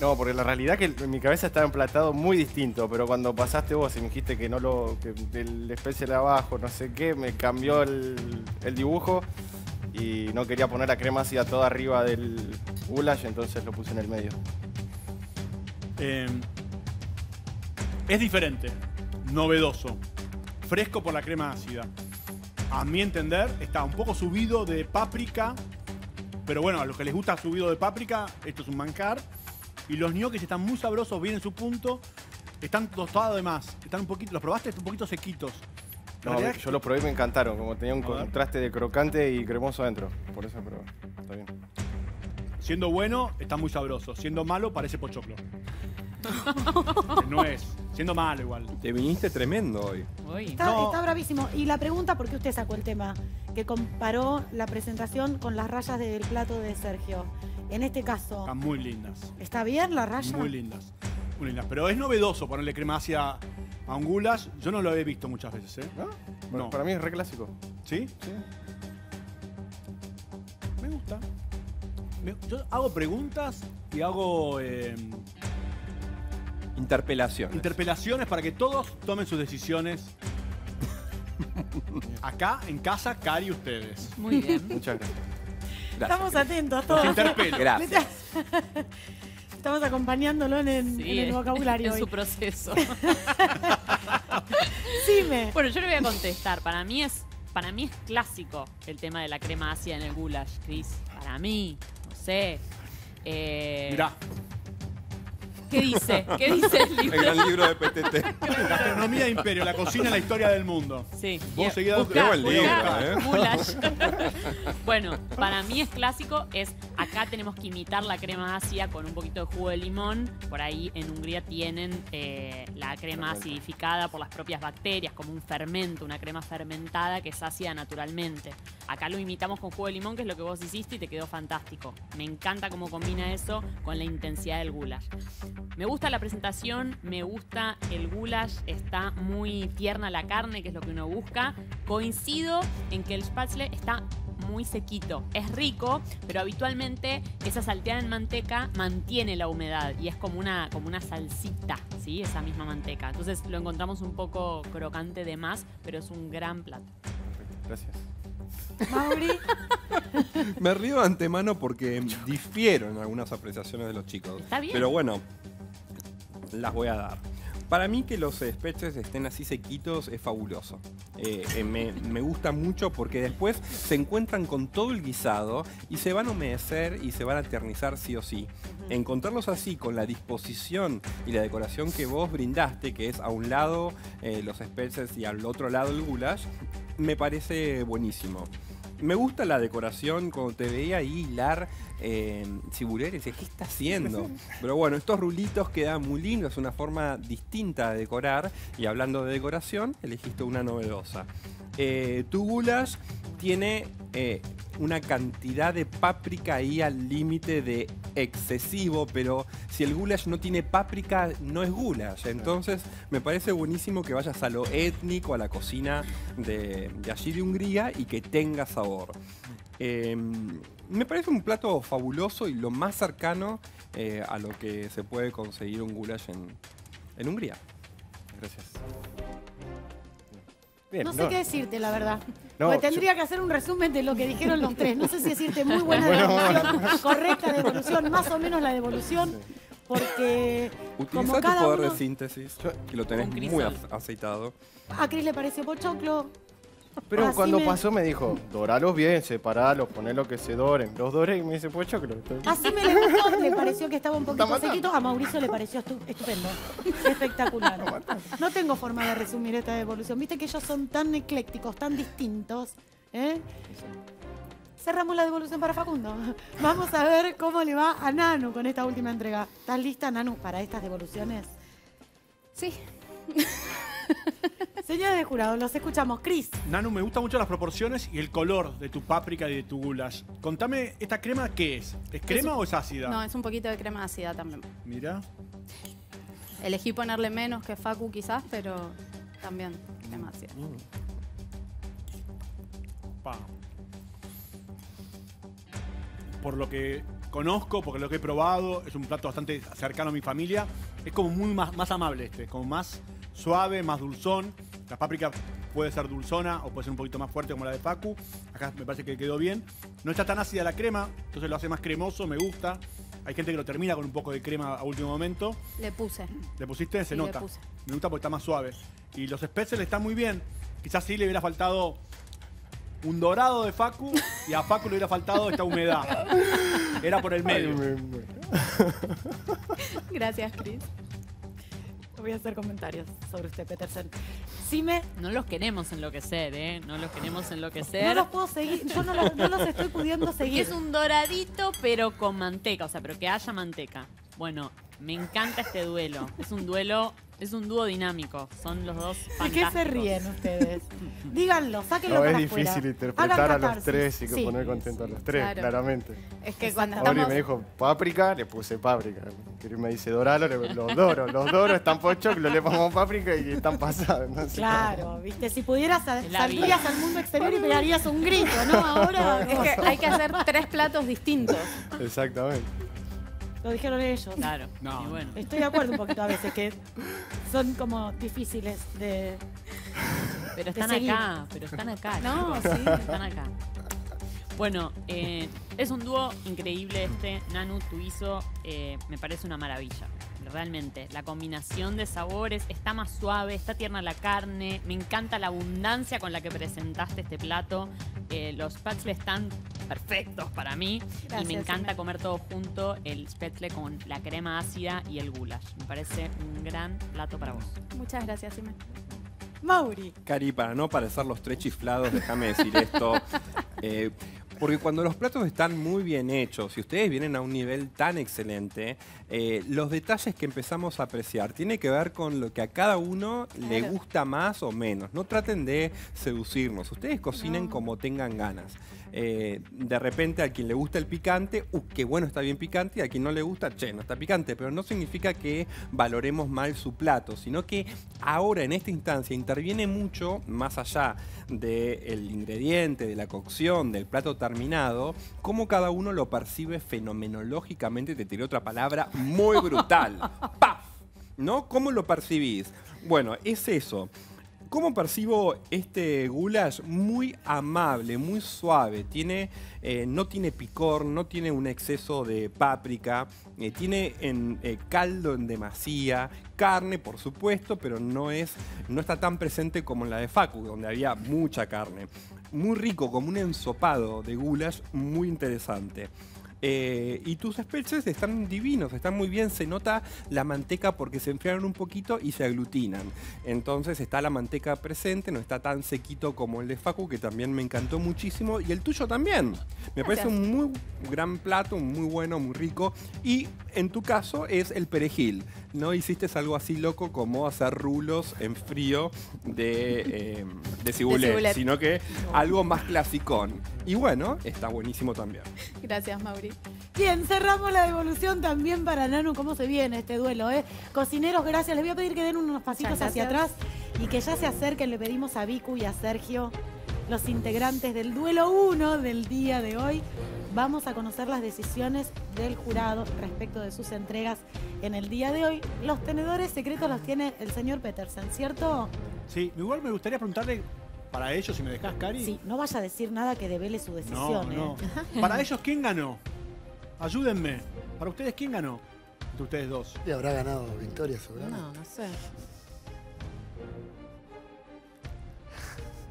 No, porque la realidad es que en mi cabeza estaba emplatado muy distinto, pero cuando pasaste vos y me dijiste que no lo... que el especie de abajo, no sé qué, me cambió el, el dibujo y no quería poner la crema ácida toda arriba del goulash, entonces lo puse en el medio. Eh, es diferente, novedoso, fresco por la crema ácida. A mi entender, está un poco subido de páprica, pero bueno, a los que les gusta subido de páprica, esto es un manjar. Y los ñoquis están muy sabrosos, bien en su punto, están tostados de más, están un poquito, los probaste, están un poquito sequitos. No, yo es... los probé y me encantaron, como tenía un contraste de crocante y cremoso adentro, por eso pero está bien. Siendo bueno, está muy sabroso, siendo malo, parece pochoclo. No es. Siendo malo igual. Te viniste tremendo hoy. Está, no. está bravísimo. Y la pregunta, ¿por qué usted sacó el tema? Que comparó la presentación con las rayas del plato de Sergio. En este caso... Están muy lindas. ¿Está bien la raya? Muy lindas. Muy lindas. Pero es novedoso ponerle cremacia a un gulas. Yo no lo he visto muchas veces, ¿eh? ¿Ah? Bueno, no. Para mí es re clásico. ¿Sí? Sí. Me gusta. Me, yo hago preguntas y hago... Eh, Interpelaciones. Interpelaciones para que todos tomen sus decisiones. Acá, en casa, Cari, ustedes. Muy bien. Muchas gracias. gracias Estamos gracias. atentos a todos. Nos interpelo. Gracias. Estamos acompañándolo en, en, sí, en el vocabulario. En hoy. su proceso. Dime. Bueno, yo le voy a contestar. Para mí es, para mí es clásico el tema de la crema ácida en el goulash, Cris. Para mí, no sé. Eh... Mirá. ¿Qué dice? ¿Qué dice el libro? El gran libro de P T T. Gastronomía de Imperio, la cocina, la historia del mundo. Sí. Vos seguís dando el libro, ¿eh? Goulash. Bueno, para mí es clásico, es acá tenemos que imitar la crema ácida con un poquito de jugo de limón. Por ahí en Hungría tienen eh, la crema acidificada por las propias bacterias, como un fermento, una crema fermentada que es ácida naturalmente. Acá lo imitamos con jugo de limón, que es lo que vos hiciste y te quedó fantástico. Me encanta cómo combina eso con la intensidad del goulash. Me gusta la presentación, me gusta el goulash, está muy tierna la carne, que es lo que uno busca. Coincido en que el spaetzle está muy sequito. Es rico, pero habitualmente esa salteada en manteca mantiene la humedad y es como una, como una salsita, ¿sí? Esa misma manteca. Entonces lo encontramos un poco crocante de más, pero es un gran plato. Gracias. Mauri. Me río de antemano porque difiero en algunas apreciaciones de los chicos. Está bien. Pero bueno, las voy a dar. Para mí que los spaetzles estén así sequitos es fabuloso. Eh, eh, me, me gusta mucho porque después se encuentran con todo el guisado y se van a humedecer y se van a eternizar sí o sí. Encontrarlos así, con la disposición y la decoración que vos brindaste, que es a un lado eh, los spaetzles y al otro lado el goulash, me parece buenísimo. Me gusta la decoración, cuando te veía ahí hilar eh, cibuleres, ¿qué está haciendo? Pero bueno, estos rulitos quedan muy lindos, es una forma distinta de decorar. Y hablando de decoración, elegiste una novedosa. Eh, tu goulash tiene eh, una cantidad de páprica ahí al límite de excesivo, pero si el goulash no tiene páprica, no es goulash. Entonces me parece buenísimo que vayas a lo étnico, a la cocina de, de allí de Hungría y que tenga sabor. Eh, me parece un plato fabuloso y lo más cercano eh, a lo que se puede conseguir un goulash en, en Hungría. Gracias. Bien, no sé no. qué decirte, la verdad. No, pues tendría yo... que hacer un resumen de lo que dijeron los tres. No sé si decirte muy buena bueno, devolución, bueno. correcta devolución, más o menos la devolución, porque utilizá como cada tu poder uno... de síntesis, que lo tenés muy aceitado. A Cris le pareció pochoclo. Pero Así cuando me... pasó me dijo, doralos bien, separalos, ponelos que se doren. Los doré y me dice, pochoclo. Así me le gustó, le pareció que estaba un poquito sequito. A Mauricio le pareció estupendo, espectacular. No tengo forma de resumir esta devolución. Viste que ellos son tan eclécticos, tan distintos. ¿Eh? Cerramos la devolución para Facundo. Vamos a ver cómo le va a Nanu con esta última entrega. ¿Estás lista, Nanu, para estas devoluciones? Sí. Señores de jurado, los escuchamos. Cris. Nanu, me gustan mucho las proporciones y el color de tu páprica y de tu goulash. Contame, ¿esta crema qué es? ¿Es crema es un... o es ácida? No, es un poquito de crema ácida también. Mira. Elegí ponerle menos que Facu quizás, pero también crema ácida. Mm. Pa. Por lo que conozco, por lo que he probado, es un plato bastante cercano a mi familia. Es como muy más, más amable este, como más... suave, más dulzón. La páprica puede ser dulzona o puede ser un poquito más fuerte como la de Facu. Acá me parece que quedó bien. No está tan ácida la crema, entonces lo hace más cremoso, me gusta. Hay gente que lo termina con un poco de crema a último momento. Le puse. ¿Le pusiste? Se sí, nota. Le puse. Me gusta porque está más suave. Y los spaetzle están muy bien. Quizás sí le hubiera faltado un dorado de Facu y a Facu le hubiera faltado esta humedad. Era por el medio. Ay, me muero. Gracias, Cris. Voy a hacer comentarios sobre usted, Petersen. Sí me... No los queremos enloquecer, ¿eh? No los queremos enloquecer. No los puedo seguir. Yo no los, no los estoy pudiendo seguir. Es un doradito, pero con manteca. O sea, pero que haya manteca. Bueno, me encanta este duelo. Es un duelo, es un dúo dinámico. Son los dos fantásticos. ¿De qué se ríen ustedes? Díganlo, sáquenlo no, para afuera. Es difícil interpretar a los tres y sí. poner contentos a los tres, claro. claramente. Es que cuando Auri estamos... me dijo páprica, le puse páprica. Me dice doralo, le... los doros. Los doros están pochoclos, le pongo páprica y están pasados. No sé claro, cómo. Viste, si pudieras saldrías al mundo exterior y pegarías un grito, ¿no? Ahora es que hay que hacer tres platos distintos. Exactamente. Lo dijeron ellos. Claro. No. Y bueno. Estoy de acuerdo un poquito a veces que son como difíciles de. Pero están de acá, pero están acá. No, chicos, sí, están acá. Bueno, eh, es un dúo increíble este. Nanu, tu hizo, eh, me parece una maravilla. Realmente. La combinación de sabores está más suave, está tierna la carne. Me encanta la abundancia con la que presentaste este plato. Eh, los spaetzle están perfectos para mí. Gracias, y me encanta Ximena. Comer todo junto el spaetzle con la crema ácida y el goulash. Me parece un gran plato para vos. Muchas gracias, Ximena. Mauri. Cari, para no parecer los tres chiflados, déjame decir esto. Eh, Porque cuando los platos están muy bien hechos y ustedes vienen a un nivel tan excelente, eh, los detalles que empezamos a apreciar tiene que ver con lo que a cada uno claro. le gusta más o menos. No traten de seducirnos. Ustedes cocinen no. como tengan ganas. Eh, de repente a quien le gusta el picante, uh, qué bueno, está bien picante, y a quien no le gusta, che, no está picante. Pero no significa que valoremos mal su plato, sino que ahora en esta instancia interviene mucho, más allá del ingrediente, de la cocción, del plato terminado, cómo cada uno lo percibe fenomenológicamente, te tiré otra palabra muy brutal. ¡Paf! ¿No? ¿Cómo lo percibís? Bueno, es eso. ¿Cómo percibo este goulash? Muy amable, muy suave. Tiene, eh, no tiene picor, no tiene un exceso de páprica. Eh, tiene en, eh, caldo en demasía. Carne, por supuesto, pero no, es, no está tan presente como en la de Facu, donde había mucha carne. Muy rico, como un ensopado de goulash muy interesante. Eh, y tus spaetzles están divinos, están muy bien, se nota la manteca porque se enfriaron un poquito y se aglutinan. Entonces está la manteca presente, no está tan sequito como el de Facu, que también me encantó muchísimo. Y el tuyo también. Me Gracias. Parece un muy gran plato, muy bueno, muy rico. Y en tu caso es el perejil. No hiciste algo así loco como hacer rulos en frío de, eh, de cibulet, sino que algo más clasicón. Y bueno, está buenísimo también. Gracias, Mauri. Bien, cerramos la devolución también para Nanu. ¿Cómo se viene este duelo, eh? Cocineros, gracias. Les voy a pedir que den unos pasitos hacia atrás y que ya se acerquen. Le pedimos a Vicu y a Sergio, los integrantes del duelo uno del día de hoy. Vamos a conocer las decisiones del jurado respecto de sus entregas en el día de hoy. Los tenedores secretos los tiene el señor Petersen, ¿cierto? Sí, igual me gustaría preguntarle para ellos, si me dejás, Cari. Sí, no vaya a decir nada que devele su decisión. No, no. ¿Eh? Para ellos, ¿quién ganó? Ayúdenme. Para ustedes, ¿quién ganó? Entre ustedes dos. ¿Y habrá ganado Victoria, seguramente? No, no sé.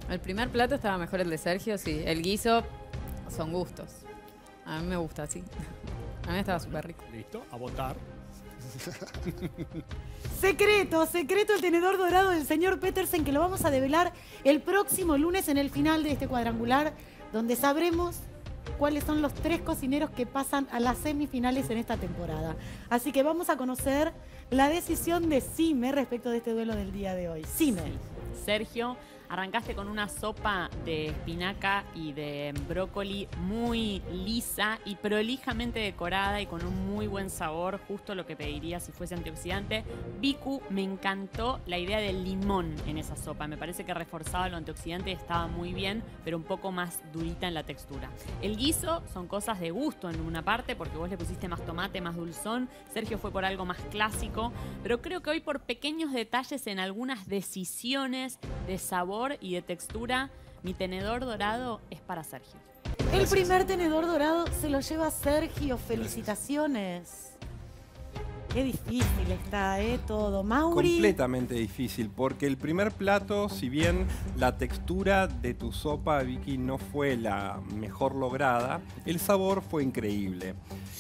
El primer plato estaba mejor el de Sergio, sí. El guiso son gustos. A mí me gusta, sí. A mí estaba súper rico. Listo, a votar. Secreto, secreto el tenedor dorado del señor Petersen, que lo vamos a develar el próximo lunes en el final de este cuadrangular, donde sabremos cuáles son los tres cocineros que pasan a las semifinales en esta temporada. Así que vamos a conocer la decisión de Xime respecto de este duelo del día de hoy. Xime. Sí. Sergio, arrancaste con una sopa de espinaca y de brócoli muy lisa y prolijamente decorada y con un muy buen sabor, justo lo que pediría si fuese antioxidante. Vicu, me encantó la idea del limón en esa sopa. Me parece que reforzaba lo antioxidante y estaba muy bien, pero un poco más durita en la textura. El guiso son cosas de gusto en una parte, porque vos le pusiste más tomate, más dulzón. Sergio fue por algo más clásico, pero creo que hoy por pequeños detalles en algunas decisiones de sabor y de textura, mi tenedor dorado es para Sergio. El primer tenedor dorado se lo lleva Sergio. Felicitaciones. Qué difícil está, ¿eh? Todo. Mauri. Completamente difícil, porque el primer plato, si bien la textura de tu sopa, Vicky, no fue la mejor lograda, el sabor fue increíble.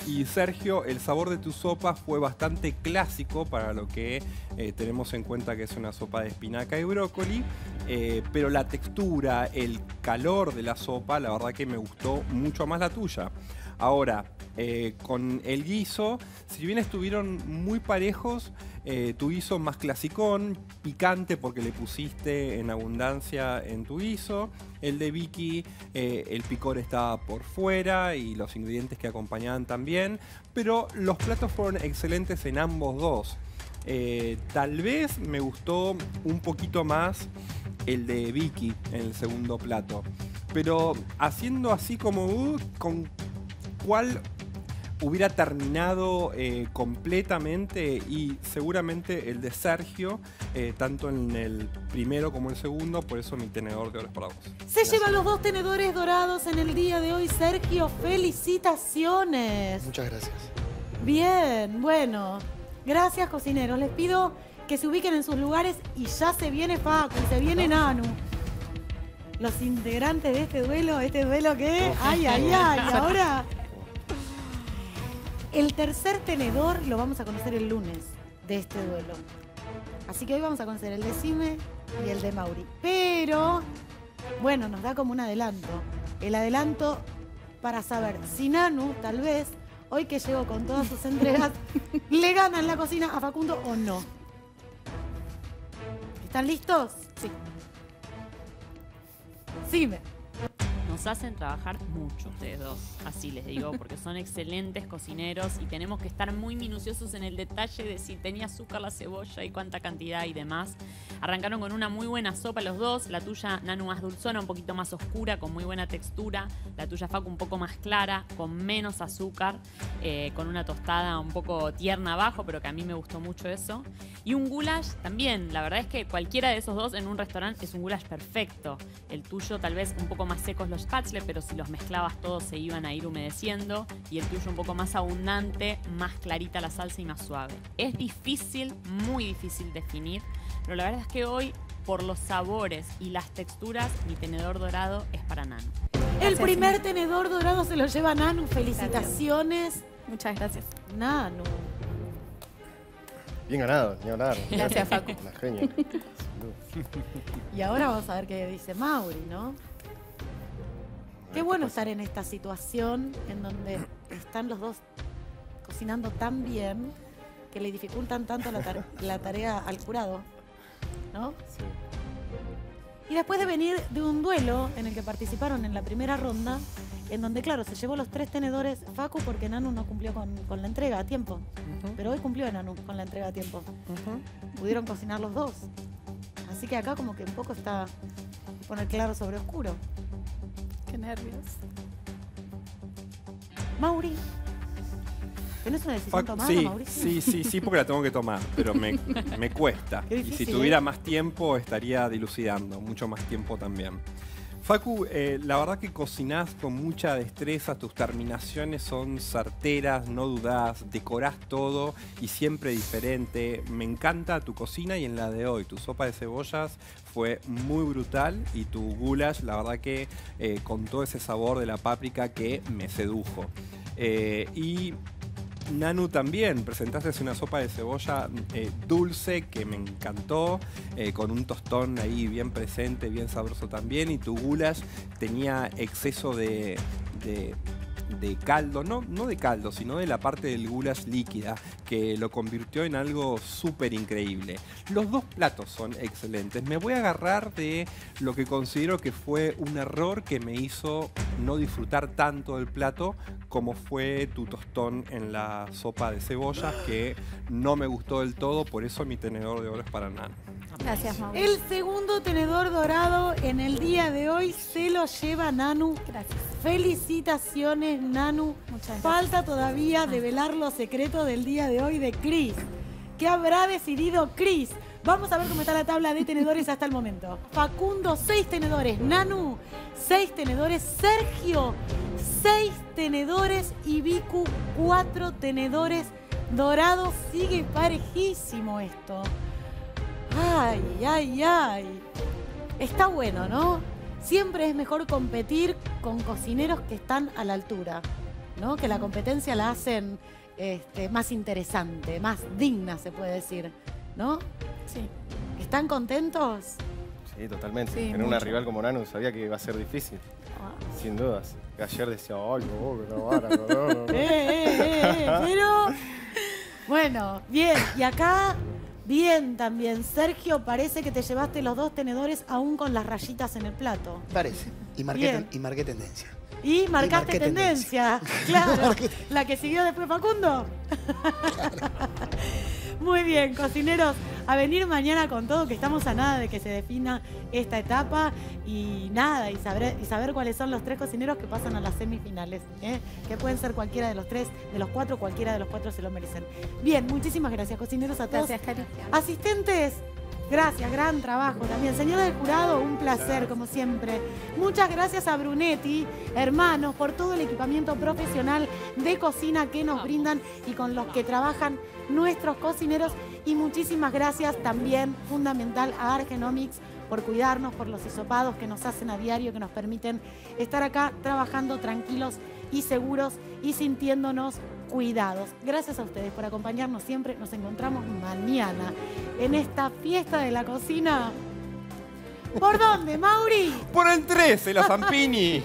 Y Sergio, el sabor de tu sopa fue bastante clásico para lo que eh, tenemos en cuenta que es una sopa de espinaca y brócoli, eh, pero la textura, el calor de la sopa, la verdad que me gustó mucho más la tuya. Ahora, Eh, con el guiso, si bien estuvieron muy parejos, eh, tu guiso más clasicón, picante porque le pusiste en abundancia en tu guiso. El de Vicky, eh, el picor estaba por fuera y los ingredientes que acompañaban también, pero los platos fueron excelentes en ambos dos. Eh, tal vez me gustó un poquito más el de Vicky en el segundo plato, pero haciendo así como uh, con cuál hubiera terminado eh, completamente, y seguramente el de Sergio, eh, tanto en el primero como el segundo, por eso mi tenedor de oro es para vos. Se Gracias. Lleva los dos tenedores dorados en el día de hoy, Sergio. ¡Felicitaciones! Muchas gracias. Bien, bueno. Gracias, cocineros. Les pido que se ubiquen en sus lugares y ya se viene Facu, se viene Nanu. Los integrantes de este duelo, este duelo que... ¡Ay, ay, ay! Y ahora... El tercer tenedor lo vamos a conocer el lunes de este duelo. Así que hoy vamos a conocer el de Xime y el de Mauri. Pero, bueno, nos da como un adelanto. El adelanto para saber si Nanu, tal vez, hoy que llegó con todas sus entregas, le ganan la cocina a Facundo o no. ¿Están listos? Sí. Xime. Nos hacen trabajar mucho ustedes dos, así les digo, porque son excelentes cocineros y tenemos que estar muy minuciosos en el detalle de si tenía azúcar la cebolla y cuánta cantidad y demás. Arrancaron con una muy buena sopa los dos, la tuya, Nanu, más dulzona, un poquito más oscura, con muy buena textura, la tuya, Facu, un poco más clara, con menos azúcar, eh, con una tostada un poco tierna abajo, pero que a mí me gustó mucho eso. Y un goulash también, la verdad es que cualquiera de esos dos en un restaurante es un goulash perfecto. El tuyo tal vez un poco más secos los spaetzle, pero si los mezclabas todos se iban a ir humedeciendo, y el tuyo un poco más abundante, más clarita la salsa y más suave. Es difícil, muy difícil definir, pero la verdad es que hoy, por los sabores y las texturas, mi tenedor dorado es para Nanu. El primer tenedor dorado se lo lleva Nanu. Felicitaciones. Muchas gracias. Nanu. Bien ganado, ni hablar. Gracias, Facu. La genia. Y ahora vamos a ver qué dice Mauri, ¿no? Qué bueno estar en esta situación en donde están los dos cocinando tan bien que le dificultan tanto la, tar la tarea al jurado, ¿no? Sí. Y después de venir de un duelo en el que participaron en la primera ronda, en donde, claro, se llevó los tres tenedores Facu porque Nanu no cumplió con, con la entrega a tiempo. Uh -huh. Pero hoy cumplió Nanu con la entrega a tiempo. Uh -huh. Pudieron cocinar los dos. Así que acá como que un poco está poner claro sobre oscuro. Nervios. Mauri, ¿tenés una decisión Fac tomada, sí, Mauricio? Sí, sí, sí, porque la tengo que tomar, pero me, me cuesta. Difícil, y si tuviera ¿eh? más tiempo estaría dilucidando, mucho más tiempo también. Facu, eh, la verdad que cocinás con mucha destreza, tus terminaciones son certeras, no dudás, decorás todo y siempre diferente. Me encanta tu cocina y en la de hoy, tu sopa de cebollas fue muy brutal y tu goulash, la verdad que eh, con todo ese sabor de la páprica que me sedujo. Eh, y... Nanu, también presentaste una sopa de cebolla eh, dulce que me encantó, eh, con un tostón ahí bien presente, bien sabroso también, y tu goulash tenía exceso de, de, de caldo, no, no de caldo, sino de la parte del goulash líquida, que lo convirtió en algo súper increíble. Los dos platos son excelentes. Me voy a agarrar de lo que considero que fue un error que me hizo no disfrutar tanto del plato, como fue tu tostón en la sopa de cebollas, que no me gustó del todo, por eso mi tenedor de oro es para Nanu. Gracias, Mauro. El segundo tenedor dorado en el día de hoy se lo lleva Nanu. Gracias. Felicitaciones, Nanu. Muchas gracias. Falta todavía develar los secretos del día de hoy de Cris. ¿Qué habrá decidido Cris? Vamos a ver cómo está la tabla de tenedores hasta el momento. Facundo, seis tenedores. Nanu, seis tenedores. Sergio, seis tenedores. Y Vicu, cuatro tenedores dorados. Sigue parejísimo esto. Ay, ay, ay. Está bueno, ¿no? Siempre es mejor competir con cocineros que están a la altura, ¿no? Que la competencia la hacen este, más interesante, más digna, se puede decir, ¿no? Sí. ¿Están contentos? Sí, totalmente. Sí, Tener mucho. Una rival como Nanu sabía que iba a ser difícil. Ah, sí. sin dudas. Ayer decía, ay, no, que no vara, no, no, no. Eh, eh, eh, pero... Bueno, bien. Y acá, bien también. Sergio, parece que te llevaste los dos tenedores aún con las rayitas en el plato. Parece. Y marqué, ten, y marqué tendencia. Y marcaste y tendencia. tendencia. Claro. La que siguió después Facundo. Claro. Muy bien, cocineros. A venir mañana con todo, que estamos a nada de que se defina esta etapa y nada, y saber, y saber cuáles son los tres cocineros que pasan a las semifinales, ¿eh? Que pueden ser cualquiera de los tres, de los cuatro, cualquiera de los cuatro se lo merecen. Bien, muchísimas gracias, cocineros, a todos. Gracias, Carina. Asistentes, gracias, gran trabajo también. Señora del jurado, un placer, como siempre. Muchas gracias a Brunetti, hermanos, por todo el equipamiento profesional de cocina que nos brindan y con los que trabajan nuestros cocineros. Y muchísimas gracias también, fundamental, a Argenomics por cuidarnos, por los hisopados que nos hacen a diario, que nos permiten estar acá trabajando tranquilos y seguros y sintiéndonos cuidados. Gracias a ustedes por acompañarnos siempre. Nos encontramos mañana en esta fiesta de la cocina. ¿Por dónde, Mauri? Por el trece, la Zampini.